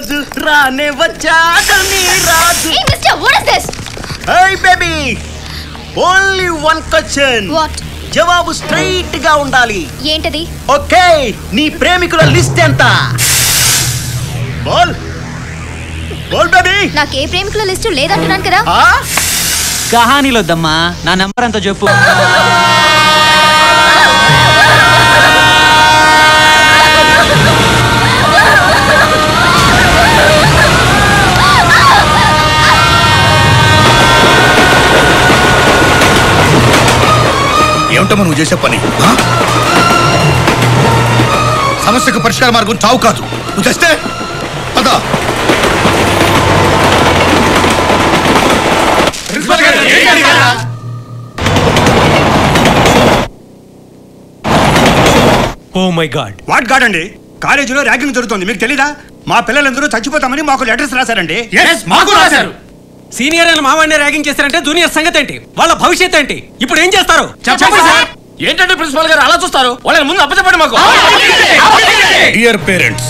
Roju Rane Vachadu Nee Raju. Hey mister, what is this? Hey baby, only one question. What? జవాబు straight గా ఉండాలి. ఏంటది? Okay, నీ ప్రేమికుల లిస్ట్ ఎంత? బోల్ బోల్ బేబీ. నాకు ఏ ప్రేమికుల లిస్ట్ లేదంటున్నాను కదా. ఆ కహానీలోద్దమ్మా, నా నంబర్ అంతా చెప్పు. ఏమంటమ్మా నువ్వు చేసే పని? సమస్యకు పరిష్కార మార్గం చావు కాదు, నువ్వు చేస్తే పదా. Oh my god, what god అండి! కాలేజీలో ర్యాగింగ్ జరుగుతుంది, మీకు తెలీదా? మా పిల్లలందరూ చచ్చిపోతామని మాకు లెటర్స్ రాశారండి. సీనియర్ అయిన మావాడిని ర్యాగింగ్ చేశారంటే జూనియర్ సంగతి ఏంటి? వాళ్ళ భవిష్యత్ ఏంటి? ఇప్పుడు ఏం చేస్తారు చెప్పండి సార్. ఏంటంటే ప్రిన్సిపల్ గారు అలా చూస్తారు, వాళ్ళని ముందు అప్పచెప్పండి మాకు. డియర్ పేరెంట్స్,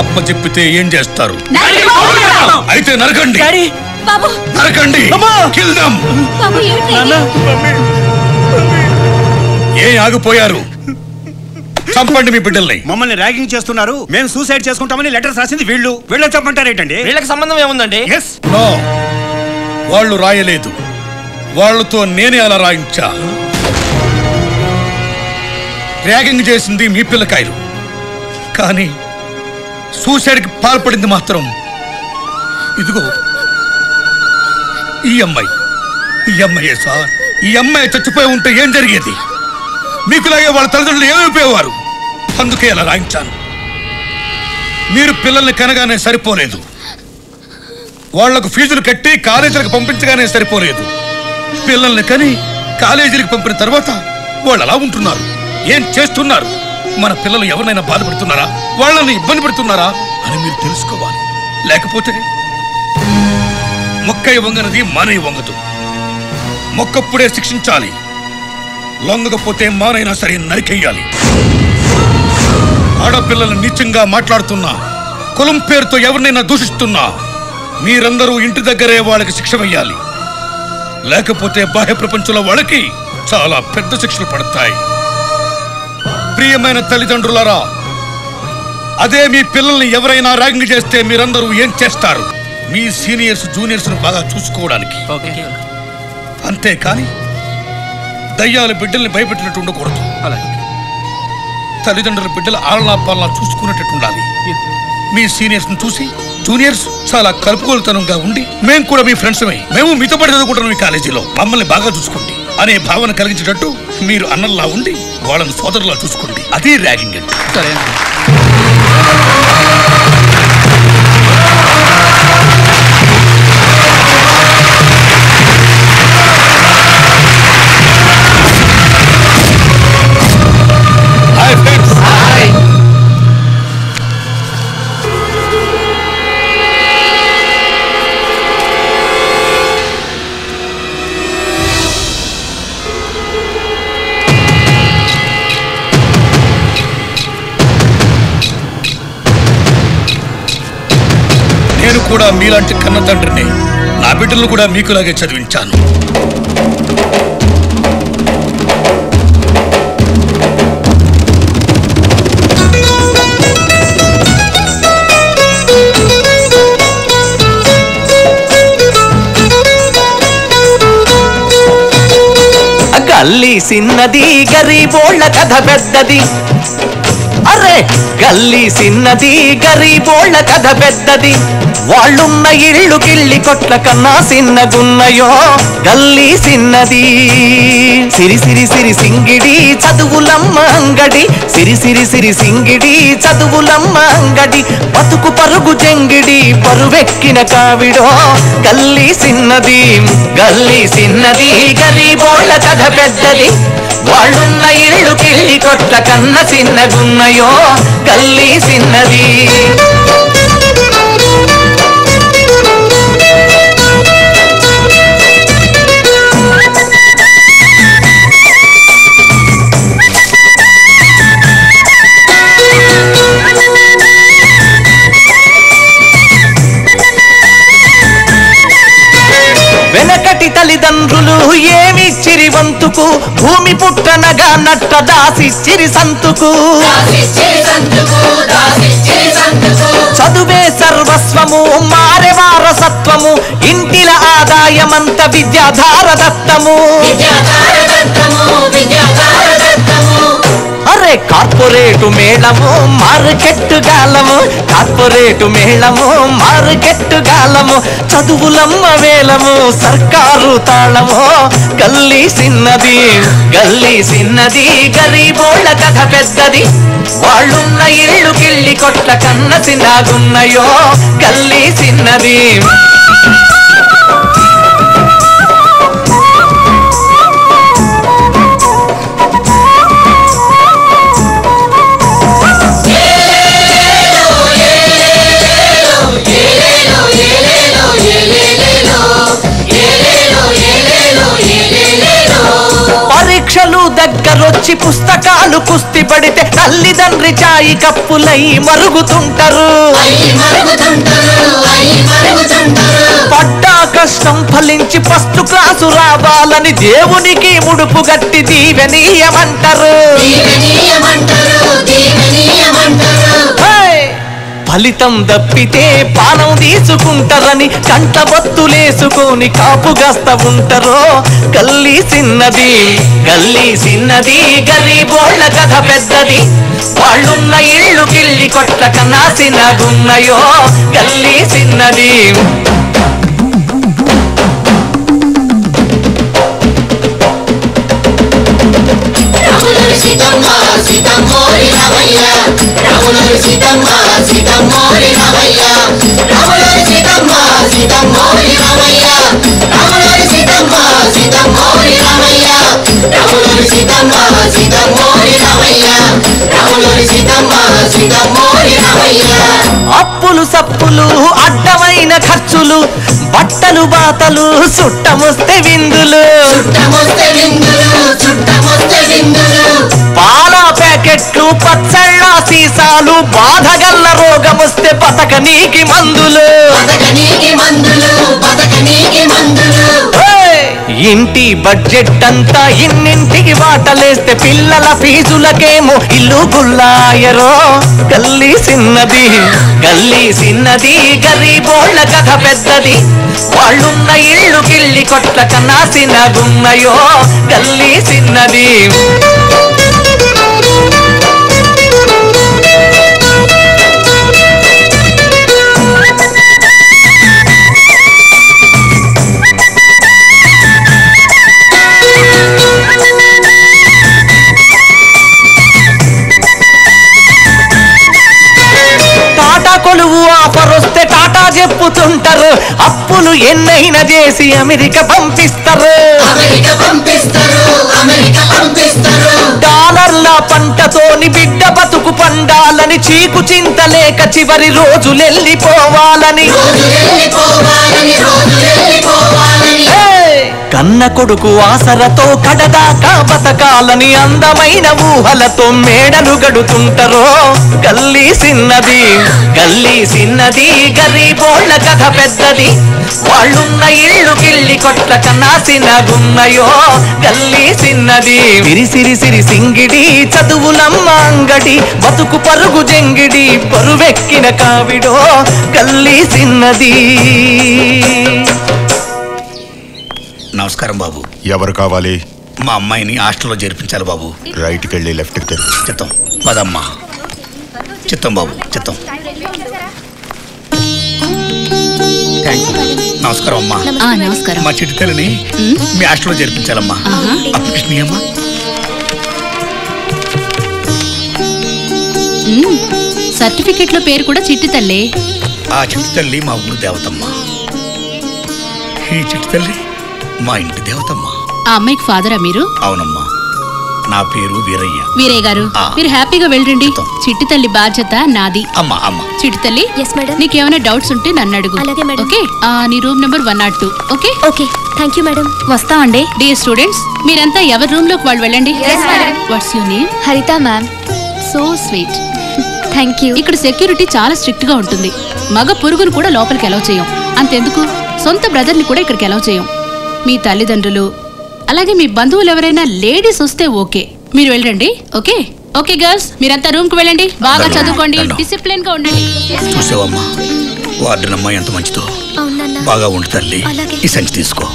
అప్పచెప్పితే ఏం చేస్తారు? అయితే నరకండి, నరకండి. ఏ ఆగిపోయారు? చంపండి మీ బిడ్డల్ని. మమ్మల్ని ర్యాగింగ్ చేస్తున్నారు, మేము సూసైడ్ చేసుకుంటామని లెటర్స్ రాసింది వీళ్ళు. వీళ్ళ చంపంటారేటండి? వీళ్ళకి సంబంధం ఏముందండి? నో, వాళ్ళు రాయలేదు, వాళ్ళతో నేనే అలా రాయించా. ర్యాగింగ్ చేసింది మీ పిల్లకాయలు, కానీ సూసైడ్కి పాల్పడింది మాత్రం ఇదిగో ఈ అమ్మాయి. ఈ అమ్మాయే సార్. ఈ అమ్మాయి చచ్చిపోయి ఉంటే ఏం జరిగేది? మీకులాగే వాళ్ళ తల్లిదండ్రులు ఏమైపోయేవారు. అందుకే అలా రాయించాను. మీరు పిల్లల్ని కనగానే సరిపోలేదు, వాళ్లకు ఫీజులు కట్టి కాలేజీలకు పంపించగానే సరిపోలేదు, పిల్లల్ని కని కాలేజీలకు పంపిన తర్వాత వాళ్ళు అలా ఉంటున్నారు. ఏం చేస్తున్నారు? మన పిల్లలు ఎవరినైనా బాధపడుతున్నారా, వాళ్ళని ఇబ్బంది పెడుతున్నారా అని మీరు తెలుసుకోవాలి. లేకపోతే మొక్క వంగనది మానయ్య వంగదు. మొక్కప్పుడే శిక్షించాలి, లొంగకపోతే మానైనా సరే నరికెయ్యాలి. ఆడపిల్లలు నీచంగా మాట్లాడుతున్నా, కులం పేరుతో ఎవరినైనా దూషిస్తున్నా మీరందరూ ఇంటి దగ్గరే వాళ్ళకి శిక్ష వేయాలి. లేకపోతే బాహ్య ప్రపంచంలో వాళ్ళకి చాలా పెద్ద శిక్షలు పడతాయి. ప్రియమైన తల్లిదండ్రులారా, అదే మీ పిల్లల్ని ఎవరైనా ర్యాగింగ్ చేస్తే మీరందరూ ఏం చేస్తారు? మీ సీనియర్స్ జూనియర్స్ను బాగా చూసుకోవడానికి, అంతేకాని దయ్యాల బిడ్డల్ని భయపెట్టినట్టు ఉండకూడదు. అలాగే తల్లిదండ్రుల బిడ్డల ఆలనా పాలనా చూసుకునేటట్టు ఉండాలి. మీ సీనియర్స్ని చూసి జూనియర్స్ చాలా కలుపుకోలుతనంగా ఉండి, మేము కూడా మీ ఫ్రెండ్స్మే, మేము మీతో పాటు చదువుకుంటాం మీ కాలేజీలో, మమ్మల్ని బాగా చూసుకోండి అనే భావన కలిగించేటట్టు మీరు అన్నల్లా ఉండి వాళ్ళని సోదరులా చూసుకోండి. అదే ర్యాగింగ్ అండి. కూడా మీలాంటి కన్న తండ్రిని, నా బిడ్డలను కూడా మీకులాగే చదివించాను. గల్లీ సిన్నది, గరీబోళ్ళ కథ పెద్దది. అరే గల్లీ సిన్నది, గరీబోళ్ళ కథ పెద్దది. వాళ్ళున్న ఇళ్ళు కిళ్ళి కొట్ల కన్నా సిన్నగున్నయో గల్లీ సిన్నది. సిరి సిరి సిరి సింగిడి చదువులమ్మ అంగడి, సిరి సిరి సిరి సింగిడి చదువులమ్మ అంగడి. బతుకు పరుగు చెంగిడి పరువెక్కిన కావిడో గల్లీ సిన్నది. గల్లీ సిన్నది, గరీబోళ్ళ కథ పెద్దది. వాళ్ళున్న ఇళ్ళు కిళ్ళి కొట్ల కన్న సిన్నగున్నయో గల్లీ సిన్నది. గెంతుకు భూమి పుట్టనగా నట్ట దాసిచ్చిరి సంతుకు చదువే సర్వస్వము మారే వారసత్వము ఇంటిల ఆదాయమంత విద్యాధార దత్తము अरे कॉर्पोरेट मेलमो मार्केट गालमो कॉर्पोरेट मेलमो मार्केट गालमो चदुवुलम्म वेलमो सरकारू तालमो गल्ली सिन्नदी गरीबोल्ल कथ पेद्ददी वाळ्ळुन्न इल्लु किल्ली कोट्ल कन्न सिनागुन्नयो गल्ली सिन्नदी दग्गरొచ్చి పుస్తకాలు కుస్తి పడితే తల్లిదండ్రి చాయి కప్పులై మరుగుతుంటారు పడ్డ కష్టం ఫలించి ఫస్ట్ క్లాసు రావాలని దేవునికి ముడుపు గట్టి దీవెనీయమంటారు ఫలితం దప్పితే పానం తీసుకుంటారని కంట బొత్తులేసుకొని కాపుగాస్త ఉంటారో గల్లీ సిన్నది గరీబోళ్ళ కథ పెద్దది వాళ్ళున్న ఇళ్ళు కిల్లి కొట్ల కన్నాసినగున్నయో గల్లీ సిన్నది అప్పులు సప్పులు అడ్డమైన ఖర్చులు బట్టలు బాతలు చుట్టమొస్తే విందులు పాల ప్యాకెట్లు పచ్చళ్ళ సీసాలు బాధగల్ల రోగముస్తే పతకనీకి మందులు ఇంటి బడ్జెట్ అంతా ఇన్నింటికి వాటలేస్తే పిల్లల ఫీజులకేమో ఇల్లు గుల్లాయరో గల్లీ సిన్నది గరీబోళ్ళ కథ పెద్దది వాళ్ళున్న ఇల్లు కిల్లి కొట్ల కన్నాసినగున్నయో గల్లీ సిన్నది చెప్పుతుంటారు అప్పులు ఎన్నైనా చేసి అమెరికా పంపిస్తారు డాలర్ల పంటతోని బిడ్డ బతుకు పండాలని చీకు చింత లేక చివరి రోజులెళ్ళిపోవాలని కన్న కొడుకు ఆసరతో కడదాకా బతకాలని అందమైన ఊహలతో మేడలు గడుతుంటారో గల్లీ సిన్నది గరీబోళ్ళ కథ పెద్దది వాళ్ళున్న ఇళ్ళు కిల్లి కొట్ల కన్నాసినగున్నయో గల్లీ సిన్నది సిరిసిరి సింగిడి చదువులమ్మ అంగడి బతుకు పరుగు జంగిడి పరువెక్కిన కావిడో గల్లీ సిన్నది. నమస్కారం బాబు. ఎవరు కావాలి? మా అమ్మాయిని హాస్టల్లో చేర్పించాలి బాబు. రైట్కి వెళ్ళి లెఫ్ట్కి తెరు. చిత్తం పదమ్మా. చిత్తం బాబు. చిత్తం. నమస్కారం అమ్మా. నమస్కారం. మా చిట్టితల్లిని మీ హాస్టల్లో చేర్పించాలమ్మా. అప్లికేషన్ ఏమ్మా? సర్టిఫికెట్లో పేరు కూడా చిట్టితల్లి. ఆ చిట్టితల్లి మా ఊరు దేవతమ్మా. ఈ చిట్టితల్లి మా ఇంటి దేవతమ్మా. ఆ అమ్మాయికి ఫాదరా మీరు? అవునమ్మా, నా పేరు వీరయ్య. వీరయ్య గారు మీరు హ్యాపీగా వెళ్ళండి. చిట్టి తల్లి బాధ్యత నాది. అమ్మా అమ్మా చిట్టి తల్లి, నీకేమైనా డౌట్స్ ఉంటే నన్ను అడుగు. ఓకే, నీ room number 102. Okay okay, thank you madam. వస్తామండి. డియర్ స్టూడెంట్స్, మీరంతా ఎవరి రూమ్ లోకి వాళ్ళు వెళ్ళండి. What's your name? Haritha ma'am. So sweet, thank you. ఇక్కడ సెక్యూరిటీ చాలా స్ట్రిక్ట్ గా ఉంటుంది. మగ పురుగును కూడా లోపలికి అలౌ చేయం. అంతెందుకు, సొంత బ్రదర్ని కూడా ఇక్కడికి అలౌ చేయం. మీ తల్లిదండ్రులు అలాగే మీ బంధువులు ఎవరైనా లేడీస్ వస్తే ఓకే, మీరు వెళ్ళండి. ఓకే ఓకే గర్ల్స్, మీరంతా రూమ్ కు వెళ్ళండి, బాగా చదువుకోండి, డిసిప్లిన్ గా ఉండండి. చూసావమ్మా వార్డెనమ్మ ఎంత మంచిదో. బాగా ఉండు తల్లి, ఈ సంచి తీసుకో.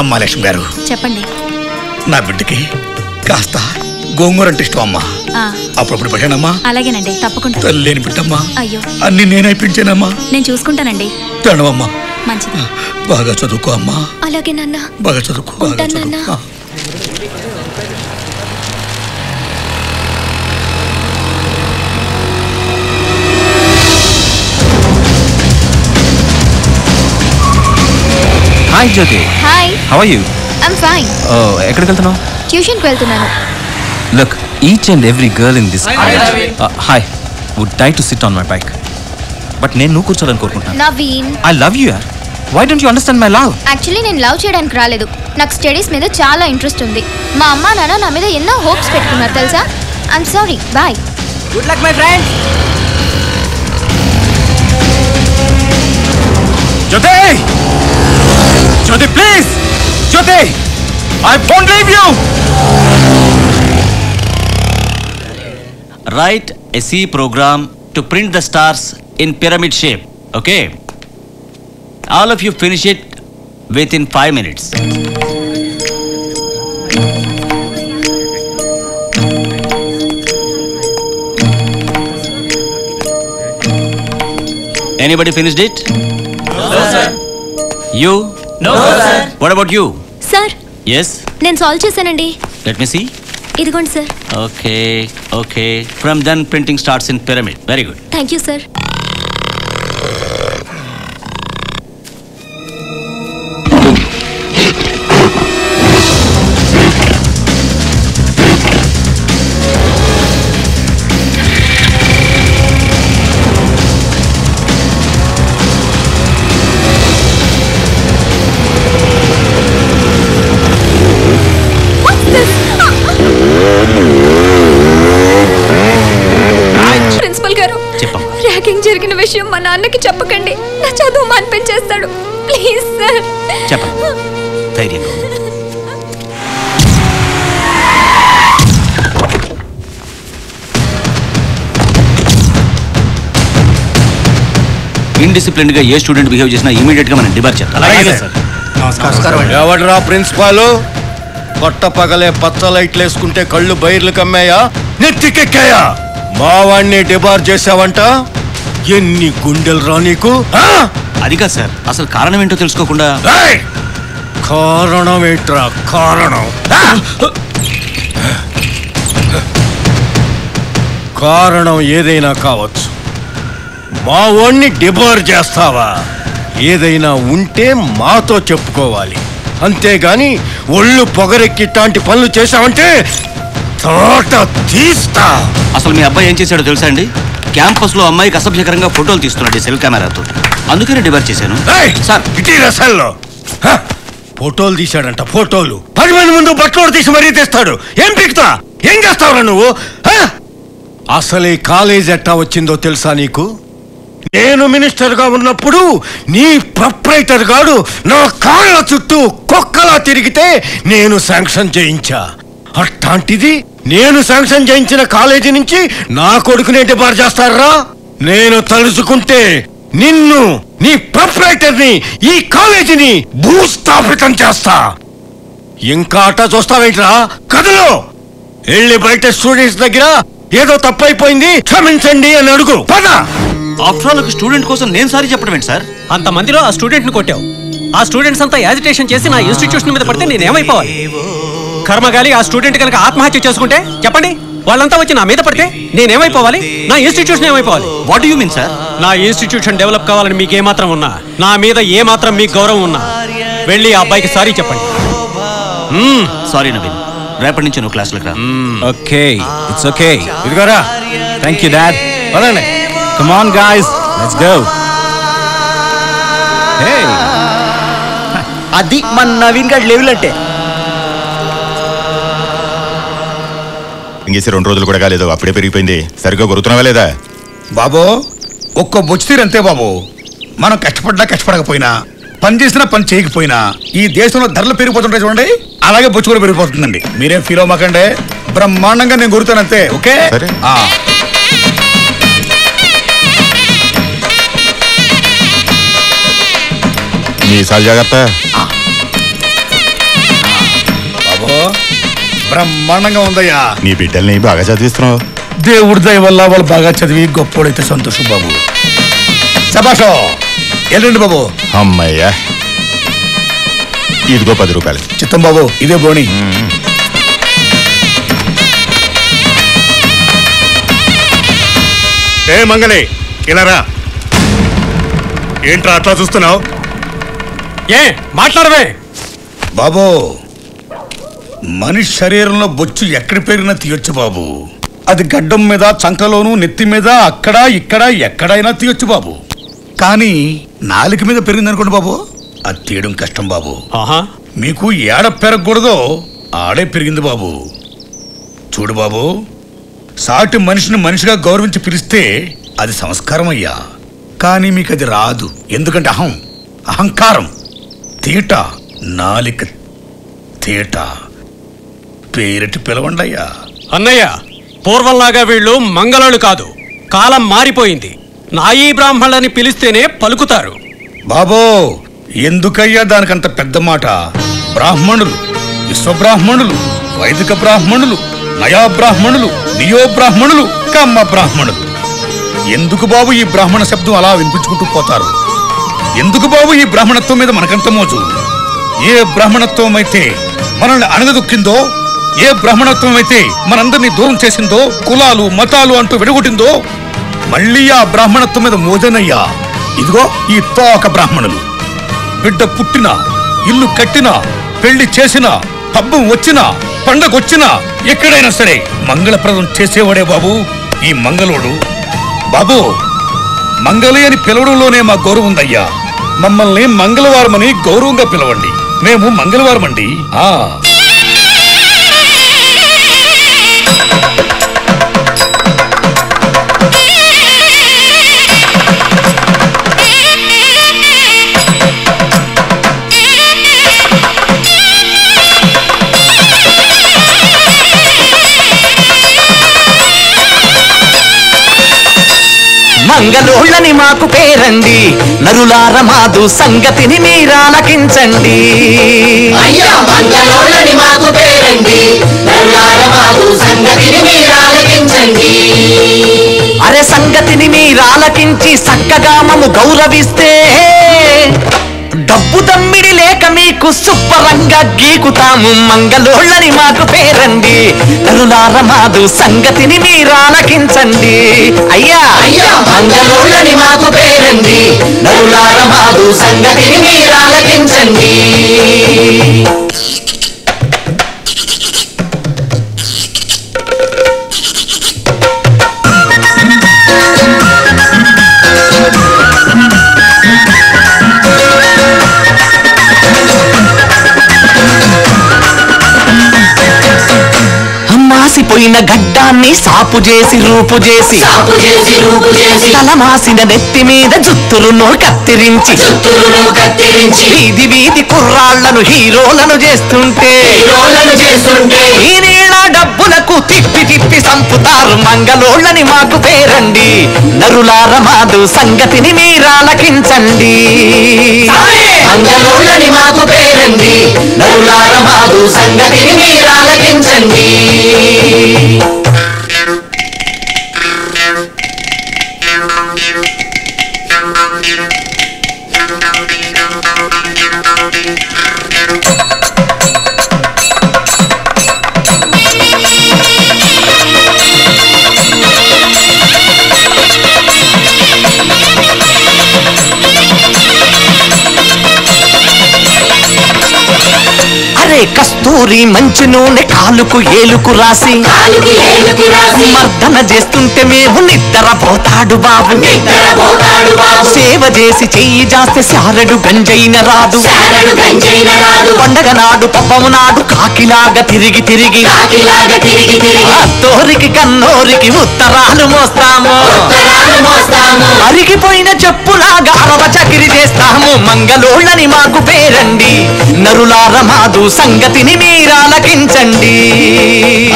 అమ్మా లక్ష్మి గారు చెప్పండి, నా బిడ్డకి కాస్త గోంగూర అంటే ఇష్టం అమ్మా, అప్పుడప్పుడు పెట్టానమ్మా. అలాగేనండి, తప్పకుండా. తల్లి లేని బిడ్డమ్మా, అయ్యో అన్ని నేనే పెంచానమ్మా. నేను చూసుకుంటానండి. తనవమ్మా, మంచిది. బాగా చదువుకో అమ్మా. అలాగే నాన్న, బాగా చదువుకో. Hi Jyoti. Hi. How are you? I'm fine. Oh, ekkada kelthano? Tuition ku veltunnanu. Look, each and every girl in this island. Hi. Would die to sit on my bike. But nenu kurchalanu korukuntunna. Naveen, I love you yaar. Why don't you understand my love? Actually nenu love cheyadaniki raaledu. Nak studies meeda chaala interest undi. Ma amma nana na meeda enna hopes pettukunnaru telusa. I'm sorry. Bye. Good luck my friend. Jyoti! Jyoti, please! Jyoti! I won't leave you! Write a C program to print the stars in pyramid shape. Okay? All of you finish it within 5 minutes. Anybody finished it? No, sir. You? No, sir. What about you? Sir. Yes. నేను solve చేశానండి. Let me see. ఇదిగోండి sir. Okay, okay. From then printing starts in pyramid. Very good. Thank you, sir. జరిగిన విషయం మా నాన్నకి చెప్పకండి, నా చదువు మాన్పించేస్తాడు. ప్లీజ్ సార్ చెప్పండి. ధైర్యంగా ఇండిసిప్లిన్ గా ఏ స్టూడెంట్ బిహేవ్ చేసినా ఇమీడియట్ గా మనం డిబార్ చేస్తాం. అలాగే సార్. నమస్కారం. ఎవడరా ప్రిన్సిపాల్? కొట్ట పగలే పచ్చ లైట్లు వేసుకుంటే కళ్ళు బైర్లు కమ్మాయా, నెత్తికెక్కాయా? మా వాడిని డిబార్ చేసావంట, ఎన్ని గుండెలు రా నీకు? అది కాదు సార్, అసలు కారణం ఏంటో తెలుసుకోకుండా. కారణం ఏంట్రా కారణం? కారణం ఏదైనా కావచ్చు, మా వాణ్ణి డిబార్ చేస్తావా? ఏదైనా ఉంటే మాతో చెప్పుకోవాలి, అంతేగాని ఒళ్ళు పొగరెక్కిట్లాంటి పనులు చేశావంటే తోట తీస్తా. అసలు మీ అబ్బాయి ఏం చేశాడో తెలుసా అండి? క్యాంపస్ లో అమ్మాయికి అసభ్యకరంగా ఫోటోలు తీస్తున్నాడు సెల్ కెమెరాతో, అందుకనే డిబార్ చేశాను సార్. సెల్లో ఫోటోలు తీశాడంట. ఫోటోలు 10 మంది ముందు బట్టలు తీసి మరీ తీస్తాడు. ఏం పిక్తా, ఏం చేస్తావురా నువ్వు? అసలే కాలేజ్ ఎట్టా వచ్చిందో తెలుసా నీకు? నేను మినిస్టర్ గా ఉన్నప్పుడు నీ ప్రొప్రైటర్ గాడు నా కాళ్ళ చుట్టూ కుక్కలా తిరిగితే నేను శాంక్షన్ చేయించా. అట్లాంటిది నేను శాంక్షన్ చేయించిన కాలేజీ నుంచి నా కొడుకునే డిబార్ చేస్తారా? నేను తలుచుకుంటే నిన్ను, నీ ప్రొప్రైటర్ని, ఈ కాలేజీని భూస్థాపితం చేస్తా. ఇంకా అట్టా చూస్తావేంట్రా? కథలో వెళ్ళి బయట స్టూడెంట్స్ దగ్గర ఏదో తప్పైపోయింది క్షమించండి అని అడుగు. ఆఫ్టర్ స్టూడెంట్ కోసం నేను సారీ చెప్పడం ఏంటి సార్? అంత మందిలో ఆ స్టూడెంట్ ని కొట్టావు, ఆ స్టూడెంట్స్ అంతా యాజిటేషన్ చేసి నా ఇన్స్టిట్యూషన్ మీద పడితే నేనేమైపోవాలి? కర్మగాలి, ఆ స్టూడెంట్ కనుక ఆత్మహత్య చేసుకుంటే చెప్పండి, వాళ్ళంతా వచ్చి నా మీద పడితే నేనేమైపోవాలి? నా ఇన్స్టిట్యూషన్ ఏమైపోవాలి? What do you mean sir? నా ఇన్స్టిట్యూషన్ డెవలప్ కావాలని మీకు ఏమాత్రం ఉన్నా, నా మీద ఏమాత్రం మీకు గౌరవం ఉన్నా, వెళ్ళి ఆ అబ్బాయికి సారీ చెప్పండి. సారీ నవీన్, రేపటి నుంచి నువ్వు క్లాసులకు రా. Okay, it's okay. ఇదిగోరా. Thank you dad. పదండి. Come on guys, let's go. Hey, అది మన నవీన్ గారి లెవెల్ అంటే. ఇంకేసి 2 రోజులు కూడా కాలేదు, అప్పుడే పెరిగిపోయింది. సరిగ్గా గుర్తున్నావా లేదా బాబో? ఒక్క బొచ్చు తీరంతే బాబు. మనం కష్టపడ్డా కష్టపడకపోయినా పనిచేసినా పని చేయకపోయినా ఈ దేశంలో ధరలు పెరిగిపోతుంటాయి చూడండి, అలాగే బొచ్చు కూడా పెరిగిపోతుందండి. మీరేం ఫీల్ అవ్వకండి, బ్రహ్మాండంగా నేను గుర్తానంతే. ఓకే జాగ్రత్త బాబో, బ్రహ్మాండంగా ఉందయ్యా. నీ బిడ్డల్ని బాగా చదివిస్తున్నావు, దేవుడి దయ వల్ల వాళ్ళు బాగా చదివి గొప్పోడైతే సంతోషం బాబు. సభాషో ఎల్లుండి బాబు. అమ్మయ్యా ఇదిగో 10 రూపాయలు. చిత్తం బాబు, ఇదే బోణి. ఏ మంగళి ఇలా రా. ఏంట్రా అట్లా చూస్తున్నావు? ఏ మాట్లాడవే బాబు, మనిషి శరీరంలో బొచ్చు ఎక్కడ పేరినా తీయొచ్చు బాబు. అది గడ్డం మీద, చంకలోను, నెత్తి మీద, అక్కడ ఇక్కడ ఎక్కడైనా తీయొచ్చు బాబు. కానీ నాలుక మీద పెరిగిందనుకోండి బాబు, అది తీయడం కష్టం బాబు. మీకు ఏడ పెరగకూడదో ఆడే పెరిగింది బాబు. చూడు బాబు, సాటి మనిషిని మనిషిగా గౌరవించి పిలిస్తే అది సంస్కారం అయ్యా. కానీ మీకు అది రాదు, ఎందుకంటే అహంకారం, తీట, నాలిక తీట పేరిటి పిలవండి అయ్యా. అన్నయ్య పూర్వంలాగా వీళ్ళు మంగళాలు కాదు, కాలం మారిపోయింది. నాయీ బ్రాహ్మణులని పిలిస్తేనే పలుకుతారు బాబో. ఎందుకయ్యా దానికంత పెద్ద మాట? బ్రాహ్మణులు, విశ్వబ్రాహ్మణులు, వైదిక బ్రాహ్మణులు, నయా బ్రాహ్మణులు, నియో బ్రాహ్మణులు, కమ్మ బ్రాహ్మణులు. ఎందుకు బాబు ఈ బ్రాహ్మణ శబ్దం అలా వినిపించుకుంటూ పోతారు? ఎందుకు బాబు ఈ బ్రాహ్మణత్వం మీద మనకంత మోజు? ఏ బ్రాహ్మణత్వం అయితే మనల్ని అణగదొక్కిందో, ఏ బ్రాహ్మణత్వం అయితే మనందరినీ దూరం చేసిందో, కులాలు మతాలు అంటూ విడగొట్టిందో, మళ్ళీ ఆ బ్రాహ్మణత్వం మీద మోజనయ్యా. ఇదిగో ఈ తోక బ్రాహ్మణులు. బిడ్డ పుట్టినా, ఇల్లు కట్టినా, పెళ్లి చేసినా, పబ్బం వచ్చినా, పండగొచ్చినా, ఎక్కడైనా సరే మంగళప్రదం చేసేవాడే బాబు ఈ మంగళోడు. బాబు మంగళి అని పిలవడంలోనే మా గౌరవం ఉందయ్యా. మమ్మల్ని మంగళవారమని గౌరవంగా పిలవండి. మేము మంగళవారం అండి. మంగళోళ్ళని మాకు పేరండి, నరులార మాదు సంగతిని మీరాలకించండి. అయ్యా మంగళోళ్ళని మాకు పేరండి, నరులార మాదు సంగతిని మీరాలకించండి. అరే సంగతిని మీరాలకించి చక్కగా మము గౌరవిస్తే, డబ్బు తమ్మిడి లేక మీకు సుప్పరంగా గీకుతాము. మంగళోళ్ళని మాకు పేరండి, నరులార మాదు సంగతిని మీరాలకించండి. అయ్యా అయ్యా మంగళోళ్ళని మాకు పేరండి, నరులార మాదు సంగతిని మీరాలకించండి. పోయిన గడ్డాన్ని సాపు చేసి రూపు చేసి, తల మాసిన నెత్తి మీద జుత్తులను కత్తిరించి, వీధి వీధి కుర్రాళ్లను హీరోలను చేస్తుంటే, ఈ నీళ్ళ డబ్బులకు తిప్పి తిప్పి సంపుతారు. మంగళోళ్ళని మాకు పేరండి, నరులార మాదు సంగతిని మీరాలకించండి. మంగళోళ్ళని మాకు పేరండి, నరులార మాదు సంగతిని మీరాలకించండి. కస్తూరి మంచి నూనె కాలుకు ఏలుకు రాసి మర్దన చేస్తుంటే మేము నిద్రపోతాడు బాబు. సేవ చేసి చెయ్యి జాస్తే శారడు గంజైన రాదు. పండగ నాడు పబ్బము నాడు కాకిలాగా తిరిగి తిరిగి తోరికి కన్నోరికి ఉత్తరాలు మోస్తాము. అరిగి రాలిపోయిన చెప్పులాగా అరవ చకిరి చేస్తాము మంగళోళ్ళని మాకు పేరండి నరులార మాదు సంగతిని మీరాలకించండి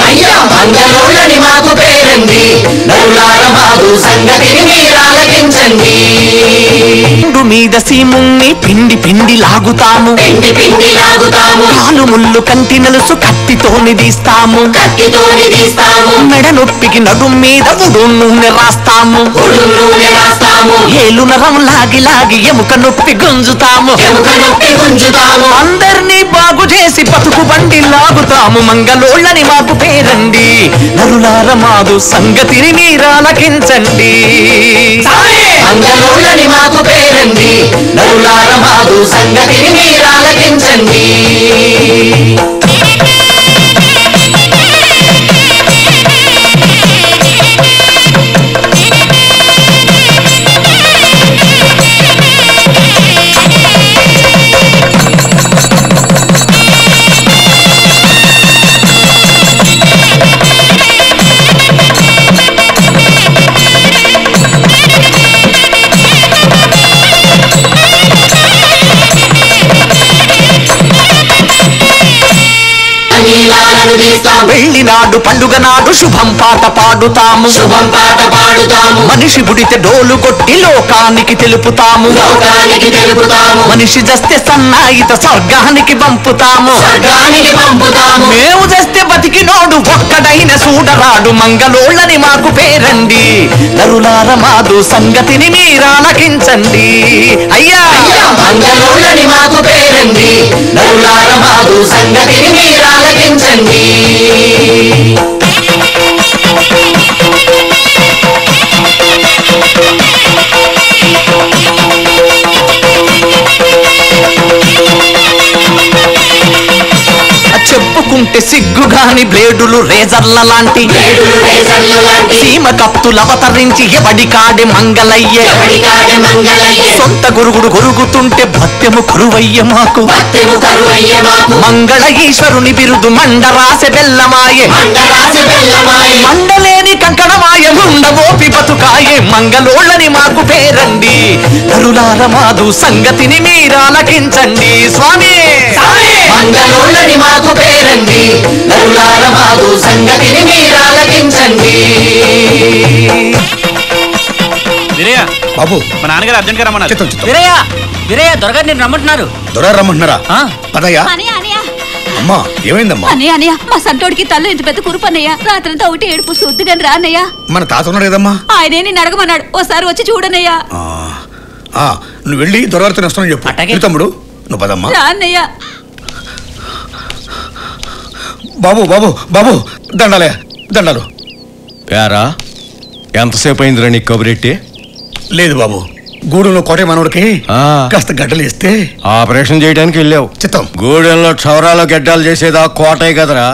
అయ్యా మంగళోళ్ళని మాకు పేరండి నరులార మాదు సంగతిని మీరాలకించండి ముందు మీద సీముని పిండి పిండి లాగుతాము పిండి పిండి లాగుతాము కాలు ముళ్ళు కంటి నలుసు కత్తితోని తీస్తాము కత్తితోని తీస్తాము మెడ నొప్పికి నడుం మీద ఉడున్నూనె రాస్తాము ఉడున్నూనె రాస్తాము ఏలు నరం లాగి లాగి ఎముక నొప్పి గుంజుతాము ఎముక నొప్పి గుంజుతాము అందర్నీ బాగు చేసి పతుకు బండి లాగుతాము మంగళోళ్ళని మాకు పేరండి నరులార మాదు సంగతిని మీరాలకించండి మంగళోళ్ళని మాకు పేరండి నరులార మాదు సంగతిని మీరాలకించండి వెళ్ళినాడు పండుగ నాడు శుభం పాట పాడుతాము శుభం పాట పాడుతాము మనిషి పుడితే డోలు కొట్టి లోకానికి తెలుపుతాము లోకానికి తెలుపుతాము మనిషి జస్తే సన్నాయిత స్వర్గానికి పంపుతాము స్వర్గానికి పంపుతాము మేము జస్తే బతికినోడు ఒక్కడైన సూడరాడు మంగళోళ్ళని మాకు పేరండి నరులార మాదు సంగతిని మీరాలకించండి అయ్యా మంగళోళ్ళని మాకు పేరండి నరులార మాదు సంగతిని మీరాలకించండి చెప్పుకుంటే సిగ్గుగాని బ్లేడులు రేజర్ల లాంటి సీమ కత్తులు అవతరించి ఎవడి కాడే మంగళయ్యే సొంత గురుగుడు గొరుగుతుంటే భత్యము కరువయ్య మాకు మంగళ ఈశ్వరుని బిరుదు మండరాసె బెల్లమాయే మండలేని కంకణమాయ ఉండబోపి బతుకాయే మంగళోళ్ళని మాకు పేరండి నరులార మాదు సంగతిని మీరాలకించండి స్వామి మంగళోళ్ళని మాకు పేరండి నరులార మాదు సంగతిని మీరాలకించండి బాబు మా నాన్నగారు అర్జెంట్ గా రమ్మన్నారు వీరయ్య వీరయ్య దొరగారు నేను రమ్మంటున్నారు దొర రమ్మంటున్నారా పదయ్యా అమ్మా ఏమైందమ్మా అన్నయ్య అన్నయ్య మా సంతోడికి తల్లు ఇంత పెద్ద కురుపన్నయ్యా రాత్రంతా ఒకటి ఏడుపు సొద్దుగాని రానయ్యా మన తాత ఉన్నాడు కదమ్మా ఆయనే నిన్ను అడగమన్నాడు ఓసారి వచ్చి చూడనయ్యా నువ్వు వెళ్ళి దొరగారితో వస్తానని చెప్పు తమ్ముడు నువ్వు పదమ్మా రానయ్యా బాబు బాబు బాబు దండాలయ్యా దండాలు ప్యారా ఎంతసేపు అయిందిరా నీకు కబురెట్టి లేదు బాబు గూడెంలో కోట మనవడికి కాస్త గడ్డలు ఇస్తే ఆపరేషన్ చేయడానికి వెళ్ళావు చిత్తం గూడెంలో క్షవరాలో గడ్డాలు చేసేది కోటే కదరా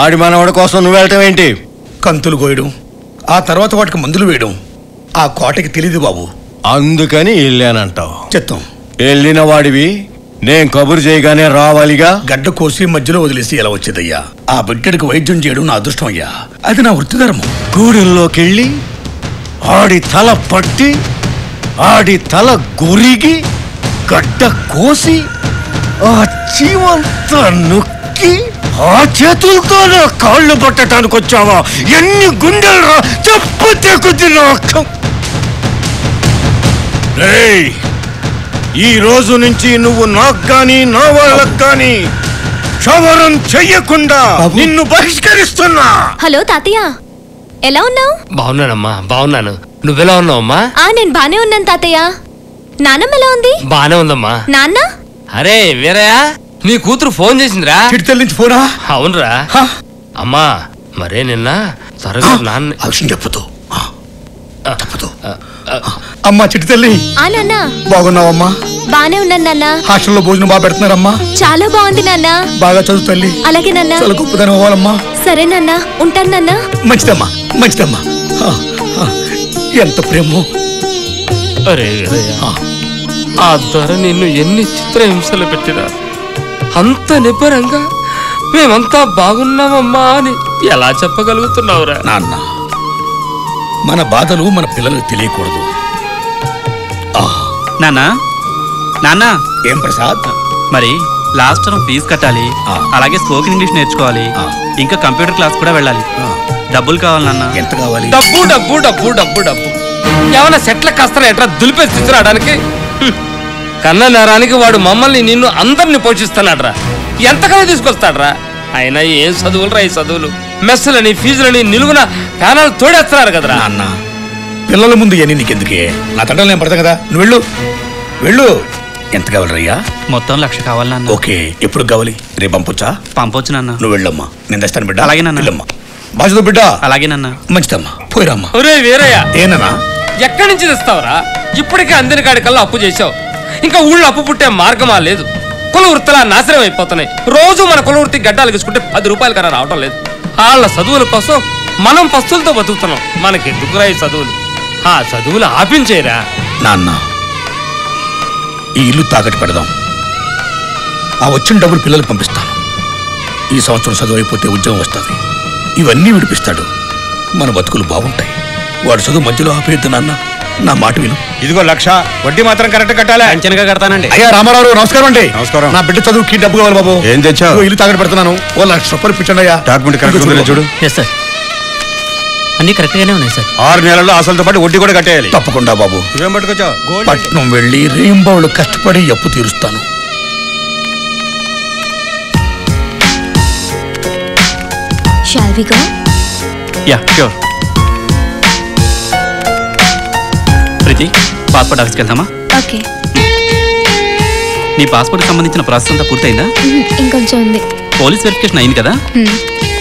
ఆడి మనవడి కోసం నువ్వు వెళ్ళటం ఏంటి కంతులు కోయడం ఆ తర్వాత వాటికి మందులు వేయడం ఆ కోటకి తెలియదు బాబు అందుకని వెళ్ళానంటావు చిత్తం వెళ్ళిన వాడివి నేను కబురు చేయగానే రావాలిగా గడ్డ కోసి మధ్యలో వదిలేసి ఎలా వచ్చేదయ్యా ఆ బిడ్డడికి వైద్యం చేయడం నా అదృష్టం అయ్యా అది నా వృత్తిధర్మం గూడెంలోకి వెళ్ళి ఆడి తల పట్టి ఆడి తల గొరిగి గడ్డ కోసి ఆ చీమంతా నొక్కి ఆ చేతులతో నా కాళ్ళు పట్టడానికి వచ్చావా ఎన్ని గుండెలు చెప్పు తెగుద్ది నాకు ఈ రోజు నుంచి నువ్వు నాకు కానీ నా వాళ్ళకు కానీ క్షవరం చెయ్యకుండా నిన్ను బహిష్కరిస్తున్నా హలో తాతయ్య ఎలా ఉన్నావు బాగున్నానమ్మా బాగున్నాను నువ్వెలా ఉన్నావమ్మా నేను బానే ఉన్నాను తాతయ్య నానమ్మ ఎలా ఉంది బానే ఉందమ్మా నాన్న అరే వీరయ్య నీ కూతురు ఫోన్ చేసిందిరా చిట్టితల్లించి ఫోనా అవునరా అమ్మా మరే నిన్న త్వరగా నాన్న చెప్పదు తప్పదు అమ్మా చిట్టి తల్లి బాగున్నావమ్మా బానే ఉన్నాను నాన్న హాస్టల్లో భోజనం బాగా పెడుతున్నారమ్మా చాలా బాగుంది నాన్న బాగా చదువు తల్లి అలాగే నాన్న చాలా గొప్పదనం అవ్వాలమ్మా సరే నాన్న ఉంటాను నాన్న మంచిదమ్మా మంచిదమ్మా ఎంత ప్రేమో అరే ఆ ధర నిన్ను ఎన్ని చిత్రహింసలు పెట్టినా అంత నిబ్బరంగా మేమంతా బాగున్నామమ్మా అని ఎలా చెప్పగలుగుతున్నావురా నాన్న మన బాధలు మన పిల్లలకు తెలియకూడదు नाना नाना एम प्रसाद मरी लास्ट टर्म फीस कटाली అలాగే స్పోకెన్ ఇంగ్లీష్ నేర్చుకోవాలి ఇంకా కంప్యూటర్ క్లాస్ కూడా వెళ్ళాలి డబ్బులు కావాలి నాన్న ఎంత కావాలి డబ్బు డబ్బు డబ్బు డబ్బు డబ్బు ఏమన్నా సెట్ల కస్తరా ఎట్రా దులిపేసి చిత్రాడానికి కన్న నారానికి వాడు మమ్మల్ని నిన్ను అందర్ని పోషిస్తాడరా ఎంత కనే తీసుకొస్తాడరా అయినా ఏం చదువులరా ఈ చదువులు మెస్సులని ఫీజులని నిలువున ప్యానల్ తోడేస్తారు కదరా నాన్న పిల్లల ముందు ఎన్ని నీకెందుకే నా తండ్రిని నేను పడతా కదా నువ్వు వెళ్ళు వెళ్ళు ఎంత కావాలయ్యా మొత్తం 1 లక్ష కావాలి నాన్న ఓకే ఇప్పుడు కావాలి రే పంపొచ్చా పంపొచ్చు నాన్న నువ్వు వెళ్ళమ్మా నేను దస్తాను బిడ్డ అలాగే నాన్న వెళ్ళమ్మా బాజుతో బిడ్డ అలాగే నాన్న మంచిదమ్మా పోయిరామ్మా ఒరే వీరయ్య ఏననా ఎక్కడి నుంచి తెస్తావరా ఇప్పటికే అందరి కాడికల్లా అప్పు చేశావు ఇంకా ఊళ్ళో అప్పు పుట్టే మార్గమా లేదు కులవృత్తుల నాశనం అయిపోతున్నాయి రోజు మన కులవృత్తి గడ్డాలు తీసుకుంటే 10 రూపాయలు కన్నా రావటం లేదు వాళ్ళ చదువుల కోసం మనం పస్తులతో బతుకుతున్నాం మనకి ఎందుకురా ఈ చదువులు ఆ చదువులు ఆపించేరా నాన్న ఈ ఇల్లు తాకట్టు పెడదాం ఆ వచ్చిన డబ్బులు పిల్లలకు పంపిస్తాను ఈ సంవత్సరం చదువు అయిపోతే ఉద్యోగం వస్తుంది ఇవన్నీ విడిపిస్తాడు మన బతుకులు బాగుంటాయి వాడు చదువు మధ్యలో ఆపేద్దు నాన్న నా మాట విను ఇదిగో 1 లక్ష వడ్డీ మాత్రం కరెక్ట్ కట్టాలి అంచనగా కడతానండి అయ్యా రామారావు నమస్కారం అండి నమస్కారం నా బిడ్డ చదువుకి డబ్బు కావాలి బాబు ఏం తెచ్చావు ఇల్లు తాకట్టు పెడతాను 1 లక్ష రూపాయలు పిచ్చండి అయ్యా డాక్యుమెంట్ కరెక్ట్ ఉందో చూడు ఎస్ సార్ అన్ని కరెక్ట్ గానే ఉన్నాయి సార్ 6 నెలల్లో అసలుతో పాటు వడ్డీ కూడా కట్టేయాలి తప్పకుండా బాబు ఏం పట్టుకొచ్చావు పట్నం వెళ్ళి రేంబావులో కష్టపడి అప్పు తీరుస్తాను Shall we go? Yeah, sure. Preethi passport ఆఫీస్కి వెళ్దామా ఓకే నీ పాస్పోర్ట్కి సంబంధించిన ప్రాసెస్ అంతా పూర్తయిందా ఇంకొంచెం ఉంది పోలీస్ వెరిఫికేషన్ అయింది కదా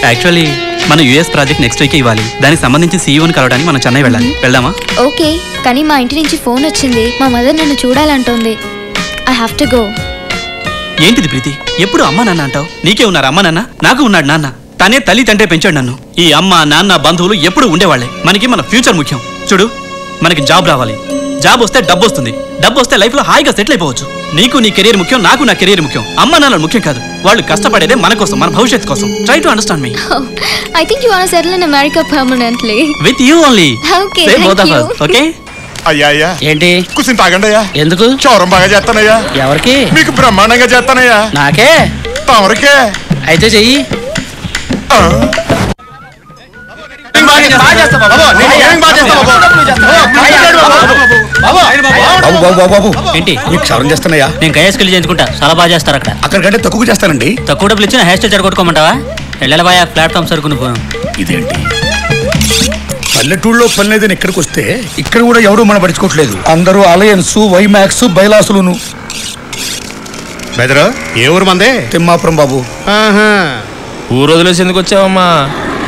యాక్చువల్లీ మన యుఎస్ ప్రాజెక్ట్ నెక్స్ట్ వీక్ ఇవ్వాలి దానికి సంబంధించి సీఈఓని కలవడానికి మనం చెన్నై వెళ్ళాలి వెళ్దామా ఓకే కానీ మా ఇంటి నుంచి ఫోన్ వచ్చింది మా మదర్ నన్ను చూడాలంటుంది ఐ హావ్ టు గో ఏంటిది ప్రీతి ఎప్పుడు అమ్మ నాన్న అంటావు నీకే ఉన్నారు అమ్మ నాన్న నాకు ఉన్నాడు నాన్న తనే తల్లి తండ్రి పెంచాడు నన్ను ఈ అమ్మ నాన్న బంధువులు ఎప్పుడు ఉండేవాళ్లే మనకి మన ఫ్యూచర్ ముఖ్యం చూడు మనకి జాబ్ రావాలి జాబ్ వస్తే డబ్బు వస్తుంది డబ్బు వస్తే లైఫ్లో హాయిగా సెటిల్ అయిపోవచ్చు నీకు నీ కెరీర్ ముఖ్యం నాకు నా కెరీర్ ముఖ్యం అమ్మ నాన్న ముఖ్యం కాదు వాళ్ళు కష్టపడేదే మన కోసం మన భవిష్యత్తు కోసం try to understand me I think you want to settle in America permanently with you only okay say both of us okay అయ్యా ఏంటి కుసింత ఆగండియా ఎందుకు చౌరం బాగా చేస్తానయ్యా ఎవరికి మీకు బ్రహ్మాండంగా చేస్తానయ్యా నాకే తమరికే అయితే చెయ్యి అక్కడికంటే తక్కువ చేస్తానండి తక్కువ డబ్బులు ఇచ్చిన హెయిర్ స్టైల్ జరగొట్టుకోమంటావా వెళ్ళలబాయ్ ప్లాట్ఫామ్ సరుకుని పోను ఇదేంటి పల్లెటూళ్ళలో పనిలేదని ఇక్కడికి వస్తే ఇక్కడ కూడా ఎవరు మనం పడుచుకోవట్లేదు అందరూ అలయన్స్ వైమాక్స్ బైలాసులును ఏ ఊరు మందే తిమ్మాపురం బాబు ఊరు వదిలేసి ఎందుకు వచ్చావమ్మా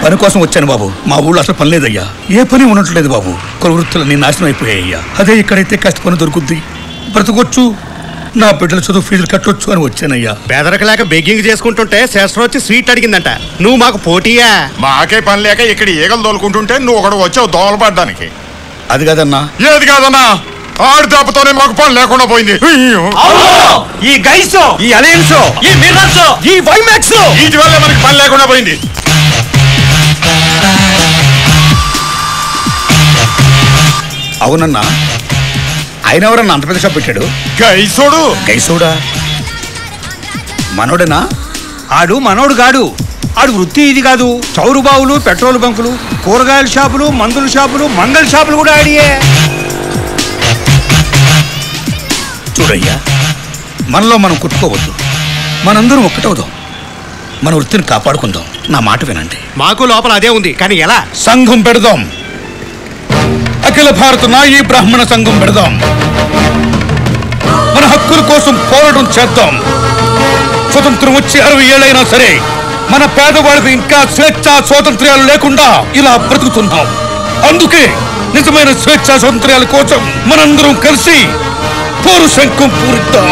పని కోసం వచ్చాను బాబు మా ఊళ్ళో అసలు పని లేదయ్యా ఏ పని ఉండట్లేదు బాబు కుల వృత్తులన్నీ నాశనం అయిపోయాయ్యా అదే ఇక్కడైతే కష్ట పని దొరుకుద్ది బ్రతకొచ్చు నా బిడ్డల చదువు ఫీజులు కట్టొచ్చు అని వచ్చానయ్యా బెదరకలేక బెగ్గింగ్ చేసుకుంటుంటే శాస్త్రం వచ్చి స్వీట్ అడిగిందంట నువ్వు మాకు పోటీయా మాకే పని లేక ఇక్కడ ఈగలు తోలుకుంటుంటే నువ్వు ఒకడు వచ్చావు దోమలు పడ్డానికి అది కాదన్నా ఏది కాదన్నా ఆడు దాపతోనే మాకు పని లేకుండా పోయింది ఈ గైసో ఈ అలయన్సో ఈ మిర్రర్సో ఈ వైమాక్సో వీటి వల్ల మనకి పని లేకుండా పోయింది అవునన్నా ఆయన ఎవరన్నా అంత పెద్ద షాప్ పెట్టాడు గైసోడు గైసోడా మనోడేనా ఆడు మనోడు కాడు ఆడు వృత్తి ఇది కాదు చౌరుబావులు పెట్రోల్ బంకులు కూరగాయల షాపులు మందుల షాపులు మంగళ షాపులు కూడా ఆడియే చూడయ్యా మనలో మనం కుట్టుకోవద్దు మనందరం ఒక్కటవుదాం మన వృత్తిని కాపాడుకుందాం నా మాట వినండి మాకు లోపల అదే ఉంది కానీ ఎలా సంఘం పెడదాం అఖిల భారత నాయీ బ్రాహ్మణ సంఘం పెడదాం మన హక్కుల కోసం పోరాటం చేద్దాం స్వతంత్రం వచ్చి 60 ఏళ్ళైనా సరే మన పేదవాళ్ళకు ఇంకా స్వేచ్ఛ స్వాతంత్ర్యాలు లేకుండా ఇలా బ్రతుకుతున్నాం అందుకే నిజమైన స్వేచ్ఛ స్వాతంత్ర్యాల కోసం మనందరం కలిసి పౌరుషంకం పూరిద్దాం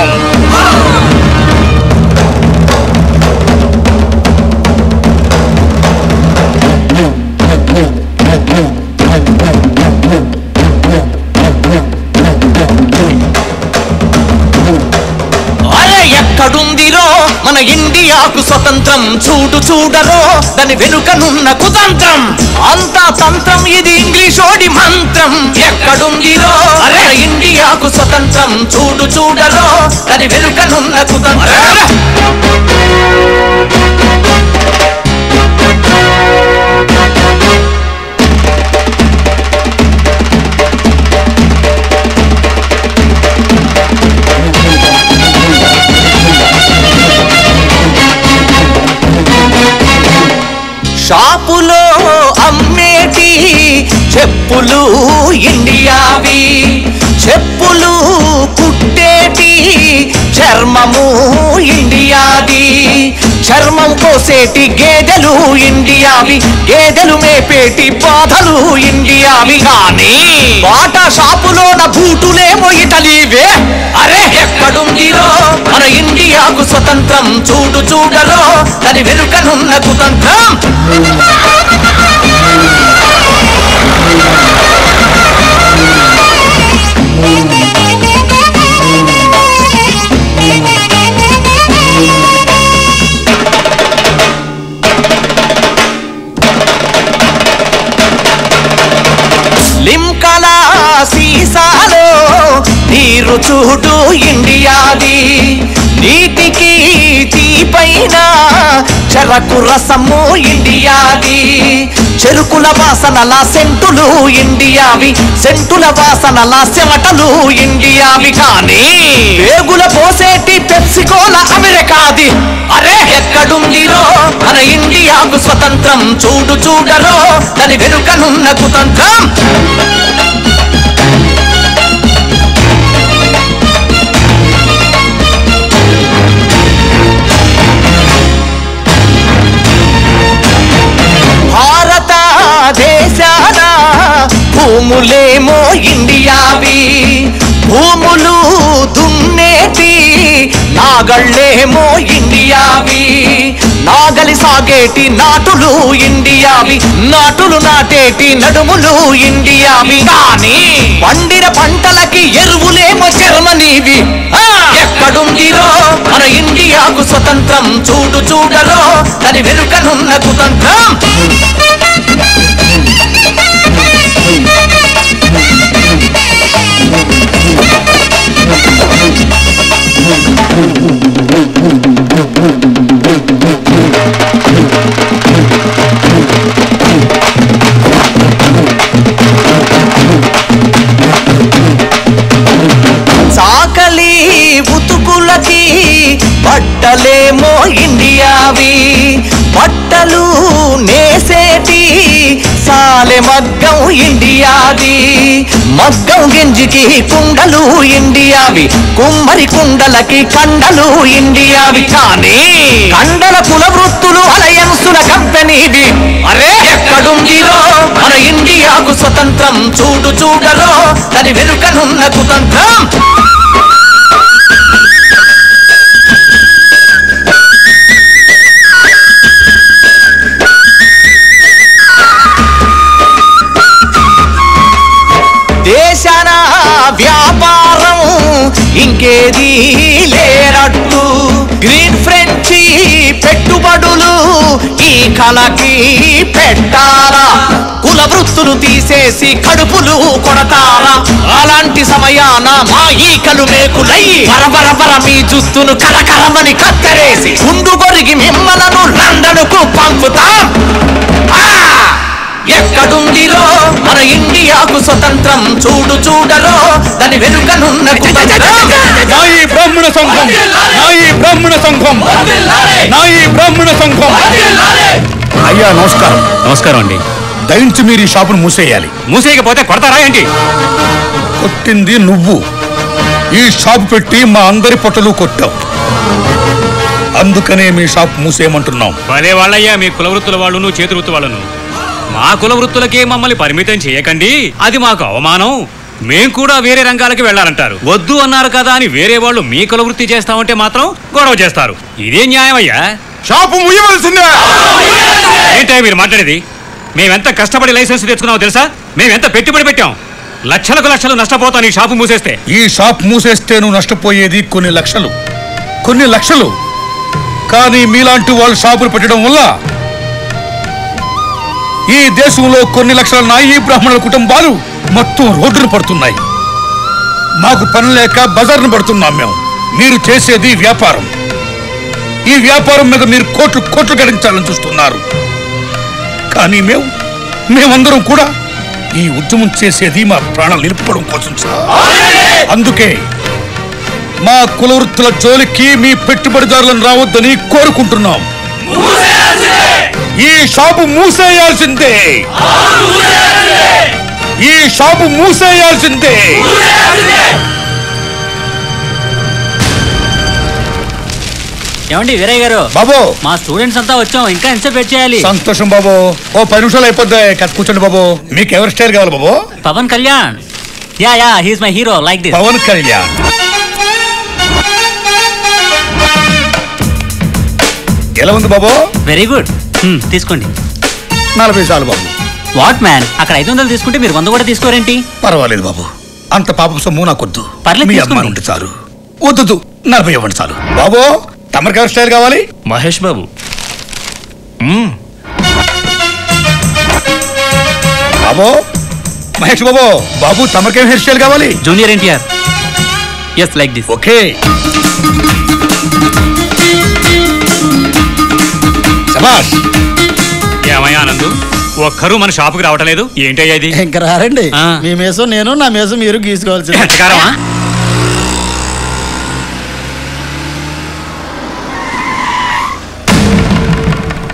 మన ఇండియాకు స్వతంత్రం చూడు చూడరో దాని వెనుకనున్న కుతంత్రం అంతా తంత్రం ఇది ఇంగ్లీషోడి మంత్రం ఎక్కడుందిరో మన ఇండియాకు స్వతంత్రం చూడు చూడలో అది వెనుకనున్న కుతంత్రం. షాపులో అమ్మేటి చెప్పులు ఇండియావి, చెప్పులు కుట్టేటి చర్మము ఇండియాది, చర్మం కోసేటి గేదెలు ఇండియావి, గేదెలు మేపేటి బాధలు ఇండియావి. కానీ బాటా షాపులో నా బూటులేమో ఇటలీవే. అరే ఎక్కడుందిరో మన ఇండియాకు స్వతంత్రం, చూడు చూడలో దాని వెనుకనున్న కుతంత్రం. లింకల సీసాలో నీరు చూడు ఇండియాది, నీటికి తీపైన చెరకు రసము ఇండియాది, చెరుకుల వాసనల సెంటులు ఇండియావి, సెంటుల వాసనల చెమటలు ఇండియావి. కానీ వేగుల పోసేటి పెప్సికోల అమెరికాది. అరే ఎక్కడుందిరో మన ఇండియాకు స్వతంత్రం, చూడు చూడరో దాని వెనుకనున్న కుతంత్రం. భూములేమో ఇండియావి, భూములు దున్నేటి నాగళ్ళేమో ఇండియావి, నాగలి సాగేటి నాటులు ఇండియావి, నాటులు నాటేటి నడుములు ఇండియావి. కానీ పండిన పంటలకి ఎరువులేమో జర్మనీవి. ఎక్కడుందిరో మన ఇండియాకు స్వతంత్రం, చూడు చూడలో దాని వెనుకనున్న కుతంత్రం. చాకలి ఉతుకులకి బట్టలేమో ఇండియావి, బట్టలు నేసేటి సాలె మగ్గం ఇండియాది, మగ్గం గింజికి కుండలు ఇండియావి, కుమ్మరి కుండలకి కండలు ఇండియావి. కానీ కండల కుల వృత్తులు అలయన్సుల కంపెనీవి. అరే ఎక్కడుందిరో మన ఇండియాకు స్వతంత్రం, చూడు చూడలో దాని వెనుకనున్న కుతంత్రం. దేశాన వ్యాపారం ఇంకేది లేనట్టు, గ్రీన్ ఫ్రెంచి పెట్టుబడులు ఈ కళకి పెట్టారా, కుల వృత్తులు తీసేసి కడుపులు కొడతారా. అలాంటి సమయాన మా ఈకలు మేకులై బరబరబర మీ జుత్తును కరకరమని కత్తరేసి గుండు కొరిగి మిమ్మలను లండన్కు పంపుతాం. ఎక్కడుందిరో మన ఇండియాకు స్వతంత్రం, చూడు చూడలో దాని వెనుకనున్న కుతంత్రం. నాయి బ్రాహ్మణ సంఘం, నాయి బ్రాహ్మణ సంఘం, నాయి బ్రాహ్మణ సంఘం. అయ్యా నమస్కారం. నమస్కారం అండి. దయించి మీరు ఈ షాపును మూసేయాలి. మూసేయకపోతే కొడతారా ఏంటి? కొట్టింది నువ్వు. ఈ షాపు పెట్టి మా అందరి పొట్టలు కొట్టావు, అందుకనే మీ షాప్ మూసేయమంటున్నాం. భలే వాళ్ళయ్యా మీ కుల వృత్తుల వాళ్ళను, చేతి వృత్తుల వాళ్ళను. మా కుల వృత్తులకే మమ్మల్ని పరిమితం చేయకండి, అది మాకు అవమానం. మేం కూడా వేరే రంగాలకి వెళ్ళాలంటారు. వద్దు అన్నారు కదా అని వేరే వాళ్ళు మీ కుల వృత్తి చేస్తామంటే మాత్రం గొడవ చేస్తారు. ఇదే న్యాయమయ్యా? షాపు ముయ్యవలసిందే. ఏంటయ్యా మీరు మాట్లాడేది? మేమెంత కష్టపడి లైసెన్స్ తెచ్చుకున్నామో తెలుసా? మేమెంత పెట్టుబడి పెట్టాం. లక్షలకు లక్షలు నష్టపోతాను ఈ షాపు మూసేస్తే. ఈ షాప్ మూసేస్తే నువ్వు నష్టపోయేది కొన్ని లక్షలు, కొన్ని లక్షలు. కానీ మీలాంటి వాళ్ళు షాపులు పెట్టడం వల్ల ఈ దేశంలో కొన్ని లక్షల నాయీ బ్రాహ్మణుల కుటుంబాలు మొత్తం రోడ్డును పడుతున్నాయి. बजार पड़ना व्यापार व्यापार को चूस्तार मेमंदर उद्यम से प्राण निपड़ा अंके కులవృత్తుల జోలికి మీ పెట్టుబడిదారులను రావొద్దని కోరుకుంటున్నాం. ఈ షాపు మూసేయాల్సిందే. ఈ షాపు మూసేయాల్సిందే. ఏమండి వీరయ్య గారు? బాబు మా స్టూడెంట్స్ అంతా వచ్చాం, ఇంకా ఎంతసేపు వెయిట్ చేయాలి? సంతోషం బాబు, ఓ 10 నిమిషాలు అయిపోద్ది, కట్ కూర్చోండి బాబు. మీకు ఎవర్ స్టైల్ కావాలి బాబు? Pawan Kalyan. Yeah yeah, he is my hero, like this. Pawan Kalyan ఎలా ఉంది బాబు? Very good. తీసుకోండి. 40 సార్లు బాబు. వాట్ మ్యాన్, అక్కడ 500 తీసుకుంటే మీరు 100 కూడా తీసుకోరేంటి? పర్వాలేదు బాబు, అంత పాపం సొమ్ము నాకొద్దు. మీ అమ్మ ఉంటే చాలు. వద్దు, 40 ఇవ్వండి చాలు. బాబు తమరికి ఎవరి స్టైల్ కావాలి? మహేష్ బాబు. బాబు మహేష్ బాబు. బాబు తమరికేం హెయిర్ స్టైల్ కావాలి? Junior NTR. Yes, like this. Okay ఏమయ్యానందు, ఒక్కరు మన షాపుకి రావటం లేదు, ఏంటయ్యా ఇది? ఇంకా రారండి, మీ మేసం నేను, నా మేసం మీరు గీసుకోవాల్సింది.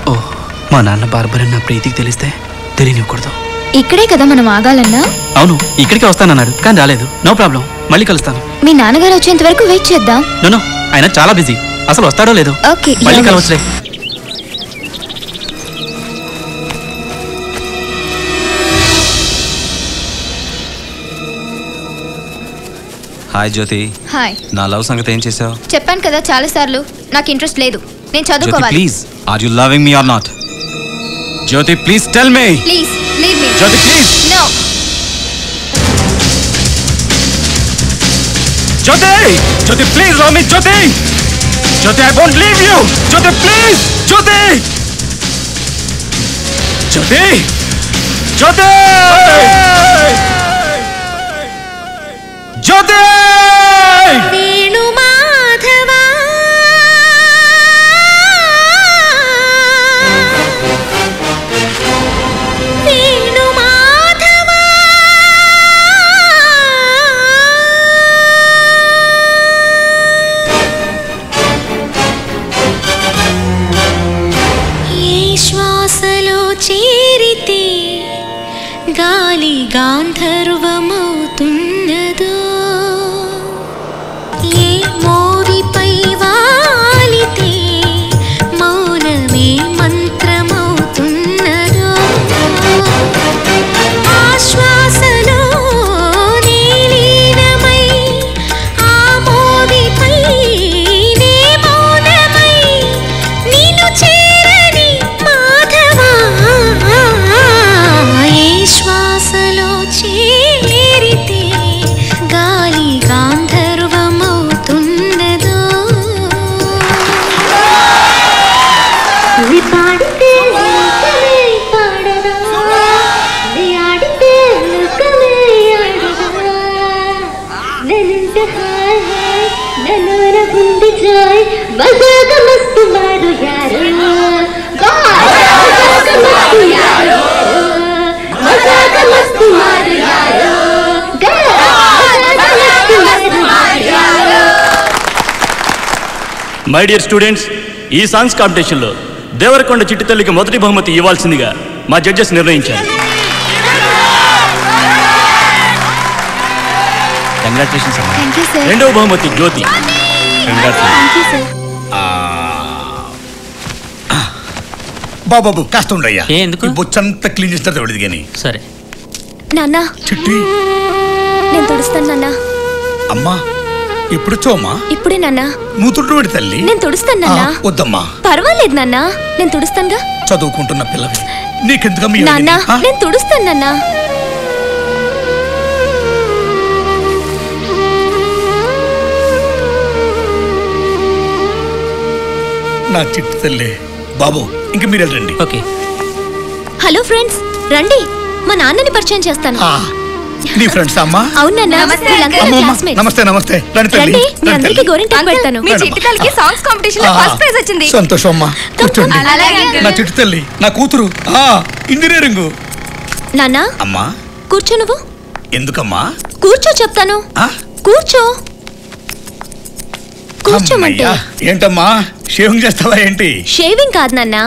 ఓ మా నాన్న బార్బర్ నా ప్రీతికి తెలిస్తే తెలియనివ్వకూడదు. ఇక్కడే కదా మనం ఆగాలన్నా? అవును, ఇక్కడికే వస్తానన్నాడు కానీ రాలేదు. నో ప్రాబ్లం, మళ్ళీ కలుస్తాను. మీ నాన్నగారు వచ్చేంత వరకు వెయిట్ చేద్దాం. నో, ఆయన చాలా బిజీ, అసలు వస్తాడో లేదో. మళ్ళీ కలవచ్చులే. హాయ్ జ్యోతి. హాయ్. నా లవ్ సంగతి ఏం చేసావు? చెప్పాను కదా చాలా సార్లు, నాకు ఇంట్రెస్ట్ లేదు, నేను చదువుకోవాలి. Please, are you loving me or not? Jyothi please tell me. Please leave me. Jyothi please. No Jyothi. Jyothi please love me. Jyothi. Jyothi I won't leave you. Jyothi please. Jyothi. Jyothi. Jyothi. Jyothi. Venu Madhava Venu Madhava ఈ శ్వాసలో చేరితే గాలి గాంధర్వమవుతున్నదో, మోరిపై వాలితే మౌనమే మంత్రమవుతున్నదో, ఆశ్వాసలో నీలీనమై ఆ మోరిపై నీ మౌనమై నీను చేరని మాధవా, ఏ శ్వాసలో చేరితే గాలి గాంధర్వమవుతున్నదో. మై డియర్ స్టూడెంట్స్, ఈ సాంగ్స్ కాంపిటీషన్లో దేవరకొండ చిట్టి తల్లికి మొదటి బహుమతి ఇవ్వాల్సిందిగా మా జడ్జెస్ నిర్ణయించారు. రెండవ బహుమతి జ్యోతి. బాబాబు కాస్త ఉండయ్యా, బొచ్చంతా క్లీన్ చేస్తారు ఎవరిది కానీ. సరే నాన్న. చిట్టి నేను తుడుస్తాను నాన్న. అమ్మా ఇప్పుడు చోమా. ఇప్పుడే నాన్న. నువ్వు తుడు పెడి తల్లి. నేను తుడుస్తాను నాన్న. వద్దమ్మా. పర్వాలేదు నాన్న, నేను తుడుస్తానుగా. చదువుకుంటున్న పిల్లవి నీకెందుకమ్మా? నాన్న నేను తుడుస్తాను నాన్న. నా చిట్టి తల్లే. బాబు ఇంక మీరు రండి. ఓకే. హలో ఫ్రెండ్స్ రండి, మా నాన్నని పరిచయం చేస్తాను. నీ ఫ్రెండ్స్ అమ్మా? అవునా నమస్తే అమ్మ క్లాస్మేట్. నమస్తే నమస్తే రండి రండి. మీ అందరికీ గోరింటాకు పెడతాను. మీ చిట్టి తల్లికి సాంగ్స్ కాంపిటీషన్ లో ఫస్ట్ ప్రైజ్ వచ్చింది. సంతోషం అమ్మా. అలాగే నా చిట్టి తల్లి నా కూతురు ఆ ఇంజనీరింగ్. నాన్న అమ్మా కూర్చో. నువ్వు ఎందుకమ్మా? కూర్చో చెప్తాను. కూర్చో. కూర్చోమంటే ఏంటమ్మా షేవింగ్ చేస్తావా ఏంటి? షేవింగ్ కాదు నాన్న,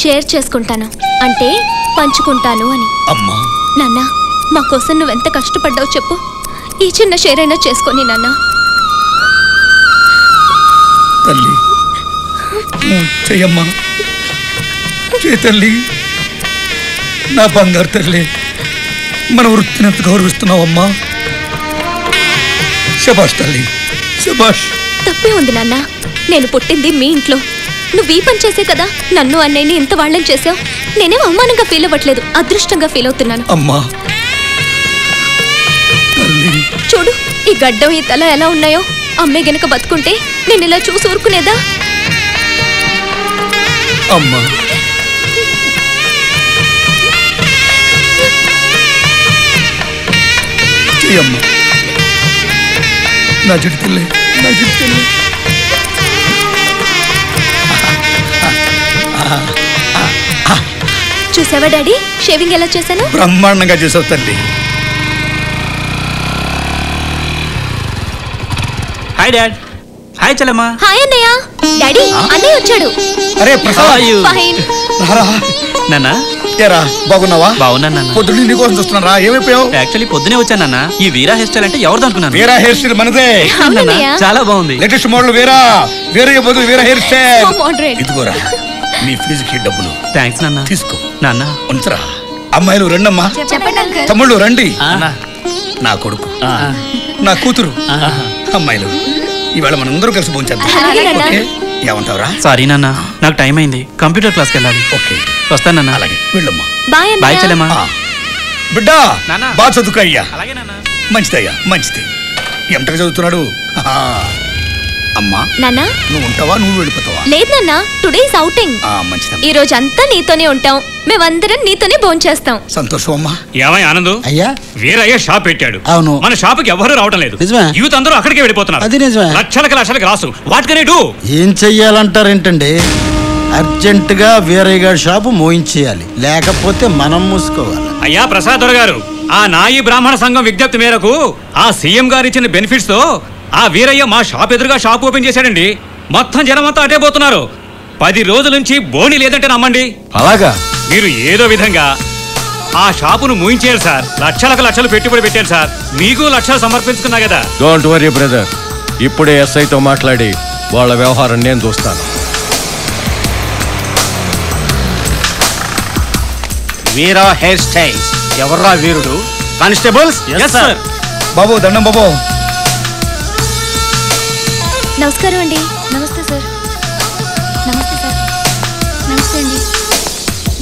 షేర్ చేసుకుంటాను అంటే పంచుకుంటాను అని. అమ్మా నాన్న మా కోసం నువ్వెంత కష్టపడ్డావు చెప్పు. ఈ చిన్న షేర్ అయినా చేసుకొని నాన్న. తల్లి చెయ్యమ్మా, తల్లి నా బంగారు తల్లి, మన వృత్తిని ఎంత గౌరవిస్తున్నావమ్మా. శభాష్ తల్లి శభాష్. తప్పే ఉంది నాన్న, నేను పుట్టింది మీ ఇంట్లో. నువ్వు ఈ పని చేసే కదా నన్ను అన్నయ్యని ఇంత వాళ్ళని చేసావు. నేనేం అవమానంగా ఫీల్ అవ్వట్లేదు, అదృష్టంగా ఫీల్ అవుతున్నాను అమ్మా. చూడు ఈ గడ్డం ఈ తల ఎలా ఉన్నాయో. అమ్మే గనక బతుకుంటే నేను ఇలా చూసి ఊరుకునేదా అమ్మా. నా జుడితల్లే నా జుడితల్లే. చూసావా డాడీ షేవింగ్ ఎలా చేశాను? బ్రహ్మాండంగా చేసావు తల్లి. Hi dad. Hi Chalamma. Hi అన్నయ్య. డాడీ అన్నయ్య వచ్చాడు. అరే ప్రసాద్ ఫైన్. రారా నాన్నా. ఏరా బాగున్నావా? బాగున్నా నాన్న. పొద్దున్న నీ కోసం చూస్తున్నాను రా. ఏమైపోయావు? యాక్చువల్లీ పొద్దునే వచ్చాను నాన్న. ఈ వీరా హెయిర్ స్టైల్ అంటే ఎవరిది అనుకున్నాను. వీరా హెయిర్ స్టైల్ మనదే. చాలా బాగుంది. Latest model Veera. వీరాకి బదులు వీరా హెయిర్ స్టైల్. ఇదిగోరా మీ ఫీజుకి డబ్బులు. థాంక్స్ నాన్న. తీసుకో నాన్న. ఉంచరా. అమ్మాయిలు రండమ్మా. తమ్ముళ్ళు రండి. నా కొడుకు నా కూతురు అమ్మాయిలు ఇవాళ మనందరూ కలిసి భోంచేద్దాం. ఏమంటావురా? సారీ నాన్న నాకు టైం అయింది, కంప్యూటర్ క్లాస్కి వెళ్ళాలి. ఓకే వస్తాను నాన్న. అలాగే వెళ్ళమ్మా. బాయ్ బాయ్ చెల్లెమ్మా. బిడ్డ బాగా చదువుకో అయ్యా. అలాగే నాన్న. మంచిదయ్యా మంచిది. ఎంతగా చదువుతున్నాడు? అమ్మా నాన్న నువ్వు ఉంటావా? నువ్వు వెళ్ళిపోతావా? లేదు నాన్న టుడే ఇస్ అవుటింగ్. ఈ రోజు అంతా నీతోనే ఉంటాం, మేమందరం నీతోనే భోజనం చేస్తాం. సంతోషం అమ్మా. ఏమై ఆనందం అయ్యా వీరయ్య షాప్ పెట్టాడు. అవును మన షాప్ కి ఎవరు రావడం లేదు. యూత్ అందరూ అక్కడికే వెళ్ళిపోతున్నారు. అది నిజమే. లక్షలకు లక్షలకు రాసు. What can I do? ఏం చెయ్యాలంటారు ఏంటండి? అర్జెంట్ గా వీరయ్య గారి షాపు మోయించేయాలి, లేకపోతే మనం మూసుకోవాలి. అయ్యా ప్రసాద్ గారు ఆ నాయి బ్రాహ్మణ సంఘం విజ్ఞప్తి మేరకు ఆ సీఎం గారు ఇచ్చిన బెనిఫిట్స్ తో ఆ వీరయ్య మా షాప్ ఎదురుగా షాప్ ఓపెన్ చేశాడండి. మొత్తం జనమంతా అటే పోతున్నారు. 10 రోజుల నుంచి బోని లేదంటే నమ్మండి. అలాగా? మీరు ఏదో విధంగా ఆ షాపును మూయించేయాలి సార్. లక్షలకు లక్షలు పెట్టుబడి పెట్టాను సార్. మీకు లక్షలు సమర్పించుకున్నా కదా. డోంట్ వరీ బ్రదర్, ఇప్పుడే ఎస్ఐతో మాట్లాడి వాళ్ళ వ్యవహారం నేను చూస్తాను. వీరా హెయిర్ స్టైల్ ఎవర్రా వీరుడు? కానిస్టేబుల్స్ బాబు దండం బాబు. నమస్కారం అండి. నమస్తే సార్. నమస్తే సార్. నమస్తే అండి.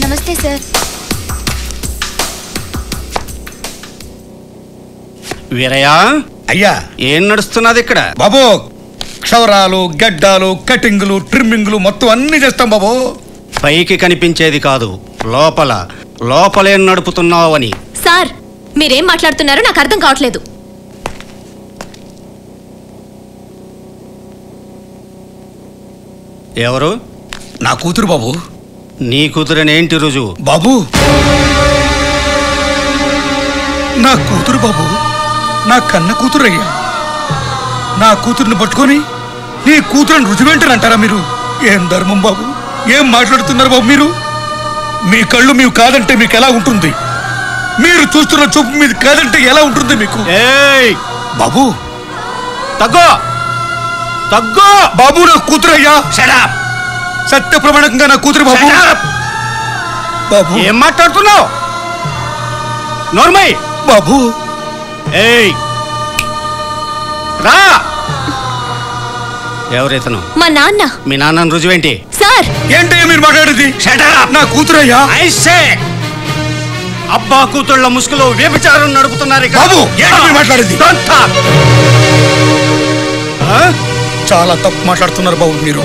నమస్తే సార్. వీరయ్య అయ్యా ఏం నడుస్తున్నది ఇక్కడ బాబు? క్షౌరాలు గడ్డాలు కటింగ్లు ట్రిమ్మింగ్లు మొత్తం అన్ని చేస్తాం బాబు. పైకి కనిపించేది కాదు లోపల లోపలేం నడుపుతున్నావు అని. సార్ మీరేం మాట్లాడుతున్నారో నాకు అర్థం కావట్లేదు. ఎవరు? నా కూతురు బాబు. నీ కూతురు అనేంటి రుజువు బాబు? నా కూతురు బాబు, నా కన్న కూతురు అయ్యా. నా కూతురుని పట్టుకొని నీ కూతురుని రుజువేంటారంటారా మీరు? ఏం ధర్మం బాబు, ఏం మాట్లాడుతున్నారు బాబు మీరు? మీ కళ్ళు మీవి కాదంటే మీకు ఎలా ఉంటుంది? మీరు చూస్తున్న చూపు మీది కాదంటే ఎలా ఉంటుంది మీకు? బాబు తగ్గో తగ్గో బాబు. నా కూతురు అయ్యా. సత్య ప్రమాణకంగా నా కూతురు బాబు. బాబు ఏం మాట్లాడుతున్నావు? నోర్మై బాబు. ఏయ్ రా. ఎవరైతను? మా నాన్న. మీ నాన్న రుజువేంటి సార్? ఏంటయ్యా మీరు మాట్లాడేది? నా కూతురు అయ్యా. అబ్బా కూతుళ్ళ ముసుగులో వ్యభిచారం నడుపుతున్నారు బాబు. ఏంటి మాట్లాడేది? చాలా తప్పు మాట్లాడుతున్నారు బాబు మీరు.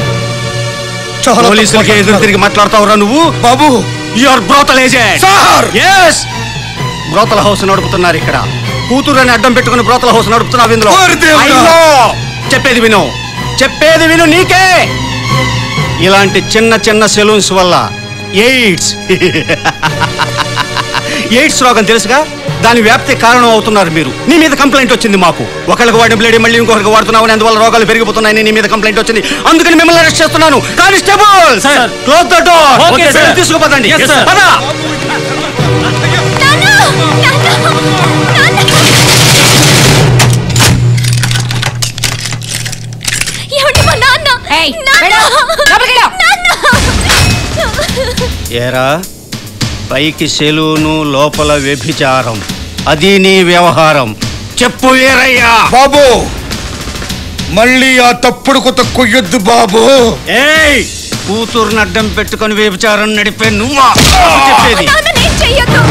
పోలీసులకి ఎదురు తిరిగి మాట్లాడతావురా నువ్వు బాబు? You are brothel agent. Brothel house నడుపుతున్నారు ఇక్కడ. కూతురుని అడ్డం పెట్టుకొని బ్రోతల హౌస్ నడుపుతున్నావు ఇందులో. చెప్పేది విను నీకే. ఇలాంటి చిన్న చిన్న సెలూన్స్ వల్ల ఎయిడ్స్ రోగం తెలుసుగా, దాని వ్యాప్తి కారణం అవుతున్నారు మీరు. నీ మీద కంప్లైంట్ వచ్చింది మాకు. ఒకరికి వాడిన బ్లేడ్ మళ్ళీ ఇంకొకరికి వాడుతున్నావు, అందువల్ల రోగాలు పెరిగిపోతున్నాయని నీ మీద కంప్లైంట్ వచ్చింది. అందుకని మిమ్మల్ని అరెస్ట్ చేస్తున్నాను. Constable sir, close the door, తీసుకుపోదండి. ఏరా, పైకి సెలూను, లోపల వ్యభిచారం, అది నీ వ్యవహారం. చెప్పు ఏరయ్యా. బాబు, మళ్ళీ ఆ తప్పుడు కొత్త కొయ్యొద్దు బాబు. ఏయ్, కూతురుని అడ్డం పెట్టుకొని వ్యభిచారం నడిపే నువ్వా? చెప్పేది. ఏంటో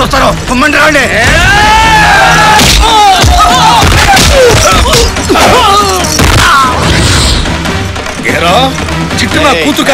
చూస్తారో కుమ్మండి రాండి. ఏరా చిట్టు, నా కూతురు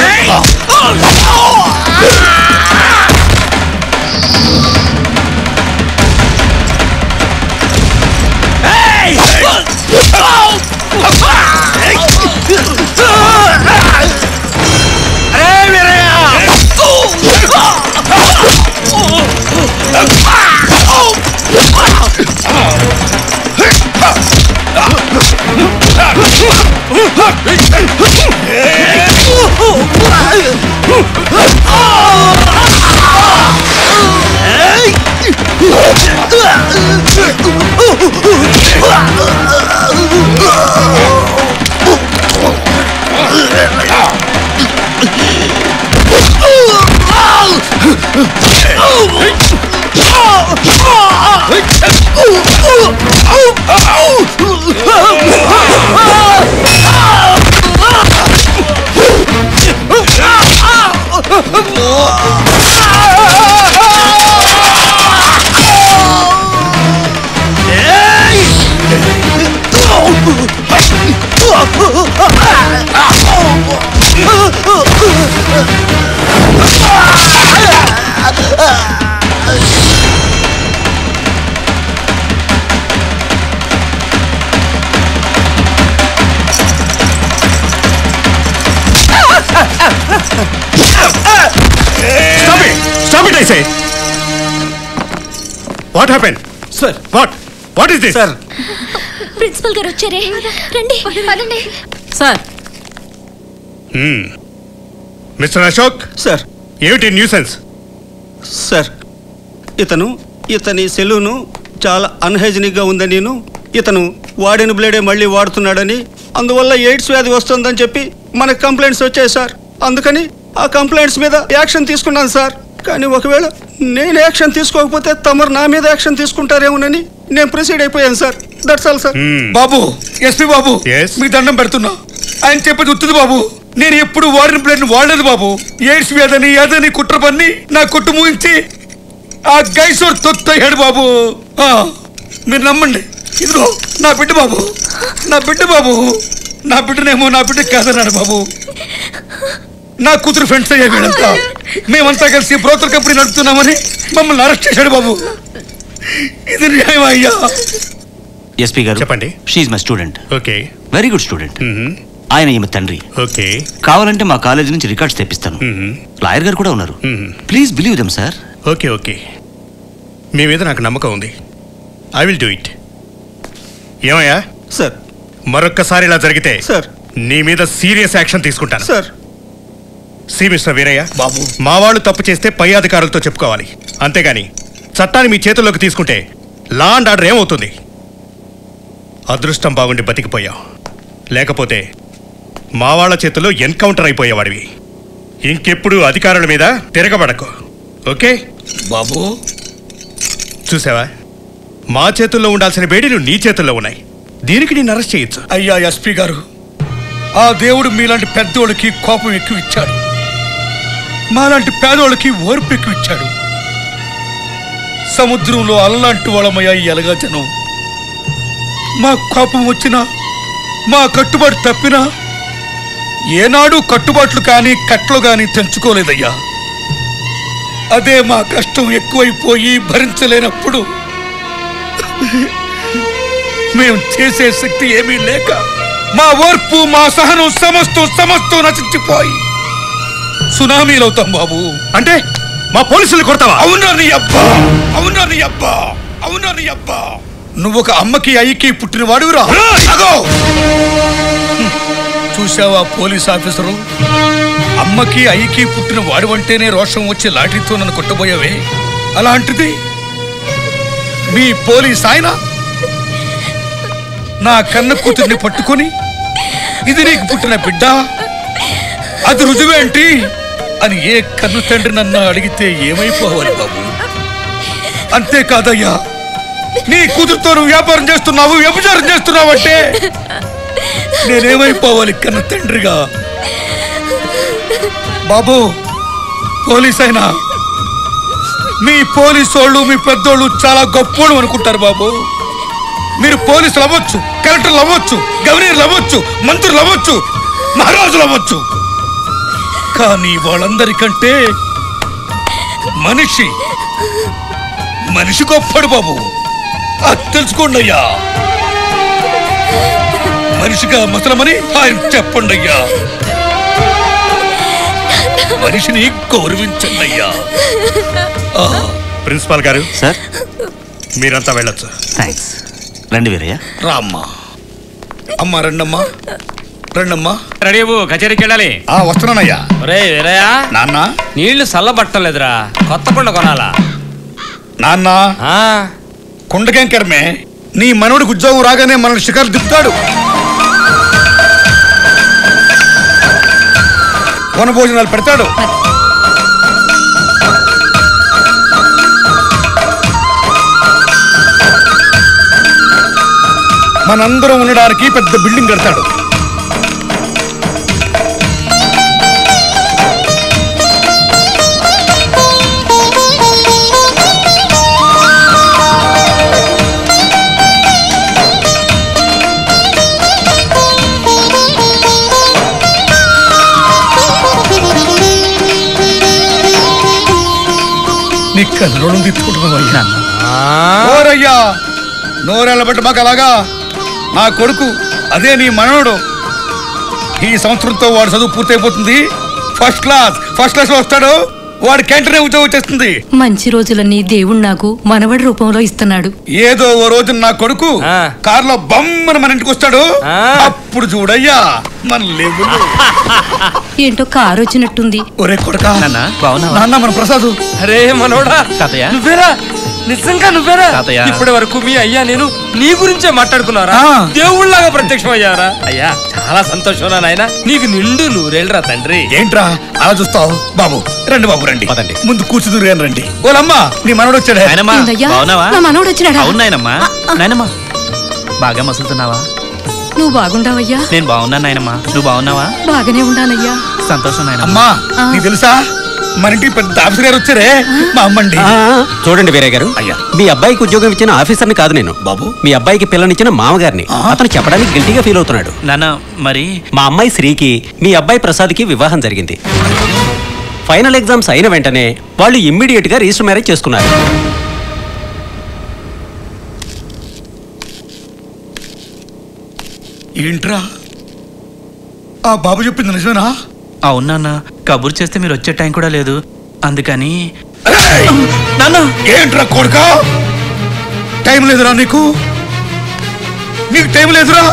What happened? Sir. What is this? Sir. Principal garu vachare. Randi. Padandi. Sir. Mr. Ashok. Sir. What a nuisance. Sir. Itani salonu chaala unhygienic ga undani nenu. Itanu vaadinu blade malli vaadtunadani, anduvalla AIDS vyadhi vastundani cheppi manaku complaints vachayi sir. Andukani aa complaints meeda action teeskunnanu sir. కానీ ఒకవేళ నేను action తీసుకోకపోతే తమరు నా మీద action తీసుకుంటారేమోనని నేను proceed అయిపోయాను sir. That's all sir. బాబు, ఎస్పీ బాబు, మీ దండం పెడుతున్నా. ఆయన చెప్పేది ఉత్తది బాబు. నేను ఎప్పుడు వాడిన ప్లేట్ వాడలేదు బాబు. ఎయిడ్స్ వ్యాధని యాదని కుట్ర పన్ని నా కొట్టు ముగించి ఆ గైసోర్ తొత్తయ్యాడు బాబు. మీరు నమ్మండి, ఇదిగో నా బిడ్డ బాబు, నా బిడ్డ బాబు. నా బిడ్డనేమో నా బిడ్డ కాదన్నాడు బాబు. నా కూతురు ఫ్రెండ్స్ అయ్యా వీళ్ళంతా. మేమంతా కలిసి బ్రోకర్ కంపెనీ నడుపుతున్నామని మమ్మల్ని అరెస్ట్ చేశాడు బాబు. ఇది న్యాయం అయ్యా? ఎస్పీ గారు చెప్పండి. She is my student. Okay, very good student. ఆయన ఈమె తండ్రి. ఓకే, కావాలంటే మా కాలేజీ నుంచి రికార్డ్స్ తెప్పిస్తాను. లాయర్ గారు కూడా ఉన్నారు. Please believe them sir. Okay okay, మీ మీద నాకు నమ్మకం ఉంది. I will do it. ఏమయ్యా సార్, మరొక్కసారి ఇలా జరిగితే సార్ నీ మీద సీరియస్ యాక్షన్ తీసుకుంటాను సార్. సి మిస్టర్ వీరయ్య బాబు, మా వాళ్ళు తప్పు చేస్తే పై అధికారులతో చెప్పుకోవాలి, అంతేగాని చట్టాన్ని మీ చేతుల్లోకి తీసుకుంటే లా అండ్ ఆర్డర్ ఏమవుతుంది? అదృష్టం బాగుండి బతికిపోయావు, లేకపోతే మా వాళ్ళ చేతుల్లో ఎన్కౌంటర్ అయిపోయేవాడివి. ఇంకెప్పుడు అధికారుల మీద తిరగబడకు. ఓకే బాబు, చూసావా మా చేతుల్లో ఉండాల్సిన బేడీలు నీ చేతుల్లో ఉన్నాయి. దీనికి నేను అరెస్ట్ చేయొచ్చు. అయ్యా ఎస్పీ గారు, ఆ దేవుడు మీలాంటి పెద్దోళ్ళకి కోపం ఎక్కువ ఇచ్చాడు, మాలాంటి పేదోళ్ళకి ఓర్పు ఎక్కువ ఇచ్చాడు. సముద్రంలో అల్లాంటి వాళ్ళమయ్యా ఎలగా జనం. మా కోపం వచ్చినా మా కట్టుబాటు తప్పినా ఏనాడు కట్టుబాట్లు కానీ కట్టలు కానీ తెంచుకోలేదయ్యా. అదే మా కష్టం ఎక్కువైపోయి భరించలేనప్పుడు మేము చేసే శక్తి ఏమీ లేక మా ఓర్పు మా సహనం సమస్తం నశించిపోయి సునామీలు అవుతాం బాబు. అంటే మా పోలీసులు కొడతావా? అవునా నీ అబ్బా, నువ్వు ఒక అమ్మకి అయ్యకి పుట్టిన వాడురా. చూసావా పోలీస్ ఆఫీసరు, అమ్మకి అయ్యకి పుట్టిన వాడు అంటేనే రోషం వచ్చి లాఠీతో నన్ను కొట్టబోయావే. అలాంటిది మీ పోలీస్ ఆయన నా కన్న కూతుర్ని పట్టుకొని ఇది నీకు పుట్టిన బిడ్డ, అది రుజువేంటి అని ఏ కన్ను తండ్రి నన్ను అడిగితే ఏమైపోవాలి బాబు? అంతేకాదయ్యా, నీ కూతురుతో నువ్వు వ్యభిచారం చేస్తున్నావు అంటే నేనేమైపోవాలి కన్ను తండ్రిగా? బాబు పోలీస్ అయినా మీ పోలీసోళ్ళు మీ పెద్దోళ్ళు చాలా గొప్పోళ్ళు అనుకుంటారు బాబు. మీరు పోలీసులు అవ్వచ్చు, కలెక్టర్లు అవ్వచ్చు, గవర్నర్లు అవ్వచ్చు, మంత్రులు అవ్వచ్చు, మహారాజులు అవ్వచ్చు, కానీ వాళ్ళందరికంటే మనిషి గొప్పడు బాబు. అది తెలుసుకోండి అయ్యా, మనిషిగా మసలమని ఆయన చెప్పండి అయ్యా, మనిషిని గౌరవించండి అయ్యా. ప్రిన్సిపాల్ గారు, సార్ మీరంతా వెళ్ళొచ్చు. థ్యాంక్స్. రండి వీరయ్య, రామ్మా. అమ్మా రండమ్మా. రెడీ అవ్వు, కచేరీకి వెళ్ళాలి. వస్తున్నానయ్యా. రే వీరయ్య, నాన్న నీళ్లు చల్లబట్టలేదురా, కొత్త కుండ కొనాలా? నాన్న కుండకేం కర్మే, నీ మనవుడికి ఉద్యోగం రాగానే మనల్ని శిఖర్ దిప్తాడు. వన భోజనాలు పెడతాడు. మనందరం ఉండడానికి పెద్ద బిల్డింగ్ కడతాడు. నీ కళ్ళను తీసుకుంటున్నావయ్యా, నోరేళ్ళ బట్టి మాకు అలాగా? నా కొడుకు అదే నీ మనవడు, ఈ సంవత్సరంతో వాడు చదువు పూర్తయిపోతుంది, ఫస్ట్ క్లాస్లో వస్తాడు, వాడి క్యాంటీన్ ఉద్యోగం వచ్చేస్తుంది. మంచి రోజులన్నీ దేవుడు నాకు మనవడి రూపంలో ఇస్తున్నాడు. ఏదో ఓ రోజు నా కొడుకు కారులో బొమ్మను మన ఇంటికి వస్తాడు, అప్పుడు చూడయ్యా మన లేవు. ఏంటో కారు వచ్చినట్టుంది. ఒరే కొడుకా, నాన్న మన ప్రసాద్. అరే మనోడా, నువ్వేరా, నిజంగా నువ్వేనా? ఇప్పటి వరకు మీ అయ్యా నేను నీ గురించే మాట్లాడుకున్నారా, దేవుళ్లాగా ప్రత్యక్షం అయ్యారా? అయ్యా చాలా సంతోషంరా నాయనా, నీకు నిండు నూరేళ్ళరా తండ్రి. ఏంట్రా అలా చూస్తావు? బాబు రండి, బాబు రండి, ముందు కూర్చుదూరు రండి. ఓలమ్మా, నీ మనవడు వచ్చాడమ్మా, బాగా మసులుతున్నావా? నువ్వు బాగుండావయ్యా. నేను బాగున్నాను నాయనమ్మా, నువ్వు బాగున్నావా? బాగానే ఉన్నానయ్యా, సంతోషం నాయనమ్మా. నీకు తెలుసా మన ఇంటికి పెద్ద ఆఫీసర్ గారు వచ్చారే, మా అమ్మండి. చూడండి వీరయ్య గారు, అయ్యా మీ అబ్బాయికి ఉద్యోగం ఇచ్చిన ఆఫీసర్ని కాదు నేను బాబు, మీ అబ్బాయికి పిల్లనిచ్చిన మామగారిని. అతను చెప్పడానికి గిల్టీగా ఫీల్ అవుతున్నాడు నాన్న. మరి మా అమ్మాయి శ్రీకి మీ అబ్బాయి ప్రసాద్కి వివాహం జరిగింది. ఫైనల్ ఎగ్జామ్స్ అయిన వెంటనే వాళ్ళు ఇమ్మీడియట్ గా రిజిస్టర్ మ్యారేజ్ చేసుకున్నారు. ఏంట్రా ఆ బాబు చెప్పింది నిజమేనా? అవును నాన్న, కబుర్ చేస్తే మీరు వచ్చే టైం కూడా లేదు, అందుకని. ఏంట్రా కొడుకా, టైం లేదురా నీకు టైం లేదురా?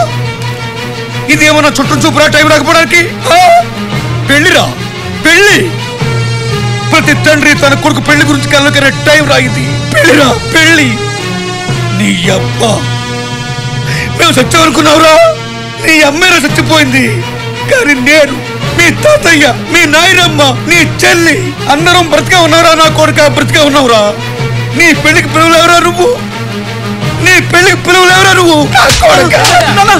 ఇదేమన్నా చుట్టూ చూపురా టైం రాకపోవడానికి? పెళ్లిరా పెళ్లి, ప్రతి తండ్రి తన కొడుకు పెళ్లి గురించి కలకనే టైం రాయింది. పెళ్లిరా పెళ్లి, నీ అబ్బా మేము సత్యం అనుకున్నావురా, నీ అమ్మే సచ్చిపోయింది, కానీ నేను तातय्य नी नायरम्मा नी चेल्ली अंदरू ब्रतिके उन्नारा ना कोडुका ब्रतिके उन्नारा नी पेल्लिकी पिलवलेवरा नुव्वु नी पेल्लिकी पिलवलेवरा नुव्वु ना कोडुका नाना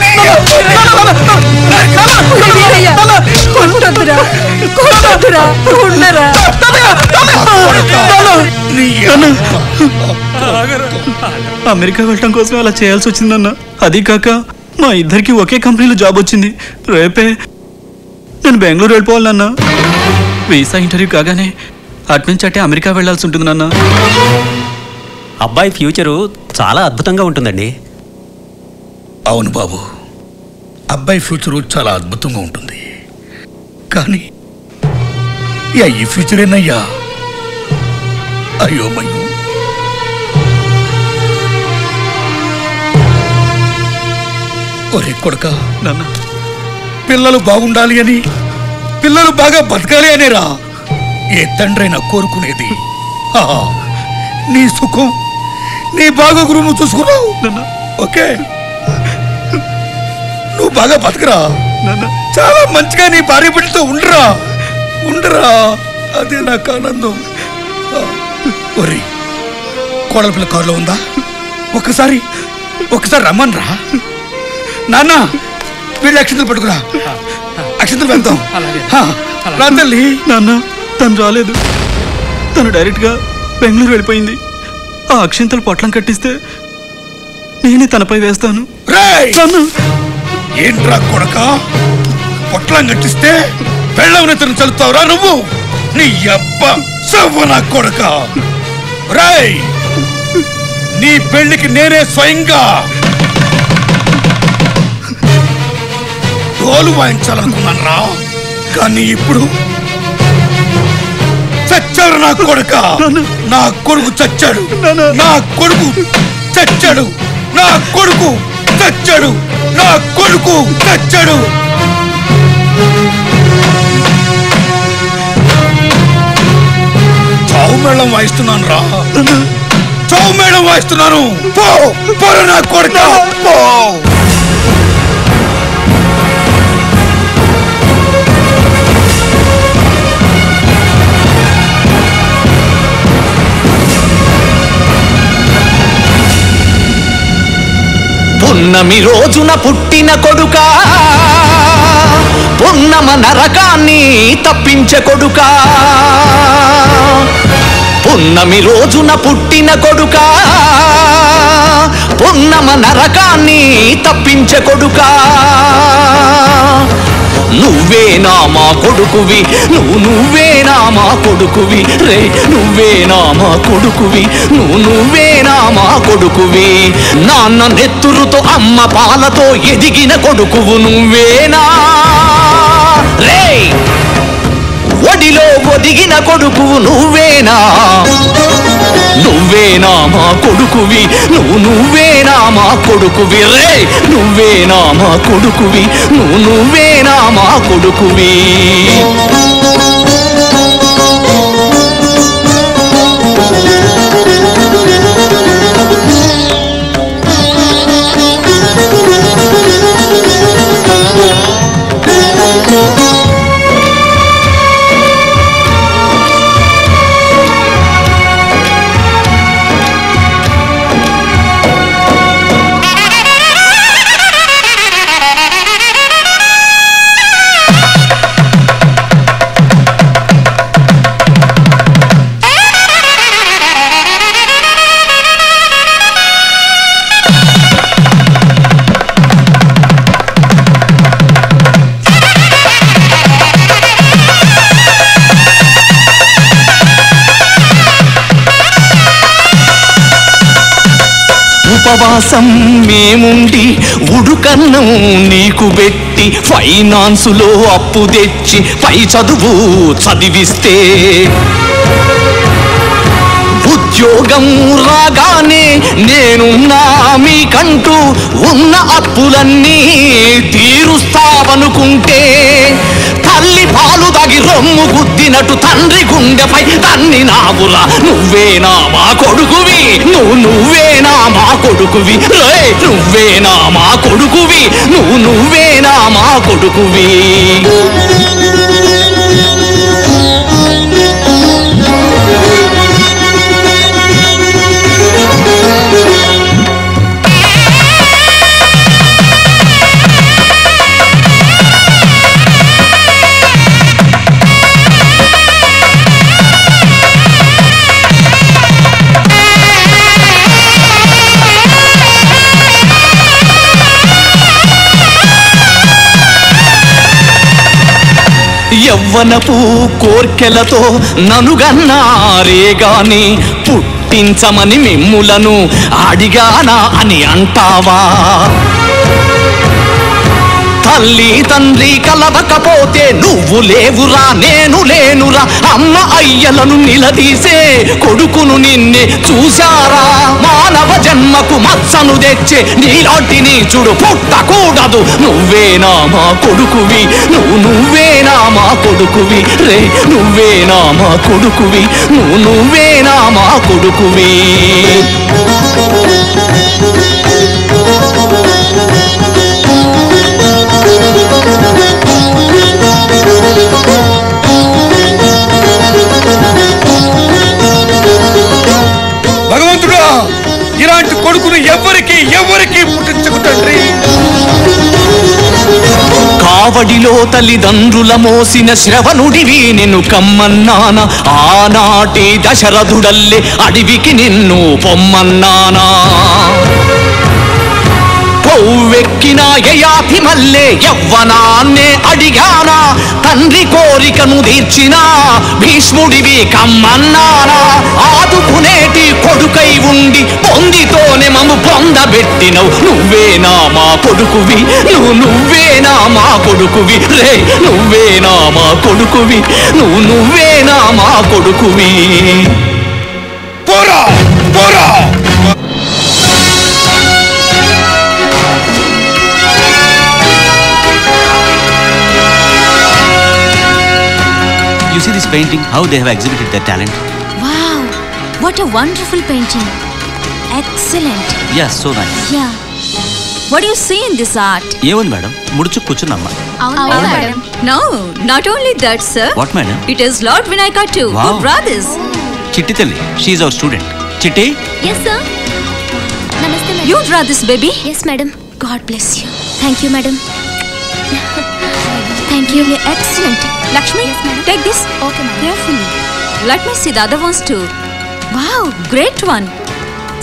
नाना कोंडतरा कोंडतरा कोंडरा तातय्य तातय्य नी अन्न अमेरिका వెళ్ళడం కోసమే అలా చేయాల్సి వచ్చిందన్న అది కాక మా ఇద్దరికి ఒకే కంపెనీలో జాబ్ వచ్చింది రేపే నేను బెంగళూరు వెళ్ళిపోవాలి నాన్న వీసా ఇంటర్వ్యూ కాగానే అడ్మిట్ అంటే అమెరికా వెళ్ళాల్సి ఉంటుంది నాన్న అబ్బాయి ఫ్యూచర్ చాలా అద్భుతంగా ఉంటుందండి అవును బాబు అబ్బాయి ఫ్యూచర్ చాలా అద్భుతంగా ఉంటుంది కానీ యా ఈ ఫ్యూచర్ ఏనయ్యా అయ్యో మై ఒరే కొడక నాన్న పిల్లలు బాగుండాలి అని పిల్లలు బాగా బతకాలి అనేరా ఏ తండ్రైనా కోరుకునేది ఆ నీ సుఖం నీ బాగుగురును చూసుకున్నావు నాన్న ఓకే నువ్వు బాగా బతకరా నాన్న చాలా మంచిగా నీ భార్య బిడ్డతో ఉండరా ఉండరా అదే నాకు ఆనందం ఒరే కోడల పిల్ల కారులో ఉందా ఒక్కసారి ఒక్కసారి రమ్మనరా నాన్న వీళ్ళ అక్షంతలు పట్టుకురా అక్షంతలు వెళ్తాం రాంతల్లి నాన్న తను రాలేదు తను డైరెక్ట్గా బెంగళూరు వెళ్ళిపోయింది ఆ అక్షంతలు పొట్లం కట్టిస్తే నేనే తనపై వేస్తాను ఏంట్రా కొడక పొట్లం కట్టిస్తే పెళ్ళవని తను చల్లుతావురా నువ్వు నీ అబ్బా సవ్వనా కొడక రాయ్ నీ పెళ్ళికి నేనే స్వయంగా గోలు వాయించాలనుకున్నాను రా కానీ ఇప్పుడు చచ్చాడు నా కొడుక నా కొడుకు చచ్చాడు నా కొడుకు చచ్చాడు నా కొడుకు చచ్చాడు నా కొడుకు చచ్చాడు చావు మేళం వాయిస్తున్నాను రా చావు మేళం వాయిస్తున్నాను పో పోరా నా కొడుక పో పున్నమి రోజున పుట్టిన కొడుక పున్నమ నరకాన్ని తప్పించే కొడుక పున్నమి రోజున పుట్టిన కొడుక పున్నమ నరకాన్ని తప్పించే కొడుక నువ్వేనా మా కొడుకువి నువ్వేనా మా కొడుకువి రే నువ్వేనా మా కొడుకువి నువ్వేనా మా కొడుకువి నాన్న నెత్తురుతో అమ్మ పాలతో ఎదిగిన కొడుకువు నువ్వేనా రే ఒడిలో ఒదిగిన కొడుకువు నువ్వేనా నువ్వేనా మా కొడుకువి నువ్వేనా మా కొడుకువి రే నువ్వేనా మా కొడుకువి నువ్వేనా మా కొడుకువి ఉపవాసం మేముండి ఉడుకన్నం నీకు పెట్టి ఫైనాన్సులో అప్పు తెచ్చి పై చదువు చదివిస్తే ఉద్యోగం రాగానే నేనున్నా మీకంటూ ఉన్న అప్పులన్నీ తీరుస్తావనుకుంటే తల్లి పాలు తగి రొమ్ము గుద్దినట్టు తండ్రి గుండెపై తన్ని నావులా నువ్వేనా మా కొడుకువి నువ్వేనా మా కొడుకువి రే నువ్వేనా మా కొడుకువి నువ్వేనా మా కొడుకువి యవ్వనపు కోర్కెలతో ననుగన్నారే గాని పుట్టించమని మిమ్ములను అడిగానా అని అంటావా? తల్లి తండ్రి కలవకపోతే నువ్వు లేవురా నేను లేనురా అమ్మ అయ్యలను నిలదీసే కొడుకును నిన్నే చూశారా? మానవ జన్మకు మచ్చను తెచ్చే నీలాంటి నీచుడు పుట్టకూడదు. నువ్వేనా మా కొడుకువి, నువ్వేనా మా కొడుకువి, రే నువ్వేనా మా కొడుకువి, నువ్వేనా మా కొడుకువి. భగవంతుడా, ఇలాంటి కొడుకును ఎవరికి ఎవరికి పుట్టించకండి. కావడిలో తల్లిదండ్రుల మోసిన శ్రవణుడివి నిన్ను కమ్మన్నాన, ఆనాటి దశరథుడల్లే అడివికి నిన్ను పొమ్మన్నానా. కొవ్వెక్కిన యయాతి మల్లే యవ్వనాన్నే అడిగానా, తండ్రి కోరికను తీర్చినా భీష్ముడివి కమ్మన్నానా. ఆదుకునేటి కొడుకై ఉండి పొందితోనే మము పొందబెట్టినవు. నువ్వేనా మా కొడుకువి, నువ్వేనా మా కొడుకువి, రే నువ్వేనా మా కొడుకువి, నువ్వేనా మా కొడుకువి. పోరా పోరా see this painting, how they have exhibited their talent. Wow, what a wonderful painting. Excellent. Yes, so nice. Yeah, what do you see in this art? Even madam mudichu kuchunamma. Avun madam. No, not only that sir. What madam? It is Lord Vinayaka too. Wow. Good brothers. Chitti telli, she is our student. Chitti. Yes sir. Namaste madam. You draw this baby? Yes madam. God bless you. Thank you madam. Thank you. You're excellent. Lakshmi, yes, take this. Okay, ma'am. Carefully. Let me see the other ones too. Wow, great one.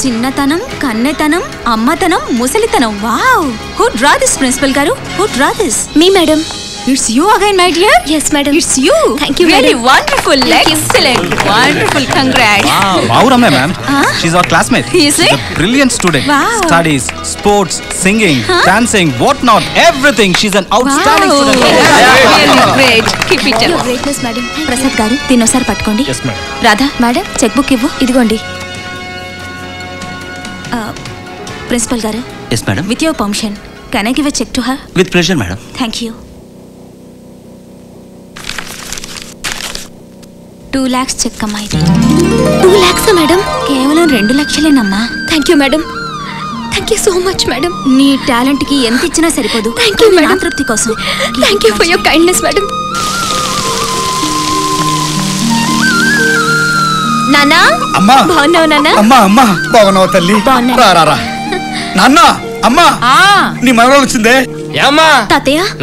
Chinnatanam, kannetanam, ammatanam, musalitanam. Wow. Who draw this, principal garu? Who draw this? Me, madam. It's you again, my dear. Yes, madam. It's you. Thank you, madam. Really wonderful. Thank excellent. You. Wonderful. Congrats. Wow. Wow, ma'am. She's our classmate. Is it? A brilliant student. Wow. Studies, sports, singing, dancing, whatnot, everything. She's an outstanding wow. student. Wow. Really great. Keep it up. Your greatness, madam. Prasad garu, dinosar pattukondi. Yes, madam. Radha, madam, checkbook ivvu. Idigondi. Principal garu. Yes, madam. With your permission, can I give a check to her? With pleasure, madam. Thank you. 2 lakhs check amma. 2 lakhs madam. కేవలం 2 లక్షలేనమ్మా. Thank you madam. Thank you so much madam. నీ talent కి ఎంత ఇచ్చినా సరిపోదు. Thank you madam. ఆతృప్తి కోసం thank you for your kindness madam. నానా అమ్మా బాగున్నావు నానా? అమ్మా అమ్మా బాగున్నావు తల్లి? రా రా రా నాన్న. అమ్మా నీ మనవడు వచ్చిందే.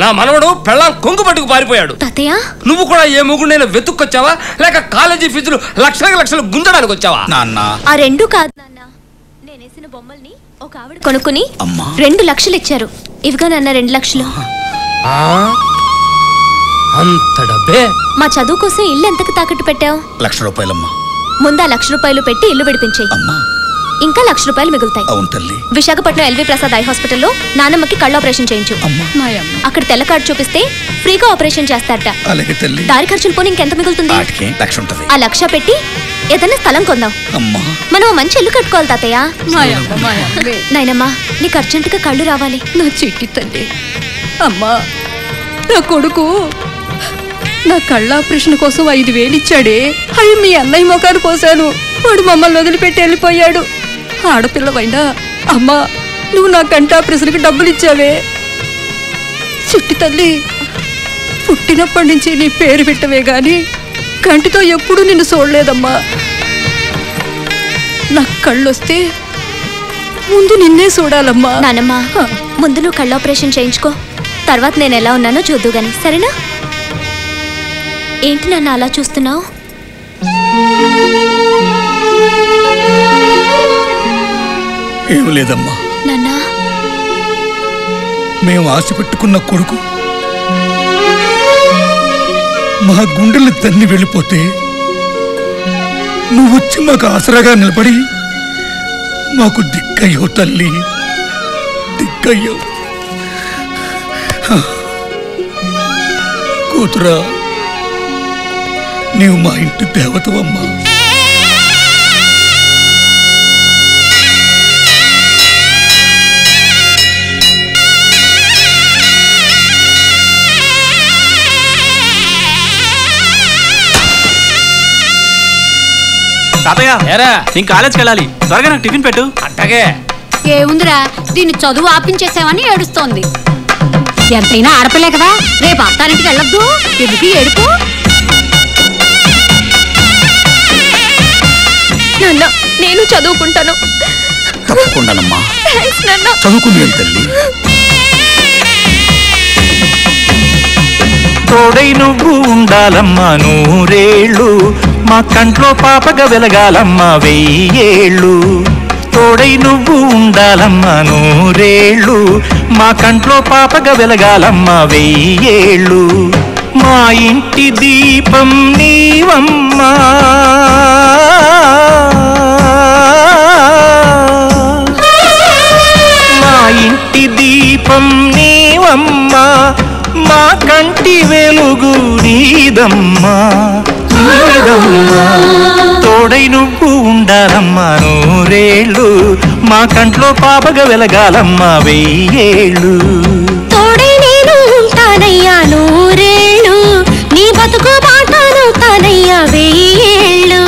నా మనవడు పెళ్ళాం కొంగు పట్టుకు పారిపోయాడు. నువ్వు కూడా ఏ ముగ్గురు వెతుక్కొచ్చావా లేక కాలేజీ ఫీజులు లక్షలకు లక్షలు గుంజడానికి వచ్చావా? ఆ రెండు కాదు నాన్న, నేనేసిన బొమ్మల్ని ఒక ఆవిడ కొనుక్కుని 2 లక్షలు ఇచ్చారు. ఇవిగా నాన్న 2 లక్షలు. మా చదువు కోసం ఇల్లు ఎంతకు తాకట్టు పెట్టావు? 1 లక్ష రూపాయలమ్మా. ముందా 1 లక్ష రూపాయలు పెట్టి ఇల్లు విడిపించాయి. ఇంకా 1 లక్ష రూపాయలు మిగులుతాయి. విశాఖపట్నం ఎల్వి ప్రసాద్ ఐ హాస్పిటల్లో నానమ్మకి కళ్ళ ఆపరేషన్ చేయించు. అక్కడ తెల్ల కార్డు చూపిస్తే ఫ్రీగా ఆపరేషన్ చేస్తారట. దారి ఖర్చులు పోనీ ఇంకెంత మిగులుతుంది? 1 లక్ష పెట్టి ఏదైనా స్థలం కొందాం. మనం మంచి ఇల్లు కట్టుకోవాలి తాతయ్య. నాయనమ్మా నీకు అర్జెంటుగా కళ్ళు రావాలి. నా చిట్టి తల్లి అమ్మా, నా కొడుకు నా కళ్ళ ఆపరేషన్ కోసం 5,000 ఇచ్చాడే. అవి మీ అన్నయ్య మొఖాలు కోసాను. వాడు మమ్మల్ని వదిలిపెట్టి వెళ్ళిపోయాడు. ఆడపిల్లవైనా అమ్మా నువ్వు నా కంటా ప్రశ్నకి డబ్బులు ఇచ్చావే. చిట్టి తల్లి, పుట్టినప్పటి నుంచి నీ పేరు పెట్టవే గాని కంటితో ఎప్పుడూ నిన్ను చూడలేదమ్మా. నాకు కళ్ళొస్తే ముందు నిన్నే చూడాలమ్మా. నానమ్మా ముందు నువ్వు కళ్ళు ఆపరేషన్ చేయించుకో, తర్వాత నేను ఎలా ఉన్నానో చూద్దు గాని సరేనా? ఏంటి నన్ను అలా చూస్తున్నావు? ఏం లేదమ్మా. నాన్నా మేము ఆశ పెట్టుకున్న కొడుకు మా గుండెలు తన్ని వెళ్ళిపోతే నువ్వు వచ్చి మాకు ఆసరాగా నిలబడి మాకు దిక్కయ్యో తల్లి, దిక్కయ్యో కూతురా, నీవు మా ఇంటి దేవతవమ్మా. కాలేజ్కి వెళ్ళాలి, త్వరగా నాకు టిఫిన్ పెట్టు. అట్టగే ఏముందిరా, దీన్ని చదువు ఆపించేసామని ఏడుస్తోంది. ఎంతైనా ఆడపలే కదా, రేపు అత్తారింటికి వెళ్ళొద్దు, ఎందుకు ఏడుపు? నేను చదువుకుంటాను తప్పకుండానమ్మా, చదువుకునే తల్లి. తోడై నువ్వు ఉండాలమ్మా నూరేళ్ళు, మా కంట్లో పాపగా వెలగాలమ్మా వెయ్యేళ్ళు. తోడై నువ్వు ఉండాలమ్మా నూరేళ్ళు, మా కంట్లో పాపగా వెలగాలమ్మా వెయ్యేళ్ళు. మా ఇంటి దీపం నీవమ్మా, మా ఇంటి దీపం నీవమ్మా, మా కంటి వెలుగు నీదమ్మా. తోడై నువ్వు ఉండాలమ్మా నూరేళ్ళు, మా కంట్లో పాపగా వెలగాలమ్మా వెయ్యేళ్ళు. తోడై నేను ఉంటానయ్యా నూరేళ్ళు, నీ బతుకు బాటను తానయ్యా వెయ్యేళ్ళు.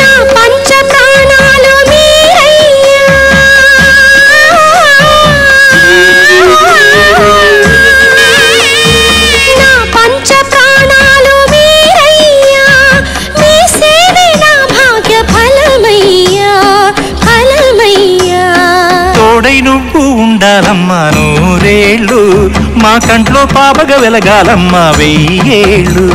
నా పంచ ప్రాణాలు మీరయ్యా, నా పంచ ప్రాణాలు మీరయ్యా, మీ సేవే నా భాగ్య ఫలమయ్యా, ఫలమయ్యా. తోడై నువ్వు ఉండాలమ్మా నూరేళ్ళు, మా కంట్లో పాపగా వెలగాలమ్మా వెయ్యేళ్ళు.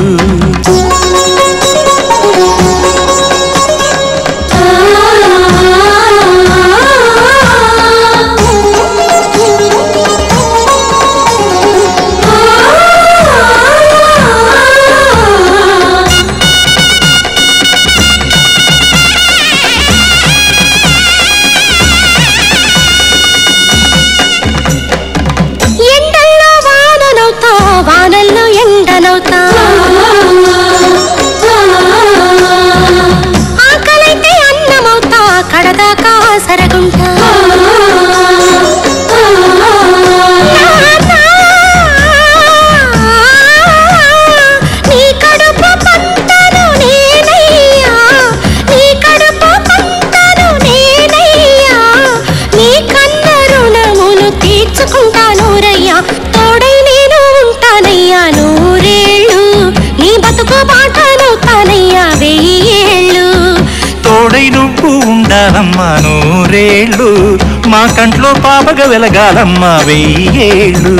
నూరేళ్ళు, మా కంట్లో పాపగా వెలగాలమ్మా వెయ్యేళ్ళు.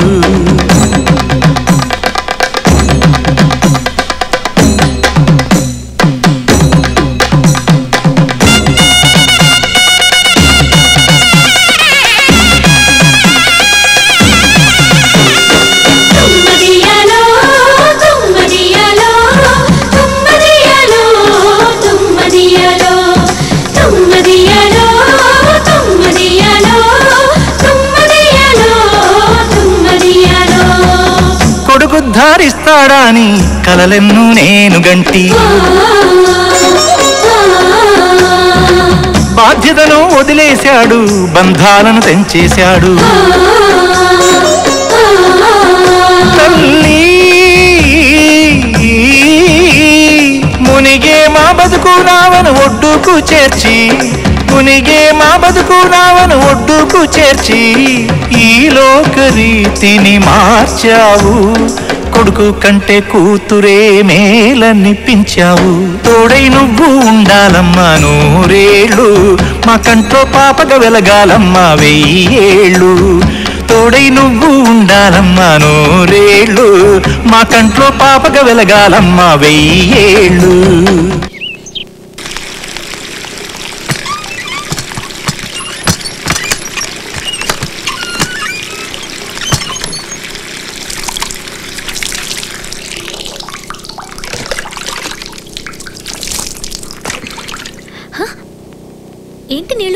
ధారిస్తాడాని కలలెన్ను నేను గంటి, బాధ్యతను వదిలేశాడు, బంధాలను తెంచేశాడు. తల్లి మునిగే మా బతుకు నావను ఒడ్డుకు చేర్చి, మునిగే మా బతుకు నావను ఒడ్డుకు చేర్చి, ఈ లోకరీతిని మార్చావు, కొడుకు కంటే కూతురే మేలనిపించావు. తోడై నువ్వు ఉండాలమ్మా నూరేళ్ళు, మా కంట్లో పాపగా వెలగాలమ్మా వెయ్యేళ్ళు. తోడై నువ్వు ఉండాలమ్మా నూరేళ్ళు, మా కంట్లో పాపగా వెలగాలమ్మా వెయ్యేళ్ళు.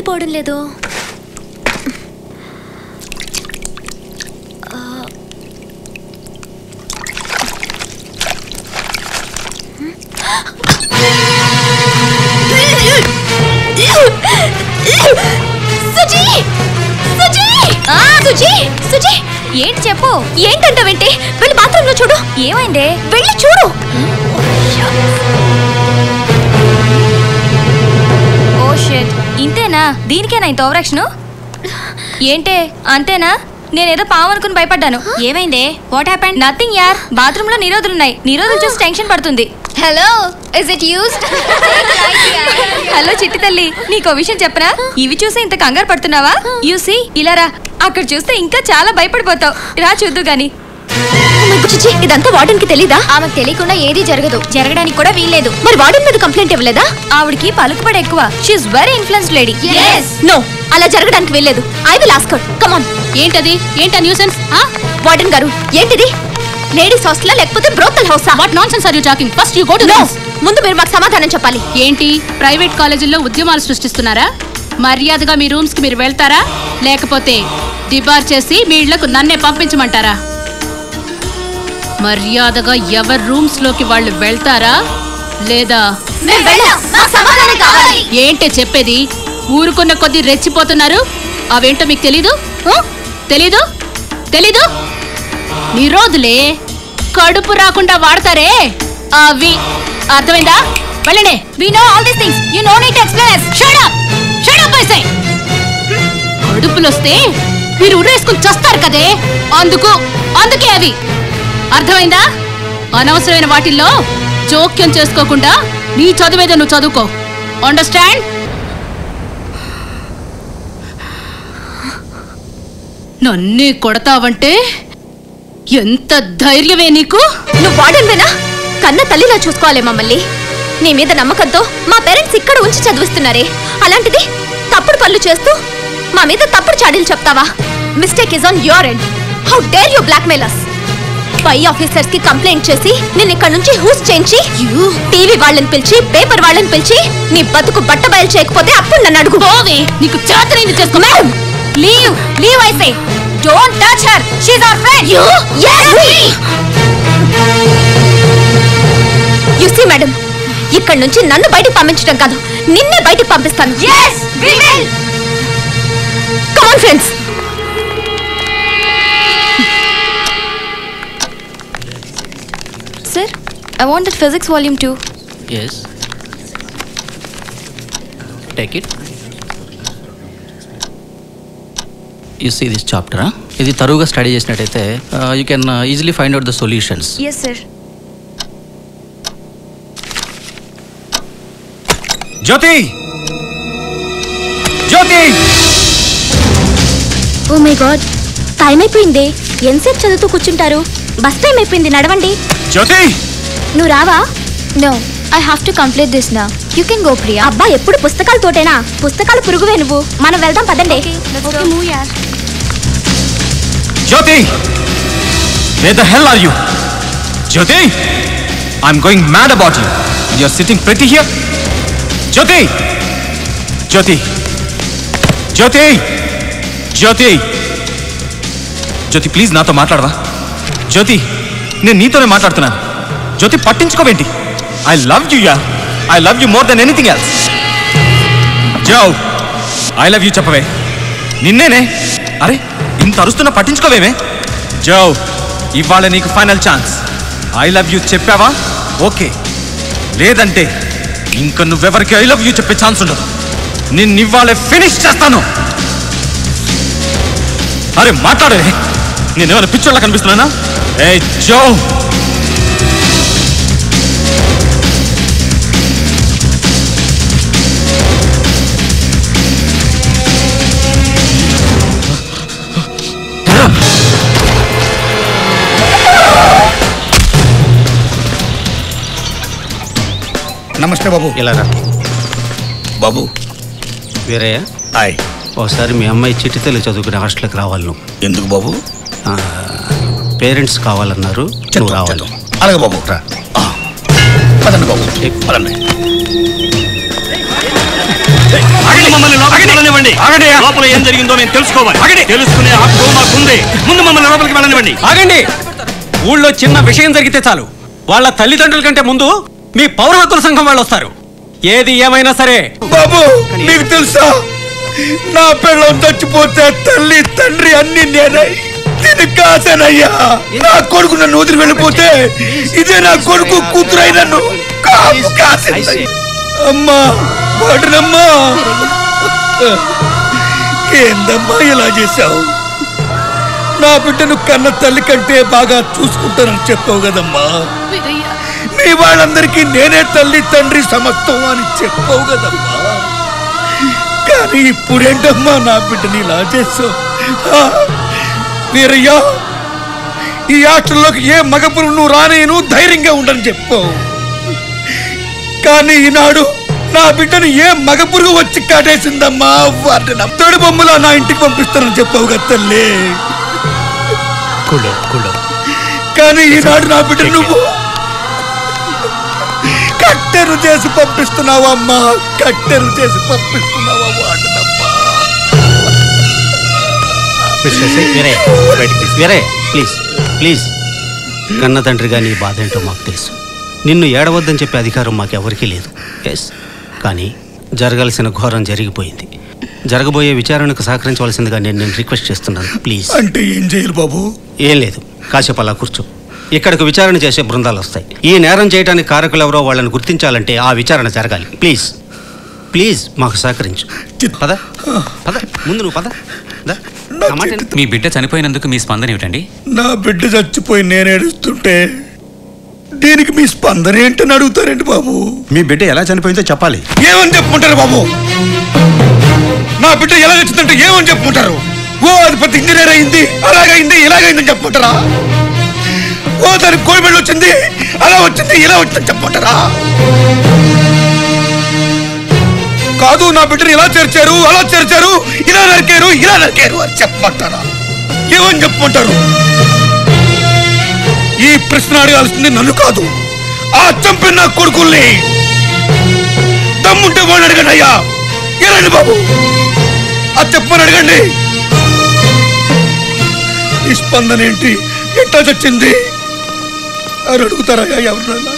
వెళ్ళిపోవడం లేదు. ఏంటి చెప్పు, ఏంటంటావంటే వెళ్ళి బాత్రూంలో చూడు. ఏమైందే, వెళ్ళి చూడు. ఓ షిట్, ఇంతేనా? దీనికేనా ఇంత ఓవరాక్షన్? ఏంటే అంతేనా? నేనేదో పాము అనుకుని భయపడ్డాను. ఏమైందే? What happened? నథింగ్ యార్, బాత్రూమ్ లో నిరోధులున్నాయి. నిరోధులు చూసి టెన్షన్ పడుతుంది. Hello, is it used? Hello చిట్టి తల్లి, నీకో విషయం చెప్పనా? ఇవి చూసి ఇంత కంగారు పడుతున్నావా? యూసి ఇలా రా, అక్కడ చూస్తే ఇంకా చాలా భయపడిపోతావు. రా చూద్దు గాని. ఇదంతా వార్డెన్ కి తెలీదా? ఆమెకు తెలియకుండా ఏది జరగదు, జరగడానికి కూడా వీల్లేదు. మరి వార్డెన్ మీద కంప్లైంట్ ఇవ్వలేదా? ఆవిడకి పలుకుబడి ఎక్కువ. She is very influenced lady. No, అలా జరగడానికి వీల్లేదు. I will ask her. Come on. ఏంటది? ఏంటా న్యూసెన్స్? వార్డెన్ గారు, ఏంటిది? లేడీస్ హాస్టల్ లేకపోతే brothel house? What nonsense are you talking? First you go to no. ముందు మీరు మాకు సమాధానం చెప్పాలి. ఏంటి, ప్రైవేట్ కాలేజీల్లో ఉద్యమాలు సృష్టిస్తున్నారా? మర్యాదగా మీ రూమ్స్ కి మీరు వెళ్తారా, లేకపోతే డిబార్ చేసి మీ ఇళ్లకు నన్నే పంపించమంటారా? మర్యాదగా ఎవరి రూమ్స్ లోకి వాళ్ళు వెళ్తారా లేదా? ఏంటే చెప్పేది? ఊరుకున్న కొద్ది రెచ్చిపోతున్నారు. అవేంటో మీకు తెలీదు? తెలీదు తెలీదు నిరోధులే, కడుపు రాకుండా వాడతారే అవి. అర్థమైందా? వెళ్ళండి. We know all these things. You no need to explain us. Shut up. Shut up, I say. కడుపులొస్తే మీరు ఉరేసుకుని చస్తారు కదే, అందుకే అవి. అర్థమైందా? అనవసరమైన వాటిల్లో జోక్యం చేసుకోకుండా నీ చదువేదో నువ్వు చదువుకో. అండర్స్టాండ్? నన్నే కొడతావంటే ఎంత ధైర్యమే నీకు? నువ్వు వాడేనా? కన్న తల్లిలా చూసుకోవాలి మమ్మల్ని. నీ మీద నమ్మకంతో మా పేరెంట్స్ ఇక్కడ ఉంచి చదివిస్తున్నారే, అలాంటిది తప్పుడు పనులు చేస్తూ మా మీద తప్పుడు చాడీలు చెప్తావా? Mistake is on your end. How dare you blackmail us? పై ఆఫీసర్స్ కి కంప్లైంట్ చేసి నిన్ను ఇక్కడ నుంచి హూస్ చేయించి, టీవీ వాళ్ళని పిలిచి, పేపర్ వాళ్ళని పిలిచి నీ బతుకు బట్టబయలు చేయకపోతే అప్పుడు నన్ను అడుగు. నీకు చాతరైంది చేసుకో. Leave, leave I say. Don't touch her. She's our friend. You? Yes, me. You see, madam, ఇక్కడ నుంచి నన్ను బయటికి పంపించడం కాదు, నిన్నే బయటికి పంపిస్తాను. Yes, we will. Come on, friends. Sir, I want that physics volume 2. Yes. Take it. You see this chapter, huh? If you thoroughly study చేసినట్టయితే you can easily find out the solutions. Yes, sir. Jyothi, Jyothi. Oh my god, time అయిపోయింది. ఎంతసేపు చదువుతూ కూర్చుంటారు? Bus time అయిపోయింది, నడవండి. జ్యోతి, నువ్వు రావా? No, I have to complete this now. You can go Priya. అబ్బా, ఎప్పుడు పుస్తకాలతోటేనా? పుస్తకాలు పురుగువే నువ్వు. మనం వెళ్దాం, పదండి. ఓకే, మూవ్ యార్. Jyothi, where the hell are you? Jyothi, I am going mad about you. You are sitting pretty here. Jyothi, Jyothi, Jyothi, Jyothi, Jyothi, please నాతో మాట్లాడవా? జ్యోతి, నేను నీతోనే మాట్లాడుతున్నాను. జ్యోతి, పట్టించుకోవేంటి? I love you yeah, I love you more than anything else. Jo, I love you చెప్పవే. నిన్నేనే. అరే, ఇంత అరుస్తున్నా పట్టించుకోవేమే. జో, ఇవాళ నీకు final chance. I love you చెప్పావా ఓకే, లేదంటే ఇంకా నువ్వెవరికి ఐ లవ్ యూ చెప్పే ఛాన్స్ ఉండదు. నిన్నివ్వాలే ఫినిష్ చేస్తాను. అరే మాట్లాడే, నేనేమైనా పిక్చర్లా కనిపిస్తున్నానా? ఏ జో, నమస్తే బాబు. ఇలా రా బాబు. వీరయ్య, హాయ్. ఒకసారి మీ అమ్మాయి చిట్టి తల్లి చదువుకునే హాస్టల్కి రావాలి నువ్వు. ఎందుకు బాబు? పేరెంట్స్ కావాలన్నారు, నువ్వు రావాలి. అలాగే బాబు, రా. పదండి బాబు, పదండి. ఊళ్ళో చిన్న విషయం జరిగితే చాలు వాళ్ళ తల్లిదండ్రుల కంటే ముందు మీ పౌర హక్కుల సంఘం వాళ్ళు వస్తారు. ఏది ఏమైనా సరే బాబు మీకు తెలుసా, నా పిల్లలు చచ్చిపోతే తల్లి తండ్రి అన్ని నేనే. ఇది కాదనయ్యా, నా కొడుకు నన్ను వదిలి వెళ్ళిపోతే ఇదే నా కొడుకు కూతురై నన్ను కాపు కాసింది. అమ్మా వాడనమ్మా, ఏందమ్మా ఇలా చేశావు? నా బిడ్డను కన్న తల్లి కంటే బాగా చూసుకుంటానని చెప్పావు కదమ్మా. మీ వాళ్ళందరికీ నేనే తల్లి తండ్రి సమస్తం అని చెప్పావు కదమ్మా. కానీ ఇప్పుడేంటమ్మా నా బిడ్డని ఇలా చేస్తావు? వీరయ్యా, ఈ ఆటల్లోకి ఏ మగపురుడు నువ్వు రానేను, ధైర్యంగా ఉండని చెప్పావు. కానీ ఈనాడు నా బిడ్డను ఏ మగపురుగు వచ్చి కాటేసిందమ్మా. వాటిని తోడు బొమ్మలా నా ఇంటికి పంపిస్తానని చెప్పావు కదా తల్లి. కానీ ఈనాడు నా బిడ్డ నువ్వు కట్టెను చేసి పంపిస్తున్నావు అమ్మా, కట్టెను చేసి పంపిస్తున్నావా? వాడనమ్మా ప్లీజ్ ప్లీజ్. కన్న తండ్రిగా నీ బాధ ఏంటో మాకు తెలుసు. నిన్ను ఏడవద్దని చెప్పే అధికారం మాకెవరికీ లేదు. ఎస్, కానీ జరగాల్సిన ఘోరం జరిగిపోయింది. జరగబోయే విచారణకు సహకరించవలసిందిగా నేను రిక్వెస్ట్ చేస్తున్నాను ప్లీజ్. అంటే ఏం చేయాలి బాబు? ఏం లేదు, కాసేపు అలా కూర్చో. ఇక్కడికి విచారణ చేసే బృందాలు వస్తాయి. ఈ నేరం చేయడానికి కారకులు ఎవరో వాళ్ళని గుర్తించాలంటే ఆ విచారణ జరగాలి. ప్లీజ్ ప్లీజ్ మాకు సహకరించు. పద పద, ముందు నువ్వు పద. మీ బిడ్డ చనిపోయినందుకు మీ స్పందన ఏమిటండి? నా బిడ్డ చచ్చిపోయి నేను ఏడుస్తుంటే దీనికి మీ స్పందన ఏంటని అడుగుతారేంటి బాబు? మీ బిడ్డ ఎలా చనిపోయిందో చెప్పాలి. ఏమని చెప్పుకుంటారు బాబు? నా బిడ్డ ఎలా చచ్చిందంటే ఏమని చెప్పుకుంటారు? ఓ అది పెద్ద ఇంజనీర్ అయింది, అలాగైంది ఇలాగైందని చెప్పుకుంటారా? ఓ దానికి కోడిబెళ్ళు వచ్చింది, అలా వచ్చింది ఇలా వచ్చిందని చెప్పుకుంటారా? కాదు, నా బిడ్డను ఇలా చేర్చారు, అలా చేర్చారు, ఇలా నరికారు అని చెప్పమంటారా? ఏమని చెప్పుకుంటారు? ఈ ప్రశ్న అడగాల్సింది నన్ను కాదు, ఆ చంపిన నా కొడుకుల్ని. దమ్ముంటే వాడిని అడగండి అయ్యా, ఏనండి బాబు అది చెప్పమని అడగండి. ఈ స్పందన ఏంటి, ఎట్లా చచ్చింది అని అడుగుతారా? ఎవరినైనా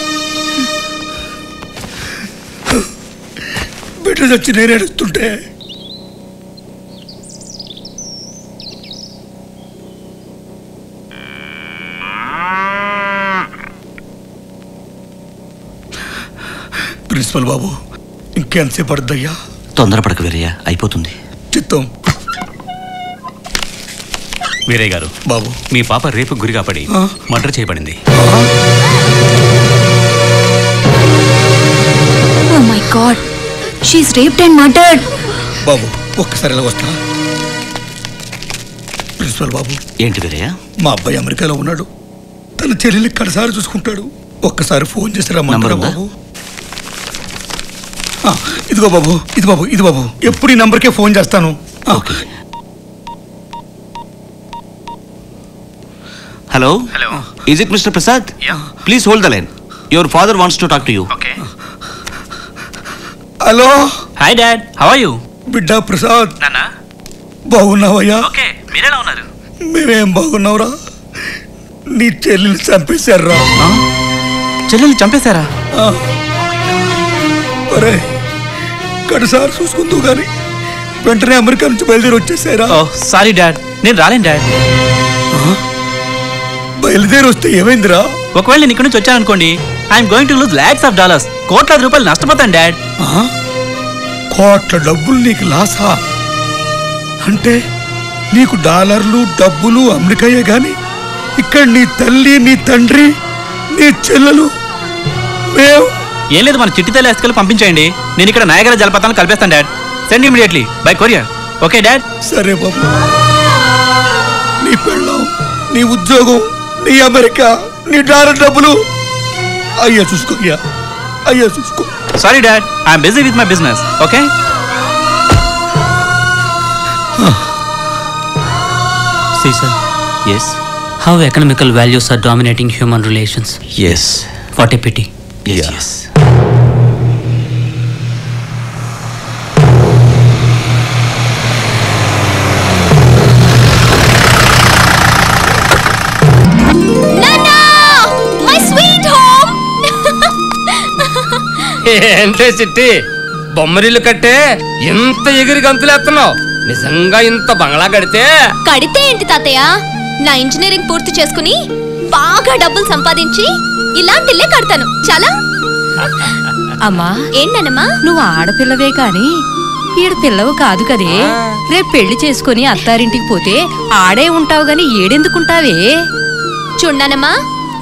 బిడ్డ చచ్చి నేను ఏడుస్తుంటే ప్రిన్సిపల్ బాబు ఇంకెంతసేపు పడుద్దయ్యా? తొందరపడక వీరయ్య, అయిపోతుంది. చిత్తం వీరయ్య గారు బాబు, మీ పాప రేపు గురికాపడి మర్డర్ చేయబడింది. Oh my god, she is raped and murdered. బాబు ఒక్కసారి ఇలా వస్తా. ప్రిన్సిపల్ బాబు ఏంటి వీరయ్య? మా అబ్బాయి అమెరికాలో ఉన్నాడు, తన చెల్లెల్ని కడసారి చూసుకుంటాడు. ఒక్కసారి ఫోన్ చేసి రమ్మన్నారా బాబు? ఇదిగో బాబు, ఇది బాబు, ఇది బాబు, ఎప్పుడు ఈ నంబర్కే ఫోన్ చేస్తాను. Hello, is it mister Prasad? Please hold the line, your father wants to talk to you. Hello, hi dad, how are you? బిడ్డా ప్రసాద్, బాగున్నావయ్యా? మేమేం బాగున్నావురా, నీ చెల్లెలు చంపేశారా? చెల్లెలు చంపేశారా? అరే కడసారి చూసుకుంటూ కానీ వెంటనే అమెరికా నుంచి బయలుదేరి వచ్చేసారా? సారీ డాడ్, నేను రాలేను డాడ్. బయలుదేరి వస్తే ఏమైందిరా? ఒకవేళ నేను ఇక్కడ నుంచి వచ్చాననుకోండి, I'm going to lose lakhs of dollars. కోట్లాది రూపాయలు నష్టపోతాను డాడ్. కోట్ల డబ్బులు నీకు లాసా? అంటే నీకు డాలర్లు డబ్బులు అమెరికాయే కానీ ఇక్కడ నీ తల్లి, నీ తండ్రి, నీ చెల్లెలు మేము. ఏం లేదు, మన చిట్టి తల్లి అస్కలు పంపించేయండి. నేను ఇక్కడ నాయగర జలపాతాలను కలిపేస్తాను dad. Send immediately by courier. Okay dad? సరే బాబు. నీ పెళ్ళం, నీ ఉద్యోగం, నీ అమెరికా, నీ డాలర్ డబ్బులు అయ్యా చూసుకోయ్యా, అయ్యా చూసుకో. Sorry dad, I'm busy with my business. Okay season. Yes, how economical values are dominating human relations. Yes, what a pity. Yes, yes. ఏంటే చిట్టి బొమ్మరిల్లు కట్టే ఇంత ఎగిరి గంతులేస్తున్నావు? నిజంగా ఇంత బంగ్లా కడితే? కడితే ఏంటి తాతయ్య, నా ఇంజనీరింగ్ పూర్తి చేసుకుని బాగా డబ్బులు సంపాదించి ఇలాంటిల్లే కడతాను. చాలా అమ్మా ఏంటనమ్మా, నువ్వు ఆడపిల్లవే కాని వీడు పిల్లవు కాదు కదే. రేపు పెళ్లి చేసుకుని అత్తారింటికి పోతే ఆడే ఉంటావు గాని ఏడెందుకుంటావే? చూడ్డానమ్మా,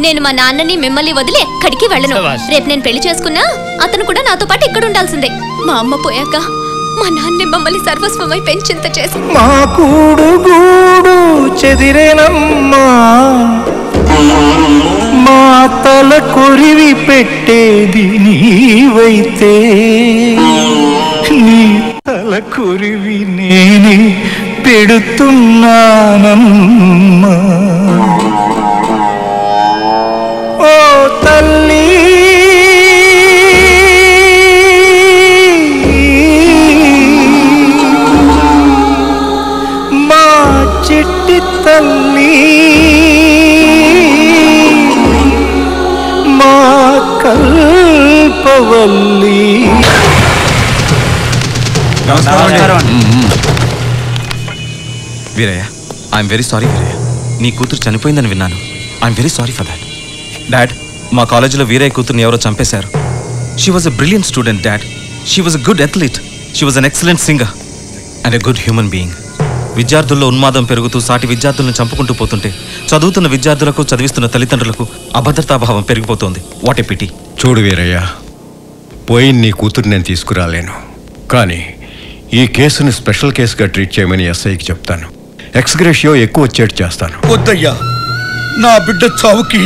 నేను మా నాన్నని మిమ్మల్ని వదిలి ఎక్కడికి వెళ్ళను. రేపు నేను పెళ్లి చేసుకున్నా అతను కూడా నాతో పాటు ఇక్కడ ఉండాల్సిందే. మా అమ్మ పోయాక మా నాన్న మమ్మల్ని సర్వస్వమై పెంచింత చేసి మా కూడు గూడు చెదిరేనమ్మా, మా తల కొరివి పెట్టేది నీవైతే నీ తల కొరివి నేనే పెడుతున్నానమ్మా. ఓ తల్లి మా చిట్టి తల్లి, మా కల్పవల్లి. Veeraiah, I'm very sorry Veeraiah, నీ కూతురు చనిపోయిందని విన్నాను. I'm very sorry for that. Dad, మా కాలేజీలో వీరయ్య కూతుర్ని ఎవరో చంపేశారు. She was a brilliant student dad, she was a good athlete, she was an excellent singer and a good human being. విద్యార్థుల్లో ఉన్మాదం పెరుగుతూ సాటి విద్యార్థులను చంపుకుంటూ పోతుంటే చదువుతున్న విద్యార్థులకు, చదివిస్తున్న తల్లిదండ్రులకు అభద్రతాభావం పెరిగిపోతుంది. What a pity. చూడు వీరయ్య, పోయిన నీ కూతురు నేను తీసుకురాలేను, కానీ ఈ కేసుని స్పెషల్ కేసుగా ట్రీట్ చేయమని ఎస్ఐకి చెప్తాను. ఎక్స్గ్రేషియో ఎక్కువ వచ్చేట్టు చేస్తాను. వద్దయ్యా, నా బిడ్డ చావుకి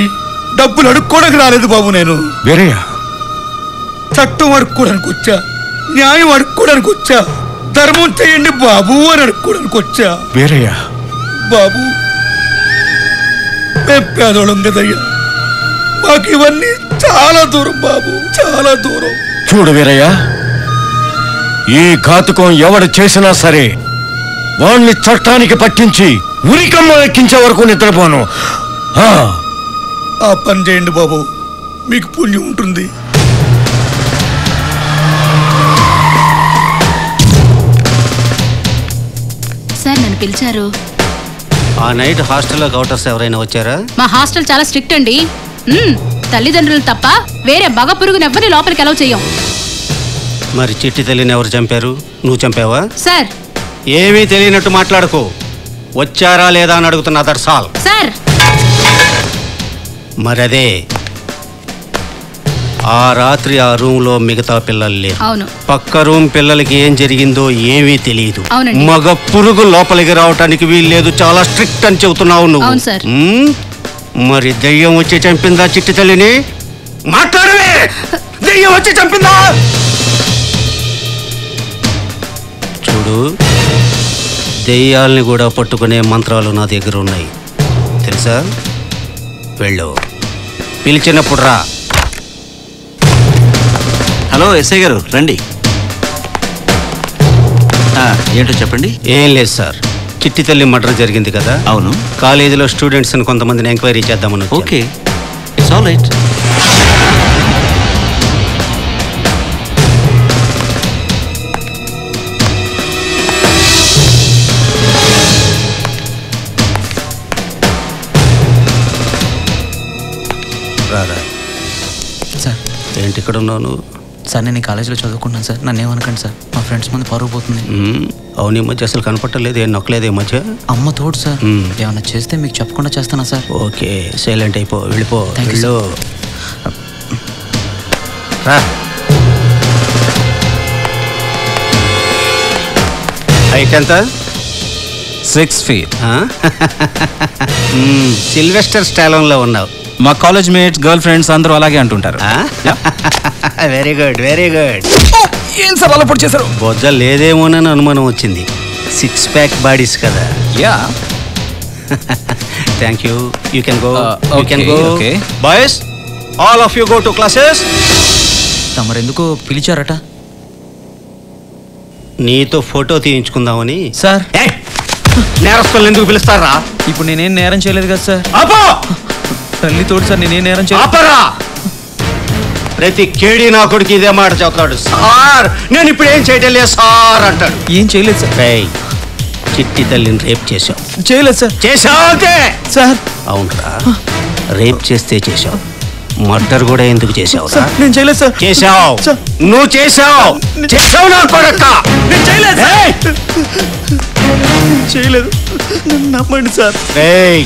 డబ్బులు అడుక్కోడానికి రాలేదు బాబు. నేను వీరయ్య చట్టం అడుక్కోడానికి వచ్చా, న్యాయం అడుక్కోడానికి వచ్చా, ధర్మం చేయండి బాబు అని అడుక్కోడానికి వచ్చా. వీరయ్య బాబు, మేము పేదోళం కదయ్యా, మాకు ఇవన్నీ చాలా దూరం బాబు, చాలా దూరం. చూడు వీరయ్య, ఈ ఘాతుకం ఎవడు చేసినా సరే వాణ్ణి చట్టానికి పట్టించి ఉరికమ్మ ఎక్కించే వరకు నిద్రపోను. ఆ పని చేయండి బాబు, మీకు పుణ్యం ఉంటుంది. సార్, నన్ను పిలిచారు. ఆ నైట్ హాస్టల్లో కౌంటర్స్ ఎవరైనా వచ్చారా? మా హాస్టల్ చాలా స్ట్రిక్ట్ అండి. తల్లిదండ్రులు తప్ప వేరే మగ పురుగుని ఎవరిని లోపలికి అలౌ చేయం. మరి చిట్టి తల్లిని ఎవరు చంపారు? నువ్వు చంపావా? సార్, ఏమీ తెలియనట్టు మాట్లాడుకో. వచ్చారా లేదా అని అడుగుతున్నా. దర్శాల్ సార్, మరదే ఆ రాత్రి ఆ రూమ్లో మిగతా పిల్లలు లేరు. అవును, పక్క రూమ్ పిల్లలకి ఏం జరిగిందో ఏమీ తెలియదు. మగ పురుగు లోపలికి రావటానికి వీల్లేదు, చాలా స్ట్రిక్ట్ అని చెబుతున్నావు నువ్వు. మరి దయ్యం వచ్చి చంపిందా చిట్టి తల్లిని? మాట్లాడవే. దయ్యం వచ్చి చంపిందా? చూడు, దెయ్యాల్ని కూడా పట్టుకునే మంత్రాలు నా దగ్గర ఉన్నాయి తెలుసా? వెళ్ళు, పిలిచినప్పుడు రా. హలో ఎస్ఐ గారు, రండి. ఏంటో చెప్పండి. ఏం లేదు సార్, చిట్టి తల్లి మర్డర్ జరిగింది కదా. అవును, కాలేజీలో స్టూడెంట్స్ని కొంతమందిని ఎంక్వైరీ చేద్దామని. Okay, it's all right. Sir ఏంటి ఇక్కడ ఉన్నావు నువ్వు? సార్, నేను కాలేజీలో చదువుకున్నాను సార్, నన్ను ఏమనుకోండి సార్, మా ఫ్రెండ్స్ ముందు పరువు పోతుంది. అవును, ఈ మధ్య అసలు కనపట్టలేదు, ఏం నొక్కలేదు ఈ మధ్య. అమ్మ తోడు సార్, ఏమన్నా చేస్తే మీకు చెప్పకుండా చేస్తానా సార్? ఓకే, సైలెంట్ అయిపో, వెళ్ళిపో. హైట్ ఎంత? 6 feet. సిల్వెస్టర్ స్టాలోన్లో ఉన్నావు. మా కాలేజ్ మేట్స్, గర్ల్ ఫ్రెండ్స్ అందరూ అలాగే అంటుంటారు. Very good, very good. ఏం సార్ అలా పొడి చేశారు? బొజ్జ లేదేమోనని అనుమానం వచ్చింది. 6-pack బాడీస్ కదా. Yeah, thank you. You can go, you can go. Okay boys, all of you go to classes. తమరెందుకు పిలిచారట? నీతో ఫోటో తీయించుకుందామని సార్. నేరస్తులను ఎందుకు పిలుస్తారా? ఇప్పుడు నేనేం నేరం చేయలేదు కదా సార్. తల్లి తోడు సార్, నేనేం నేరం చేయలేదు. प्रति कीड़ी ना कोड़की इदे माट चेप्ताडु सार नेनु इप्पुडु एम चेयलेदु सार अंटाडु एम चेयलेदु सर एय चिट्टी तल्लिनि रेप चेशाव चेयलेदु सर चेशावते सर अवुनरा रेप चेस्ते चेशाव मर्डर కూడా ఎందుకు చేశావు సార్ నేను చేయలేదు సార్ చేశావు నువ్వు చేశావు నా కొడక నేను చేయలేదు ఏయ్ చేయలేదు నన్ను నమ్మండి సార్ ఏయ్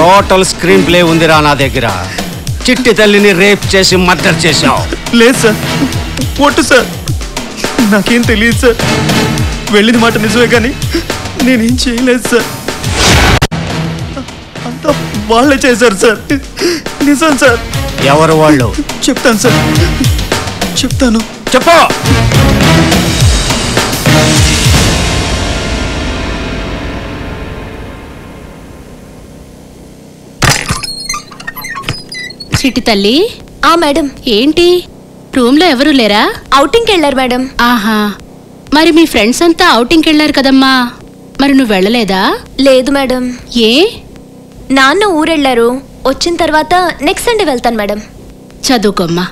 టోటల్ స్క్రీన్ ప్లే ఉందిరా నా దగ్గర చిట్టి తల్లిని రేప్ చేసి మర్డర్ చేశావు లేదు సార్ ఒట్టు సార్ నాకేం తెలియదు సార్ వెళ్ళిన మాట నిజమే కానీ నేను ఏం చేయలేదు సార్ అంతా వాళ్ళే చేశారు సార్ నిజం సార్ ఎవరు వాళ్ళు చెప్తాను సార్ చెప్తాను చెప్పు చిట్టి తల్లి ఆ మేడం ఏంటి రూమ్ లో ఎవరు లేరా అవుటింగ్ కి వెళ్ళారు మేడం ఆహా మరి మీ ఫ్రెండ్స్ అంతా అవుటింగ్ కి వెళ్ళారు కదమ్మా మరి నువ్వు వెళ్ళలేదా లేదు మేడం ఏ నాన్న ఊరు వెళ్ళారు వచ్చిన తర్వాత నెక్స్ట్ సండే వెళ్తాను మేడం చదువుకోమ్మా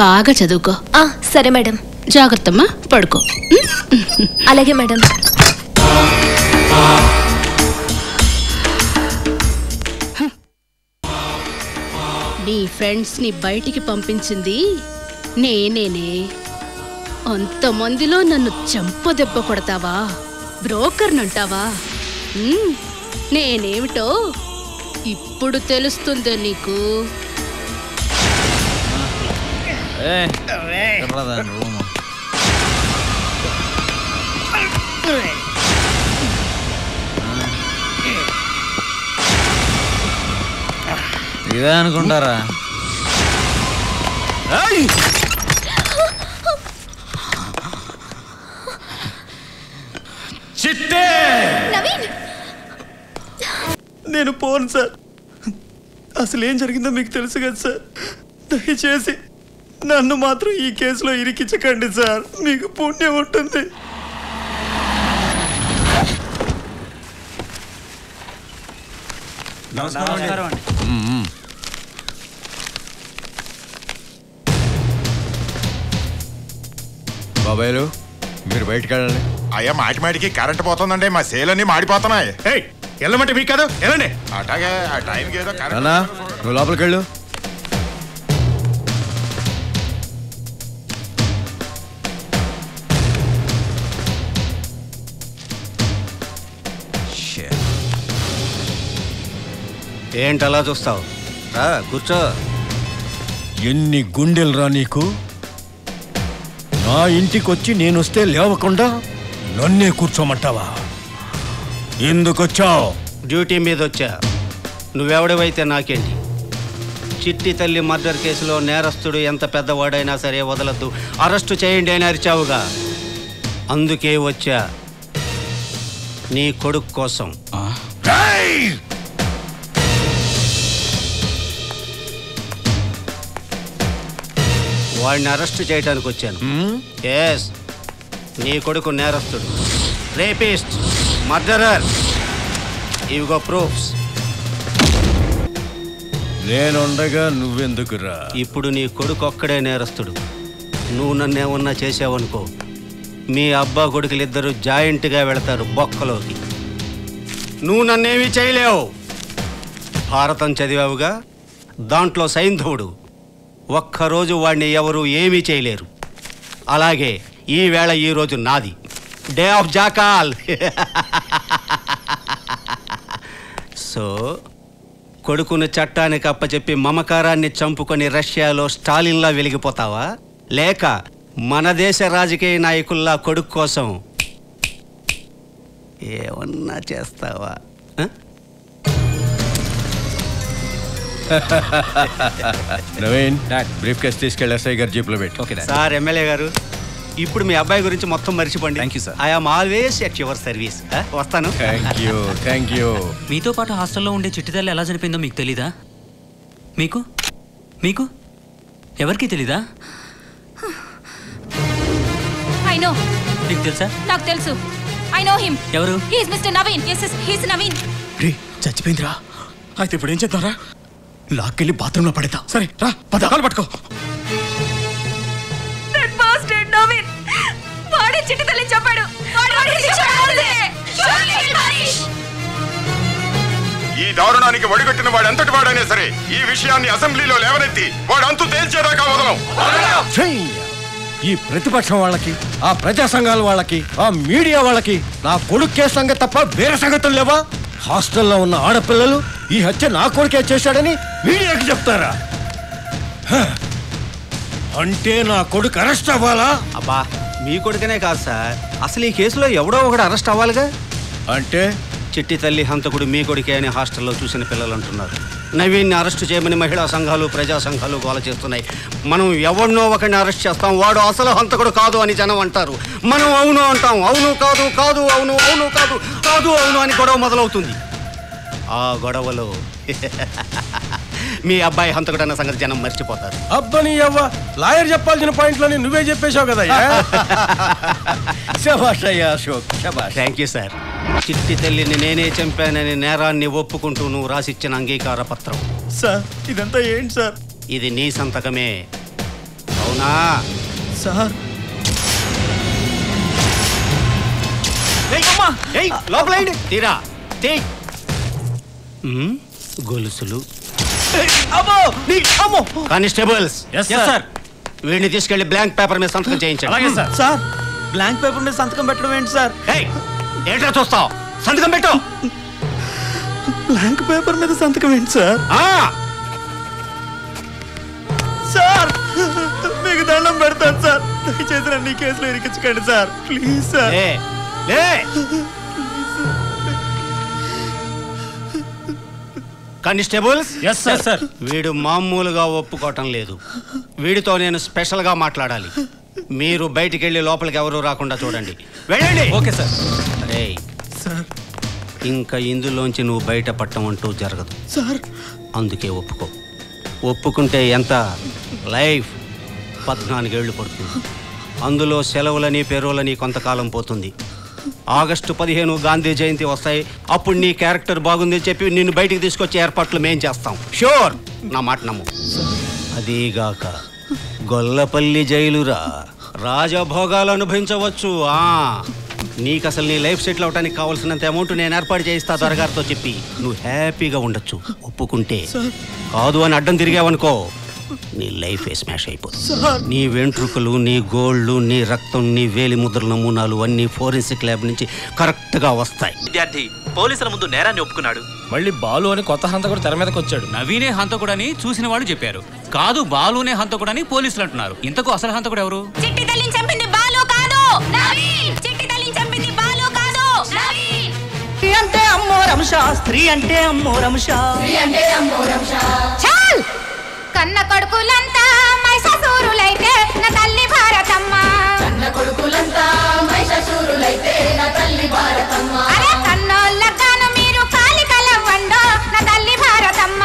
బాగా చదువుకో సరే మేడం జాగ్రత్తమ్మా పడుకో అలాగే మేడం నీ ఫ్రెండ్స్ని బయటికి పంపించింది నేనేనే అంతమందిలో నన్ను చంపదెబ్బ కొడతావా బ్రోకర్నంటావా నేనేమిటో ఇప్పుడు తెలుస్తుంది నీకు ఇదే అనుకుంటారా చిట్టే నేను పోను సార్ అసలు ఏం జరిగిందో మీకు తెలుసు కదా సార్ దయచేసి నన్ను మాత్రం ఈ కేసులో ఇరికించకండి సార్ మీకు పుణ్యం ఉంటుంది నమస్కారం బాబాయ్లు మీరు బయటకు వెళ్ళండి అయ్యా మాటిమాటికి కరెంట్ పోతుందండి మా సేలన్నీ మాడిపోతున్నాయి వెళ్ళమంటే మీకు కాదు వెళ్ళండి నువ్వు లోపలికి వెళ్ళు ఏంటలా చూస్తావు కూర్చో ఎన్ని గుండెలు రా నీకు నా ఇంటికి వచ్చి నేనొస్తే లేవకుండా నన్నే కూర్చోమంటావా ఎందుకొచ్చావు డ్యూటీ మీద వచ్చా నువ్వెవడవైతే నాకేంటి చిట్టి తల్లి మర్డర్ కేసులో నేరస్తుడు ఎంత పెద్దవాడైనా సరే వదలద్దు అరెస్టు చేయండి అని అరిచావుగా అందుకే వచ్చా నీ కొడుకు కోసం వాడిని అరెస్టు చేయడానికి వచ్చాను ఎస్ నీ కొడుకు నేరస్తుడు రేపిస్ట్ మర్డరర్ ఇవిగో ప్రూఫ్స్ నేనుండగా నువ్వెందుకురా ఇప్పుడు నీ కొడుకు ఒక్కడే నేరస్తుడు నువ్వు నన్నేమన్నా చేసావనుకో మీ అబ్బా కొడుకులిద్దరూ జాయింట్గా వెళతారు బొక్కలోకి నువ్వు నన్నేమీ చేయలేవు భారతం చదివావుగా దాంట్లో సైంధవుడు ఒక్కరోజు వాడిని ఎవరు ఏమీ చేయలేరు అలాగే ఈవేళ ఈరోజు నాది డే ఆఫ్ జాకాల్ సో కొడుకును చట్టానికి అప్పచెప్పి మమకారాన్ని చంపుకొని రష్యాలో స్టాలిన్లా వెలిగిపోతావా లేక మన దేశ రాజకీయ నాయకుల్లా కొడుకు కోసం ఏమన్నా చేస్తావా నవీన్ బ్రీఫ్ కేస్ తీసుకెళ్ళి ఎస్ఐ గారు జీప్లో పెట్టి సార్ ఎమ్మెల్యే గారు ఇప్పుడు మీ అబ్బాయి గురించి మొత్తం మర్చిపోండి thank you sir I am always at your service వస్తాను థ్యాంక్ యూ మీతో పాటు హాస్టల్లో ఉండే చిట్టితల్లి ఎలా చనిపోయిందో మీకు తెలీదా మీకు మీకు ఎవరికి తెలీదా ఐ నో మీకు తెలుసా నాకు తెలుసు ఐ నో హిమ్ ఎవరు he is mister Naveen yes he is Naveen రే చచ్చిపోయిందిరా అయితే ఇప్పుడు ఏం చేద్దాం రా లాక్కెళ్ళి బాత్రూంలో పడతా సరే రా పదకాలు పట్టుకో चिट्ठी तल्ली चपाडू दारुणानिकि वडिगट्टिन वाडंतटि वाडैना सरे ई विषयान्नि असेंब्लीलो लेवनेत्ति वाडंतु तेल्चेदाका वदलं ई प्रतिपक्षं वाळ्ळकि आ प्रजा संघाल वाळ्ळकि आ मीडिया वाळ्ळकि ना कोडुक्के संगति तप्प वेरे संगतुलु लेवा हास्टल्लो उन्न आडपिल्ललु ई हत्य ना कोडुके चेशाडनि मीडियाकि चेप्तारा अंटे ना कोडुकु अरेस्ट अव्वाला अब्बा मी कोडुकने कादु सार असलु ई केसुलो एवडो ओकडु अरेस्ट अव्वालिगा अंटे चिट्टी तल्ली हंतकुडु मी कोडिके अनि हास्टल्लो चूसिन पिल्ललु अंटुन्नारु नवीन अरेस्ट चेयमनि महिला संघालु प्रजा संघालु गोल चेस्तुन्नायि मनं एवण्णो ओकनि अरेस्ट चेस्तां वाडु असलु हंतकुडु कादु अनि जनं अंटारु मनं अवुनु अंटां अवुनु कादु कादु अवुनु अवुनु कादु कादु अवुनु अनि गोडव मोदलवुतुंदी आ गोडवलो మీ అబ్బాయి హంతకుడు అన్న సంగతి జనం మర్చిపోతారు అబ్బని యవ్వ లాయర్ చెప్పాల్సిన పాయింట్లని నువ్వే చెప్పేశావు కదయ్యా శభాష్ అయ్యా అశోక్ శభాష్ థాంక్యూ సార్ చిట్టి తల్లిని నేనే చంపానని నేరాన్ని ఒప్పుకుంటూ నువ్వు రాసిచ్చిన అంగీకార పత్రం సార్ ఇదంతా ఏంటి సార్ ఇది నీ సంతకమే అవునా సార్ ఏయ్ అమ్మా ఏయ్ లోపలేండి తీరా తీ గొలుసులు ब्लैंक पेपर में संतकम constables yes sir yes sir వీడు మామూలుగా ఒప్పుకోవటం లేదు వీడితో నేను స్పెషల్ గా మాట్లాడాలి మీరు బయటికి వెళ్లి లోపలికి ఎవరు రాకుండా చూడండి వెళ్ళండి ఓకే సార్ రేయ్ సార్ ఇంకా ఇందులోంచి నువ్వు బయట పట్టడం అంటూ జరగదు సార్ అందుకే ఒప్పుకో ఒప్పుకుంటే ఎంత లైఫ్ 14 ఏళ్ళు పడుతుంది అందులో సెలవులని పేరోలని కొంతకాలం పోతుంది ఆగస్టు 15 గాంధీ జయంతి వస్తాయి అప్పుడు నీ క్యారెక్టర్ బాగుంది అని చెప్పి నిన్ను బయటికి తీసుకొచ్చి ఏర్పాట్లు మేం చేస్తాం షూర్ నా మాట నమ్ము అదిగాక గొల్లపల్లి జైలురా రాజభోగాలు అనుభవించవచ్చు నీకు అసలు నీ లైఫ్ సెటిల్ అవడానికి కావాల్సినంత అమౌంట్ నేను ఏర్పాటు చేయిస్తా దొరగారితో చెప్పి నువ్వు హ్యాపీగా ఉండొచ్చు ఒప్పుకుంటే కాదు అని అడ్డం తిరిగావనుకో నీ లైఫ్ స్మాష్ అయిపోతుంది నీ వెంట్రుకలు నీ గోల్డ్ నీ రక్తం నీ వేలి ముద్రల నమూనాలు అన్ని ఫోరెన్సిక్ ల్యాబ్ నుంచి కరెక్ట్ గా వస్తాయి విద్యార్థి పోలీసుల ముందు నేరాన్ని ఒప్పుకున్నాడు మళ్ళీ బాలు అని కొత్త హంతకుడు తెర మీదకి వచ్చాడు నవీనే హంతకుడని చూసిన వాళ్ళు చెప్పారు కాదు బాలునే హంతకుడని పోలీసులు అంటున్నారు ఇంతకు అసలు హంతకుడు ఎవరు చిట్టి తల్లిని చంపింది బాలు కాదు నవీన్ చిట్టి తల్లిని చంపింది బాలు కాదు నవీన్ స్త్రీ అంటే అమ్మో రమశా స్త్రీ అంటే అమ్మో రమశా స్త్రీ అంటే అమ్మో రమశా చల్ కన్న కొడుకులంతా మైసూరులైతే నా తల్లి భారతమ్మ కన్న కొడుకులంతా మైసూరులైతే నా తల్లి భారతమ్మ అరే కన్నోళ్ళగాను మీరు కాలికలవండో నా తల్లి భారతమ్మ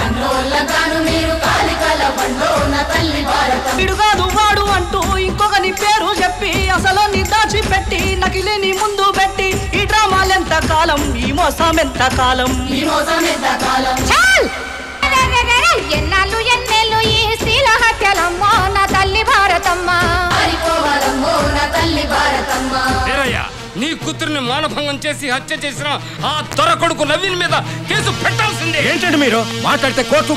కన్నోళ్ళగాను మీరు కాలికలవండో నా తల్లి భారతమ్మ విడుగాదు వాడు అంటూ ఇంకొకని పేరు చెప్పి అసలు ని దాచి పెట్టి నకిలే ని ముందు పెట్టి ఈ డ్రామాలెంత కాలం ఈ మోసం ఎంత కాలం ఈ మోసం ఎంత కాలం చల్ ఎన్నాళ్ళు ఎన్నేళ్ళు ఈ స్త్రీల హత్యలమ్మో నా తల్లి భారతమ్మ హరికోవాలమ్మో నా తల్లి భారతమ్మ ఏరయ్యా నీ కూతుర్ని మానభంగం చేసి హత్య చేసిన ఆ దొరకొడుకు నవీన్ మీద కేసు పెట్టాల్సిందే ఏంటండి మీరు మాట్లాడితే కోర్టు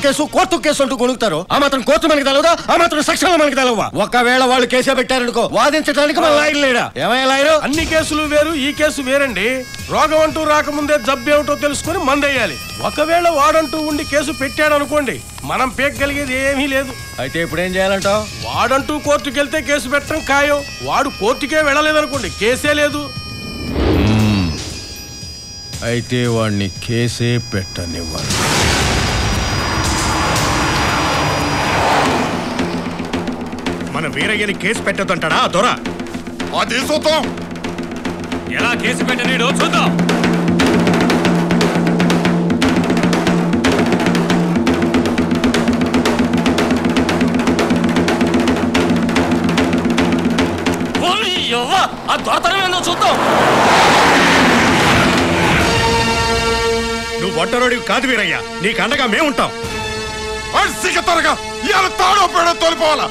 కేసు అంటూ కొనుగుతారు ఆ మాత్రం కోర్టు మనకి తెలవదా ఆ మాత్రం సాక్ష్యాలు మనకి తెలవవా ఒకవేళ వాళ్ళు కేసే పెట్టారనుకో వాదించడానికి మన లాయర్ లేడా ఏమయ్య లాయరు అన్ని కేసులు వేరు ఈ కేసు వేరండి రోగం అంటూ రాకముందే జబ్బేమిటో తెలుసుకుని మందేయాలి ఒకవేళ వాడంటూ ఉండి కేసు పెట్టాడు అనుకోండి మనం పేకగలిగేది ఏమీ లేదు అయితే ఇప్పుడు ఏం చేయాలంటావు వాడంటూ కోర్టుకి వెళ్తే కేసు పెట్టడం ఖాయం వాడు కోర్టుకే వెళ్ళలేదనుకోండి కేసే లేదు అయితే వాడిని కేసే పెట్టనివ్వాలి మన వీరయ్యని కేసు పెట్టొద్దంటాడా దొర అది సోతం ఎలా కేసు పెట్టనేడో చూద్దాం ఆ దొరతనం ఏందో చూద్దాం నువ్వు ఒంటరోడివి కాదు వీరయ్య నీకు అండగా మేముంటాం త్వరగా తాడో పేడో తోలిపోవాలా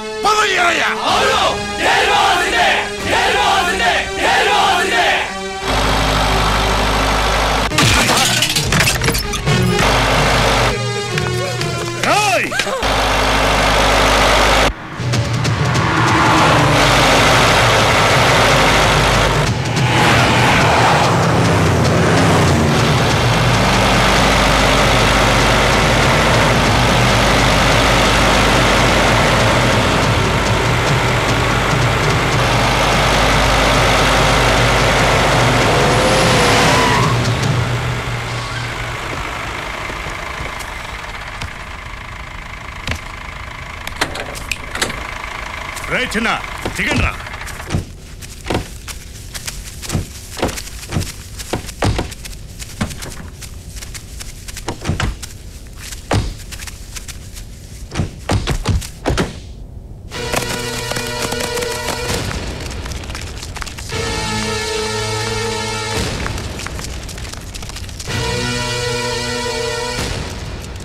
చిన్నా చికెన్ రా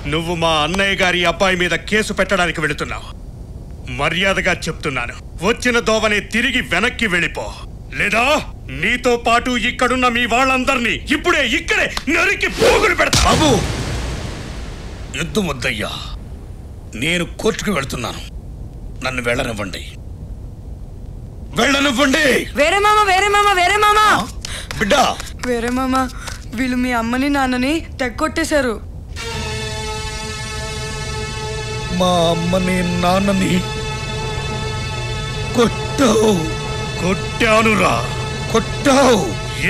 నువ్వు మా అన్నయ్య గారి అబ్బాయి మీద కేసు పెట్టడానికి వెళ్తున్నావు మర్యాదగా చెప్తున్నాను వచ్చిన దోవనే తిరిగి వెనక్కి వెళ్ళిపో లేదా నీతో పాటు ఇక్కడున్న మీ వాళ్ళందర్నీ ఇప్పుడే ఇక్కడే నరికి పోగులు పెడతా బాబు యుద్ధం వద్దయ్యా నేను కోర్టుకు వెళ్తున్నాను నన్ను వెళ్ళనివ్వండి వెళ్ళనివ్వండి వేరే మామ వేరే మామ వేరే మామ బిడ్డ వేరే మామ వీళ్ళు మీ అమ్మని నాన్నని తెగొట్టేశారు మా అమ్మని నాన్నని కొట్టావు కొట్టానురా కొట్టావు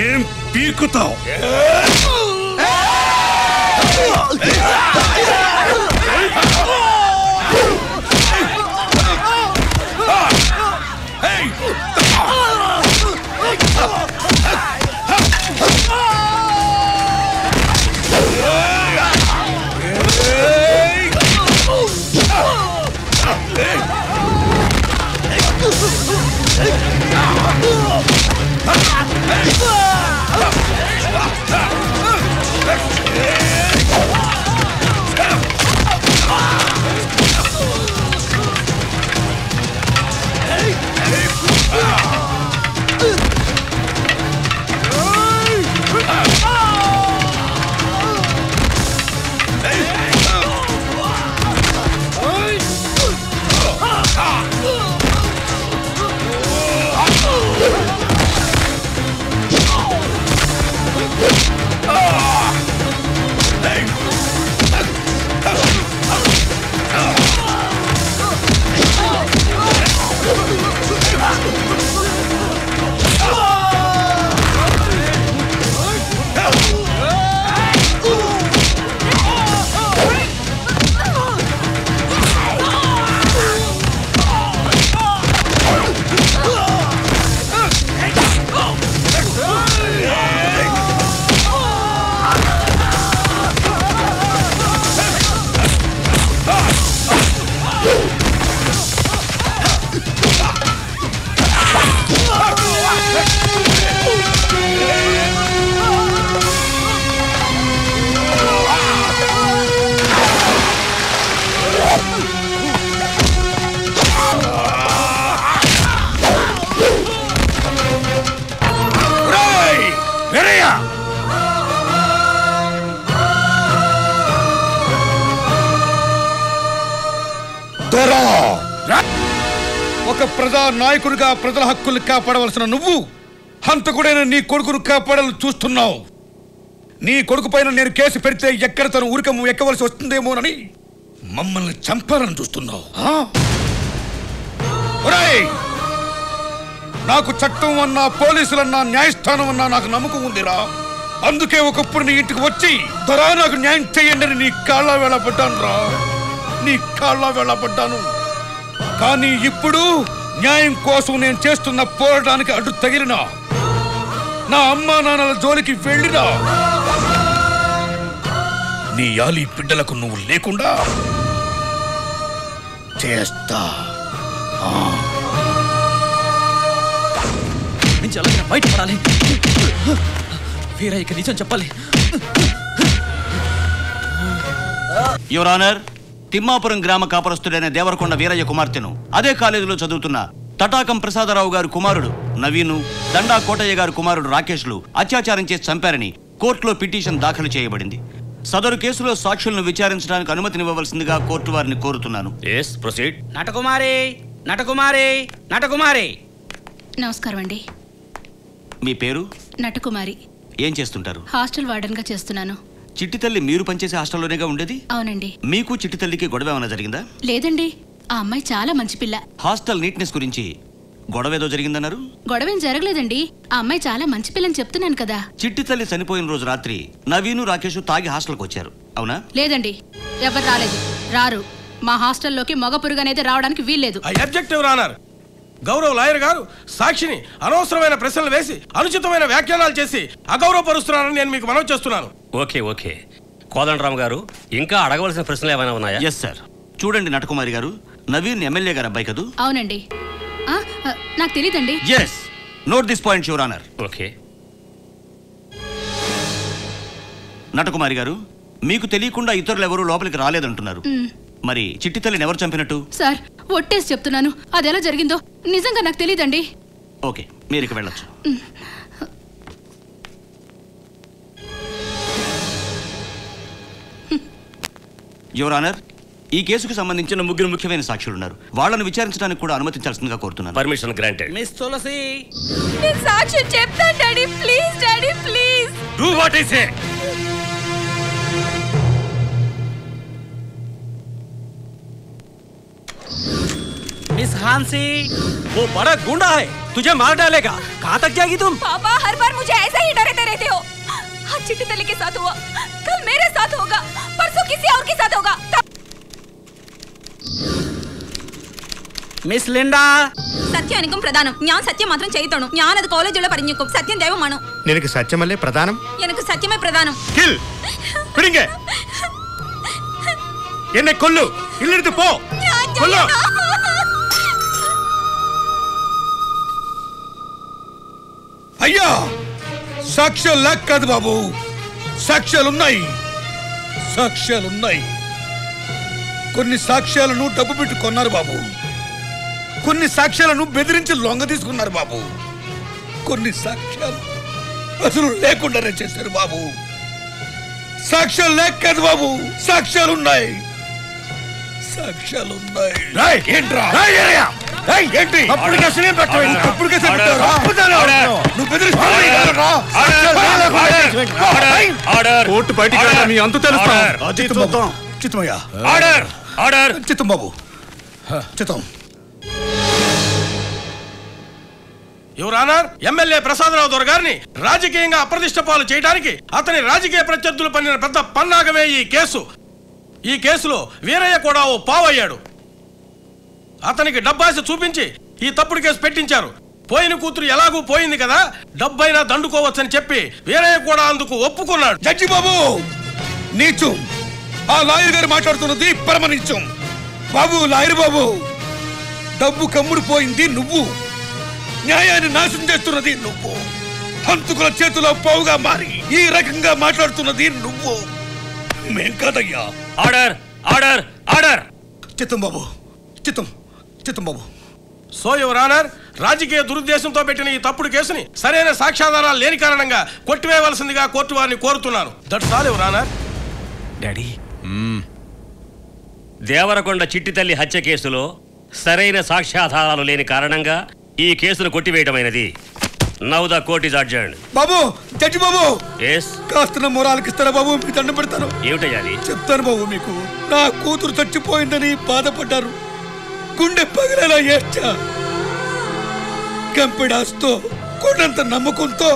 ఏం పీకుతావు నాయకుడిగా ప్రజల హక్కులు కాపాడవలసిన నువ్వు హంతకుడైన నీ కొడుకును కాపాడాలని చూస్తున్నావు నీ కొడుకు పైన నేను కేసు పెడితే ఎక్కడ తను ఊరికము ఎక్కవలసి వస్తుందేమోనని మమ్మల్ని చంపాలని చూస్తున్నావు నాకు చట్టం అన్నా పోలీసులన్నా న్యాయస్థానం అన్నా నాకు నమ్మకం ఉందిరా అందుకే ఒకప్పుడు నీ ఇంటికి వచ్చి దొరా నాకు న్యాయం చేయండి అని నీ కాళ్ళ వేళపడ్డాను రా నీ కాళ్ళ వేళపడ్డాను కానీ ఇప్పుడు న్యాయం కోసం నేను చేస్తున్న పోరాటానికి అడ్డు తగిలిన నా అమ్మా నాన్నల జోలికి వెళ్ళినా నీ యాలి బిడ్డలకు నువ్వు లేకుండా చేస్తా బయటపడాలి వీరయ్యకి నిజం చెప్పాలి యువర్ ఆనర్ తిమ్మాపురం గ్రామ కాపురస్తుడైన దేవరకొండ వీరయ్య కుమార్తెను అదే కాలేజీలో చదువుతున్న తటాకం ప్రసాదరావు గారి కుమారుడు నవీను దండా కోటయ్య గారి కుమారుడు రాకేష్లు అత్యాచారం చేసి చంపారని కోర్టులో పిటిషన్ దాఖలు చేయబడింది. సదరు కేసులో సాక్షులను విచారించడానికి అనుమతినివ్వవలసిందిగా కోర్టు వారిని కోరుతున్నాను. yes proceed. నటకుమారి నటకుమారి నటకుమారి నమస్కారం అండి. మీ పేరు? నటకుమారి. ఏం చేస్తుంటారు? హాస్టల్ వార్డెన్ గా చేస్తున్నాను. చిట్టి తల్లి మీరు పనిచేసే హాస్టల్లోనేగా ఉండేది? అవునండి. మీకు చిట్టి తల్లికి గొడవ ఏమైనా జరిగిందా? లేదండి, ఆ అమ్మాయి చాలా మంచి పిల్ల. హాస్టల్ నీట్నెస్ గురించి గొడవ ఏదో జరిగిందన్నారు? గొడవేం జరగలేదండి, ఆ అమ్మాయి చాలా మంచి పిల్లని చెప్తున్నాను కదా. చిట్టి తల్లి చనిపోయిన రోజు రాత్రి నవీను రాకేష్ తాగి హాస్టల్కి వచ్చారు అవునా? లేదండి, ఎవరు రాలేదు, రారు. మా హాస్టల్లోకి మగ పురుగనేది రావడానికి వీల్లేదు. గౌరవ లాయర్ గారు సాక్షిని అనవసరమైన ప్రశ్నలు వేసి అనుచితమైన వ్యాఖ్యానాలు చేసి అగౌరవపరుస్తున్నారని నేను మీకు మనవి చేస్తున్నాను. ఓకే ఓకే కోదండరామ్ గారు, ఇంకా అడగవలసిన ప్రశ్నలు ఏమైనా ఉన్నాయా? Yes sir. చూడండి నటకుమారి గారు, నవీన్ ఎమ్మెల్యే గారు అబ్బాయి కదూ? అవునండి. నాకు తెలియదండి. yes note this point your honor. Okay Natakumari గారు, మీకు తెలియకుండా ఇతరులు ఎవరు లోపలికి రాలేదంటున్నారు, మరి చిట్టి తల్లిని ఎవరు చంపినట్టు? సార్ ఒట్టేసి చెప్తున్నాను, అది ఎలా జరిగిందో నిజంగా నాకు తెలియదండి. ఓకే మీరు ఇక వెళ్ళొచ్చు. యువర్ ఆనర్, ఈ కేసుకు సంబంధించిన ముగ్గురు ముఖ్యమైన సాక్షులు ఉన్నారు, వాళ్ళని విచారించడానికి కూడా అనుమతించాల్సిందిగా కోరుతున్నాను. Permission granted. మిస్ తులసి నేను సాక్షి చెప్తాను. Daddy please, daddy please do what I say. Miss Hansi वो बड़ा गुंडा है, तुझे मार डालेगा, कहाँ तक जाएगी तुम? पापा हर बार मुझे ऐसे ही डराते रहते हो. आज चिट्टी तले के साथ हुआ, कल मेरे साथ होगा, परसों किसी और के साथ होगा. मिस लिंडा सत्यनिकम प्रदानम ഞാൻ സത്യം മാത്രം ചെയ്യతాను. ഞാൻ അത് കോളേജിലെ പറഞ്ഞു സത്യം ദൈവമാണ്. നിനക്ക് സത്യമല്ലേ പ്രധാനം? എനിക്ക് സത്യമേ പ്രധാനം. കിൽ പിടിങ്ങേ എന്നെ കൊല്ലു ഇല്ലെടുത്ത് പോ കൊല്ലു. అయ్యా సాక్ష్యాలు లేక్కదు బాబు, సాక్ష్యాలున్నాయి, సాక్ష్యాలున్నాయి. కొన్ని సాక్ష్యాలను డబ్బు పెట్టి కొన్నారు బాబు, కొన్ని సాక్ష్యాలను బెదిరించి లొంగ తీసుకున్నారు బాబు, కొన్ని సాక్ష్యాలు అసలు లేకుండానే చేశారు బాబు. సాక్ష్యాలు లేక్కదు బాబు, సాక్ష్యాలున్నాయి, సాక్ష్యాలున్నాయి. రాయ్ ఏంట్రా ఎమ్మెల్యే ప్రసాదరావు దొర గారిని రాజకీయంగా అప్రతిష్ట పాలు చేయడానికి అతని రాజకీయ ప్రత్యర్థులు పన్నిన పెద్ద పన్నాగమే ఈ కేసు. ఈ కేసులో వీరయ్య కూడా ఓ పావయ్యాడు. అతనికి డబ్బాసి చూపించి ఈ తప్పుడు కేసు పెట్టించారు. పోయిన కూతురు ఎలాగూ పోయింది కదా, డబ్బైనా దండుకోవచ్చని చెప్పి వీరయ్య కూడా అందుకు ఒప్పుకున్నాడు. జడ్జి బాబు నీచు, ఆ లాయర్ గారు మాట్లాడుతున్నది పరమ నీచం బాబు. లాయర్ బాబు డబ్బు కమ్ముడు పోయింది నువ్వు, న్యాయాన్ని నాశనం చేస్తున్నది నువ్వు, హంతకుల చేతిలో పావుగా మారి ఈ రకంగా మాట్లాడుతున్నది నువ్వు, మేం కాదయ్యా. Order order order. చిత్తం బాబు చిత్తం. సో యువర్ ఆనర్, రాజకీయ దురుద్దేశంతో పెట్టిన ఈ తప్పుడు కేసుని సరైన సాక్ష్యాధారాలు లేని కారణంగా కొట్టివేయవలసిందిగా కోర్టు వారిని కోరుతున్నాను. That's all your honour. Daddy, Devarakonda చిట్టి తల్లి హత్య కేసులో సరైన సాక్ష్యాధారాలు లేని కారణంగా ఈ కేసును కొట్టివేయటమైనది. Now the court is adjourned. బాబు జడ్జి బాబు. yes కాస్తన మోరాల్కి ఇస్తారా బాబు, మీ దండం పెడతాను. ఏమిటయ్యాలి? చెప్తాను బాబు మీకు, నా కూతురు చచ్చిపోయిందని బాధపడ్డారు, గుండె పగిలేలా ఏడ్చా, కంపెడాస్తో కొండంత నమ్మకంతో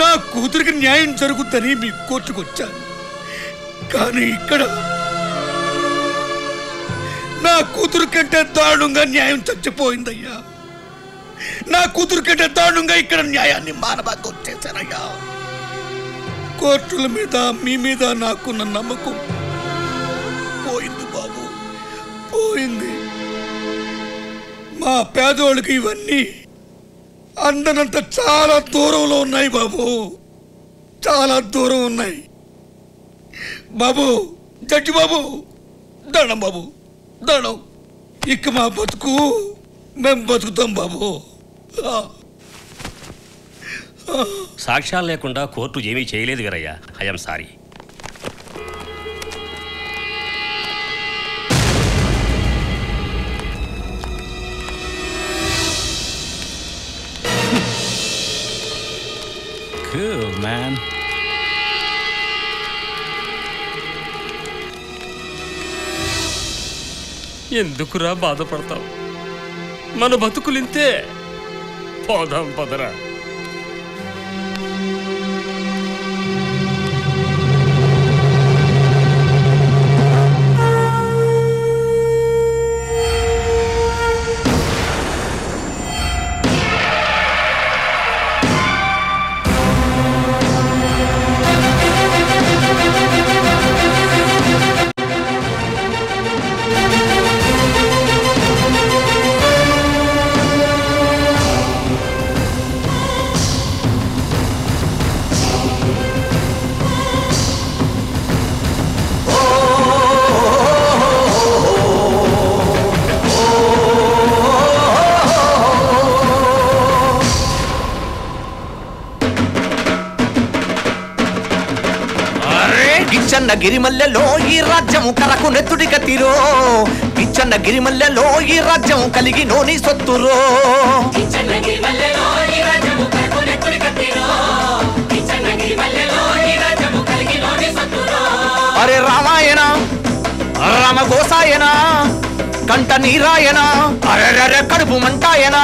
నా కూతురికి న్యాయం జరుగుతుందని మీ కోర్టుకొచ్చాను. కానీ ఇక్కడ నా కూతురు కంటే దారుణంగా న్యాయం చచ్చిపోయిందయ్యా, నా కూతురు కంటే దారుణంగా ఇక్కడ న్యాయాన్ని మానభంగం చేశారయ్యా. కోర్టుల మీద మీ మీద నాకున్న నమ్మకం పోయింది బాబు, పోయింది. మా పేదోళ్ళకి ఇవన్నీ అందనంత చాలా దూరంలో ఉన్నాయి బాబు, చాలా దూరం ఉన్నాయి బాబు. జడ్జి బాబు దండం బాబు దండం. ఇక మా బతుకు మేము బతుకుతాం బాబు. సాక్ష్యాలు లేకుండా కోర్టు ఏమీ చేయలేదు గరయ్య. I'm sorry. Cool, man. ఎందుకురా బాధపడతావు? మన బతుకులింతే. పోదాం పదరా. గిరిమల్లెలో ఈ రాజ్యము కరకు నెత్తుడి కతిరో కిచ్చన్న గిరిమల్లెలో ఈ రాజ్యం కలిగి నోని సొత్తురో కిచ్చన్న గిరిమల్లెలో ఈ రాజ్యము కరకు నెత్తుడి కతిరో కిచ్చన్న గిరిమల్లెలో ఈ రాజ్యము కలిగి నోని సొత్తురో. అరే రామాయణ రామ గోసాయన కంట నీరాయణ అరెరెరె కడుపు మంటాయన.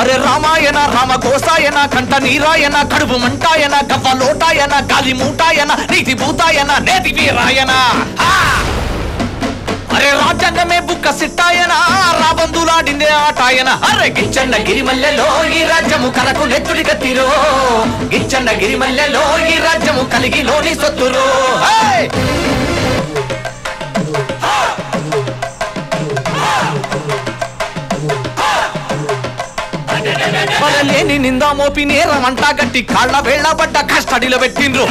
అరే రామాయణ రామ గోసాయన కంట నీరాయన కడుపు మంటాయన గవ్వ లోటాయన గాలి మూటాయన నీతి భూతాయన నేతి వీరాయన. అరే రాజ్యాంగమే బుక్క సిట్టాయన రాబందులాడిందే ఆటాయన. అరే గిచ్చన్న గిరిమల్లెలో ఈ రాజ్యము కలకు నెత్తుడి కత్తిరో గిచ్చన్న గిరిమల్లెలో ఈ రాజ్యము కలిగి లోని సొత్తురో. లేని నిందా మోపి నేరమంటా గట్టి కాళ్ళ వేళ్లబడ్డ కస్టడీలో పెట్టిండ్రు.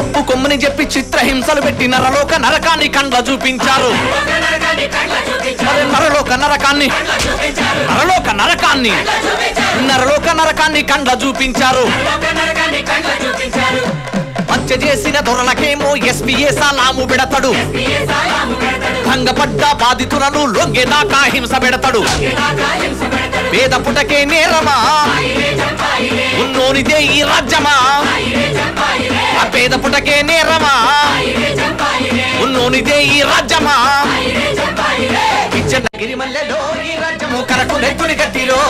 ఒప్పు కొమ్మని చెప్పి చిత్రహింసలు పెట్టి నరలోక నరకాన్ని కండ్ల చూపించారు. నరలోక నరకాన్ని కండ్ల చూపించారు. హత్య చేసిన దొరలకేమో ఎస్పీఏ సలాము పెడతాడు. భంగపడ్డ బాధితులను లొంగేదాకా హింస పెడతాడు. పేద పుటకే నేరమా ఉన్నోనిదే ఈ రాజ్యమా. పేద పుటకే నేరమా ఉన్నోనిదే ఈ రాజ్యమా. గిచ్చన్న గిరిమల్లెలో ఈ రాజ్యము కరకు నెత్తుడి కట్టిరో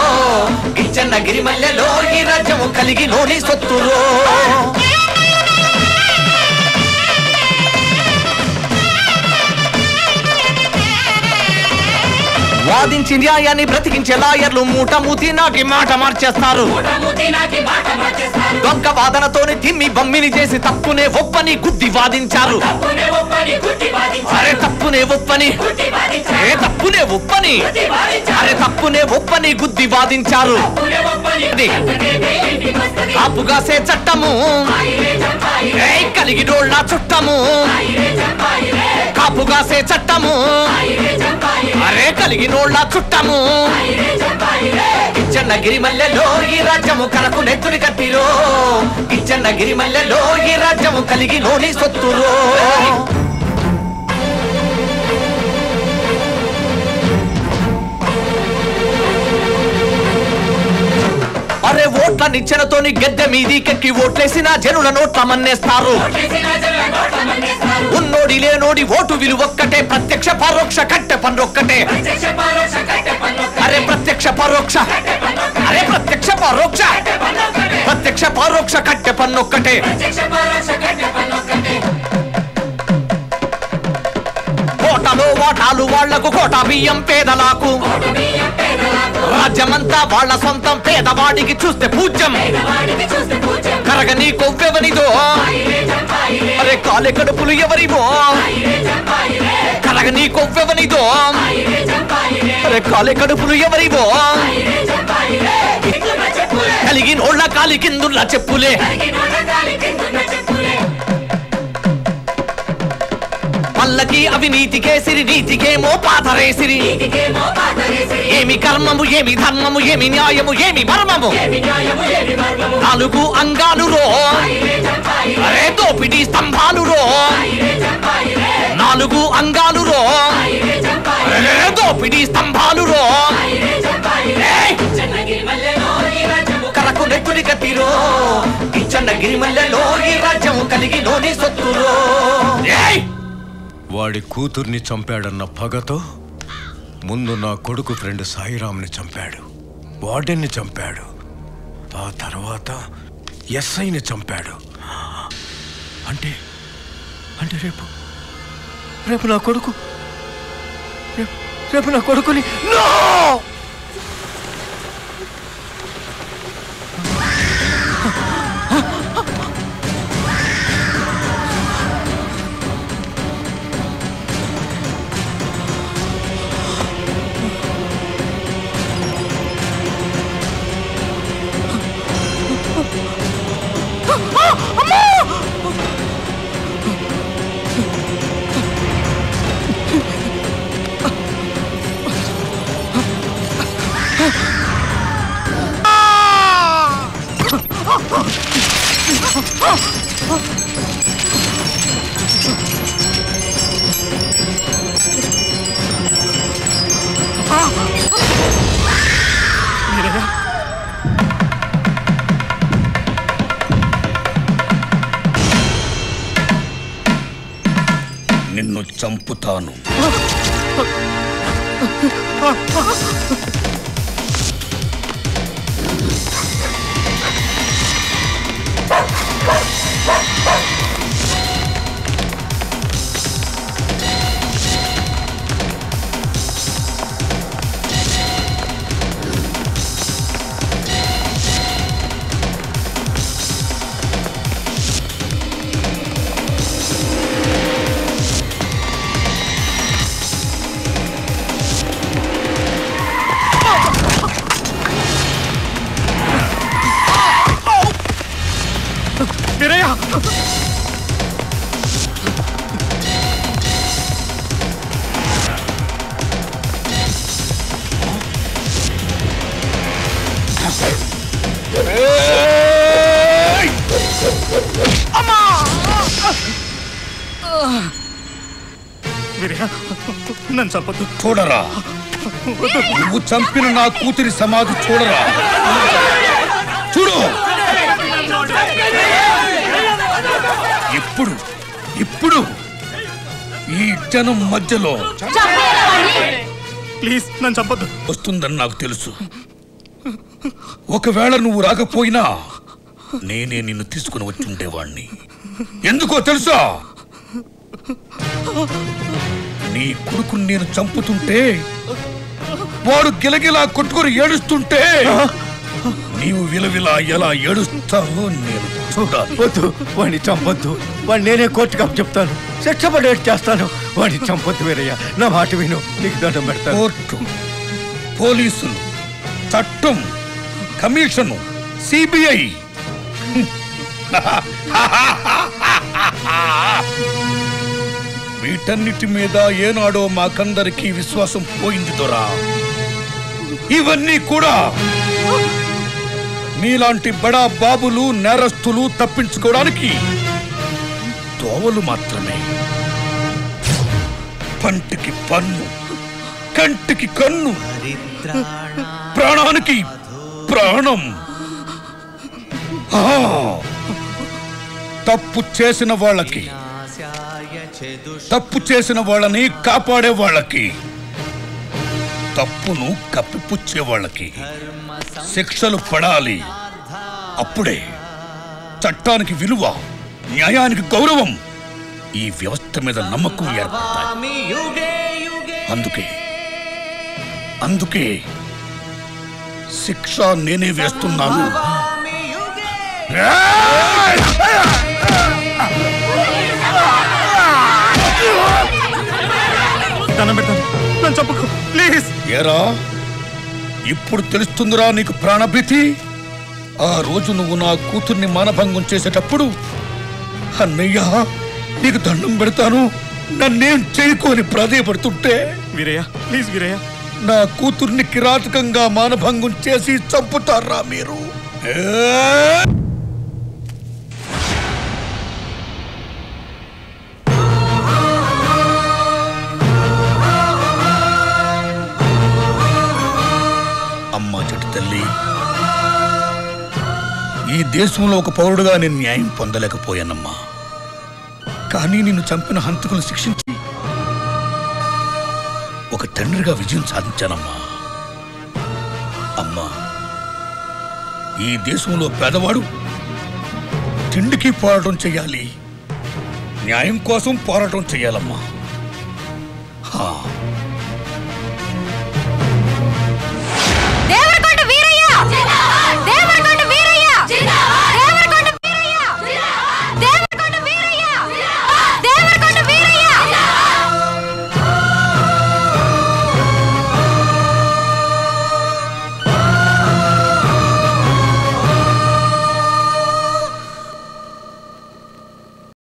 గిచ్చన్న గిరిమల్లెలో ఈ రాజ్యము కలిగి నోని సొత్తురో. వాదించి న్యాయాన్ని బ్రతికించే లాయర్లు మూట మూతి నాకి మాట మార్చేస్తారు. దొంగ వాదనతోని తిమ్మి బమ్మిని చేసి తప్పునే ఒప్పని గుద్ది వాదించారు. అరే తప్పునే ఒప్పని గుద్ది వాదించారు. కాపుగాసే చట్టము కలిగి డోళ్ళ చుట్టము. కాపుగాసే చట్టము అరే కలిగి నోళ్ళ చుట్టము. కిచ్చన్న గిరిమల్లెలో ఈ రాజ్యము కరకు నెత్తుడి కట్టిరో కిచ్చన్న గిరిమల్లెలో ఈ రాజ్యము కలిగి నోని సొత్తురో. అరే ఓట్ల నిచ్చెనతోని గద్దె మీదికెక్కి ఓట్లేసిన జనుల నోట్ల మన్నేస్తారు. ఉన్నోడి లేనోడి ఓటు విలువొక్కటే ప్రత్యక్ష పరోక్ష కట్టె పన్నొక్కటే. అరే ప్రత్యక్ష పరోక్ష కట్టె పన్నొక్కటే. కోటలో వాటాలు వాళ్లకు కోట బియ్యం పేదలాకు. రాజ్యమంతా వాళ్ళ సొంతం పేదవాడికి చూస్తే పూజ్యం. కరగని కొవ్వెవరిదో అరే కాలే కడుపులు ఎవరివో. కరగని కొవ్వెవరిదో అరే కాలే కడుపులు ఎవరివో. కలిగి నోళ్ళ కాలి కిందుళ్ళ చెప్పులే. పల్లకి అవినీతి కేసిరి నీతి కేమో పాతరేసిరి ఏమి కర్మము ఏమి ధర్మము ఏమి న్యాయము ఏమి మర్మము నాలుగు అంగాలు రో అరే దోపిడీ స్తంభాలు రో నాలుగు అంగాలు రో అరే దోపిడీ స్తంభాలు రో కరకు నెత్తుడి కత్తిరో గిరిమల్లలో ఈ రాజ్యం కలిగి నోని సొత్తురో వాడి కూతుర్ని చంపాడన్న పగతో ముందు నా కొడుకు ఫ్రెండ్ సాయిరామ్ని చంపాడు, వార్డెన్ని చంపాడు, ఆ తర్వాత ఎస్ఐని చంపాడు. అంటే అంటే రేపు రేపు నా కొడుకు రేపు నా కొడుకుని నిన్ను చంపుతాను. చూడరా, నువ్వు చంపిన నా కూతురి సమాధి చూడరా, చూడు. ఇప్పుడు ఇప్పుడు ఈ జనం మధ్యలో ప్లీజ్ నన్ను చంపద్దు. వస్తుందని నాకు తెలుసు. ఒకవేళ నువ్వు రాకపోయినా నేనే నిన్ను తీసుకుని వచ్చి ఉండేవాణ్ణి. ఎందుకో తెలుసా? నీ కొడుకుని నేను చంపుతుంటే, వాడు గిలగిలా కొట్టుకుని ఏడుస్తుంటే నీవు విలవిలా ఎలా ఏడుస్తావో నేను చూడాలి. వద్దు, వాడిని చంపొద్దు. వాడిని నేనే కోర్టుగా చెప్తాను, శిక్ష పడేట్టు చేస్తాను. వాడిని చంపొద్దు వీరయ్య, నా మాట విను, నీకు దండం పెడతాను. కోర్టు, పోలీసులు, చట్టం, కమిషను, సిబిఐ, వీటన్నిటి మీద ఏనాడో మాకందరికీ విశ్వాసం పోయింది దొరా. ఇవన్నీ కూడా మీలాంటి బడా బాబులు, నేరస్తులు తప్పించుకోవడానికి దోవలు మాత్రమే. పంటికి పన్ను, కంటికి కన్ను, ప్రాణానికి ప్రాణం. తప్పు చేసిన వాళ్ళని కాపాడే వాళ్ళకి, తప్పును కప్పిపుచ్చే వాళ్ళకి శిక్షలు పడాలి. అప్పుడే చట్టానికి విలువ, న్యాయానికి గౌరవం, ఈ వ్యవస్థ మీద నమ్మకం ఏర్పడతాయి. అందుకే శిక్ష నేనే వేస్తున్నాను. ఏరా, ఇప్పుడు తెలుస్తుందిరా నీకు ప్రాణభీతి. ఆ రోజు నువ్వు నా కూతుర్ని మానభంగం చేసేటప్పుడు అన్నయ్య నీకు దండం పెడతాను, నన్నేం చేయకోని ప్రాధేయపడుతుంటే వీరయ్య ప్లీజ్ వీరయ్య నా కూతుర్ని కిరాతకంగా మానభంగం చేసి చంపుతారా మీరు? అమ్మా చెట్టు తల్లి, ఈ దేశంలో ఒక పౌరుడుగా నేను న్యాయం పొందలేకపోయానమ్మా. కానీ నిన్ను చంపిన హంతకులను శిక్షించి ఒక తండ్రిగా విజయం సాధించానమ్మా. అమ్మా, ఈ దేశంలో పేదవాడు తిండికి పోరాటం చేయాలి, న్యాయం కోసం పోరాటం చేయాలమ్మా.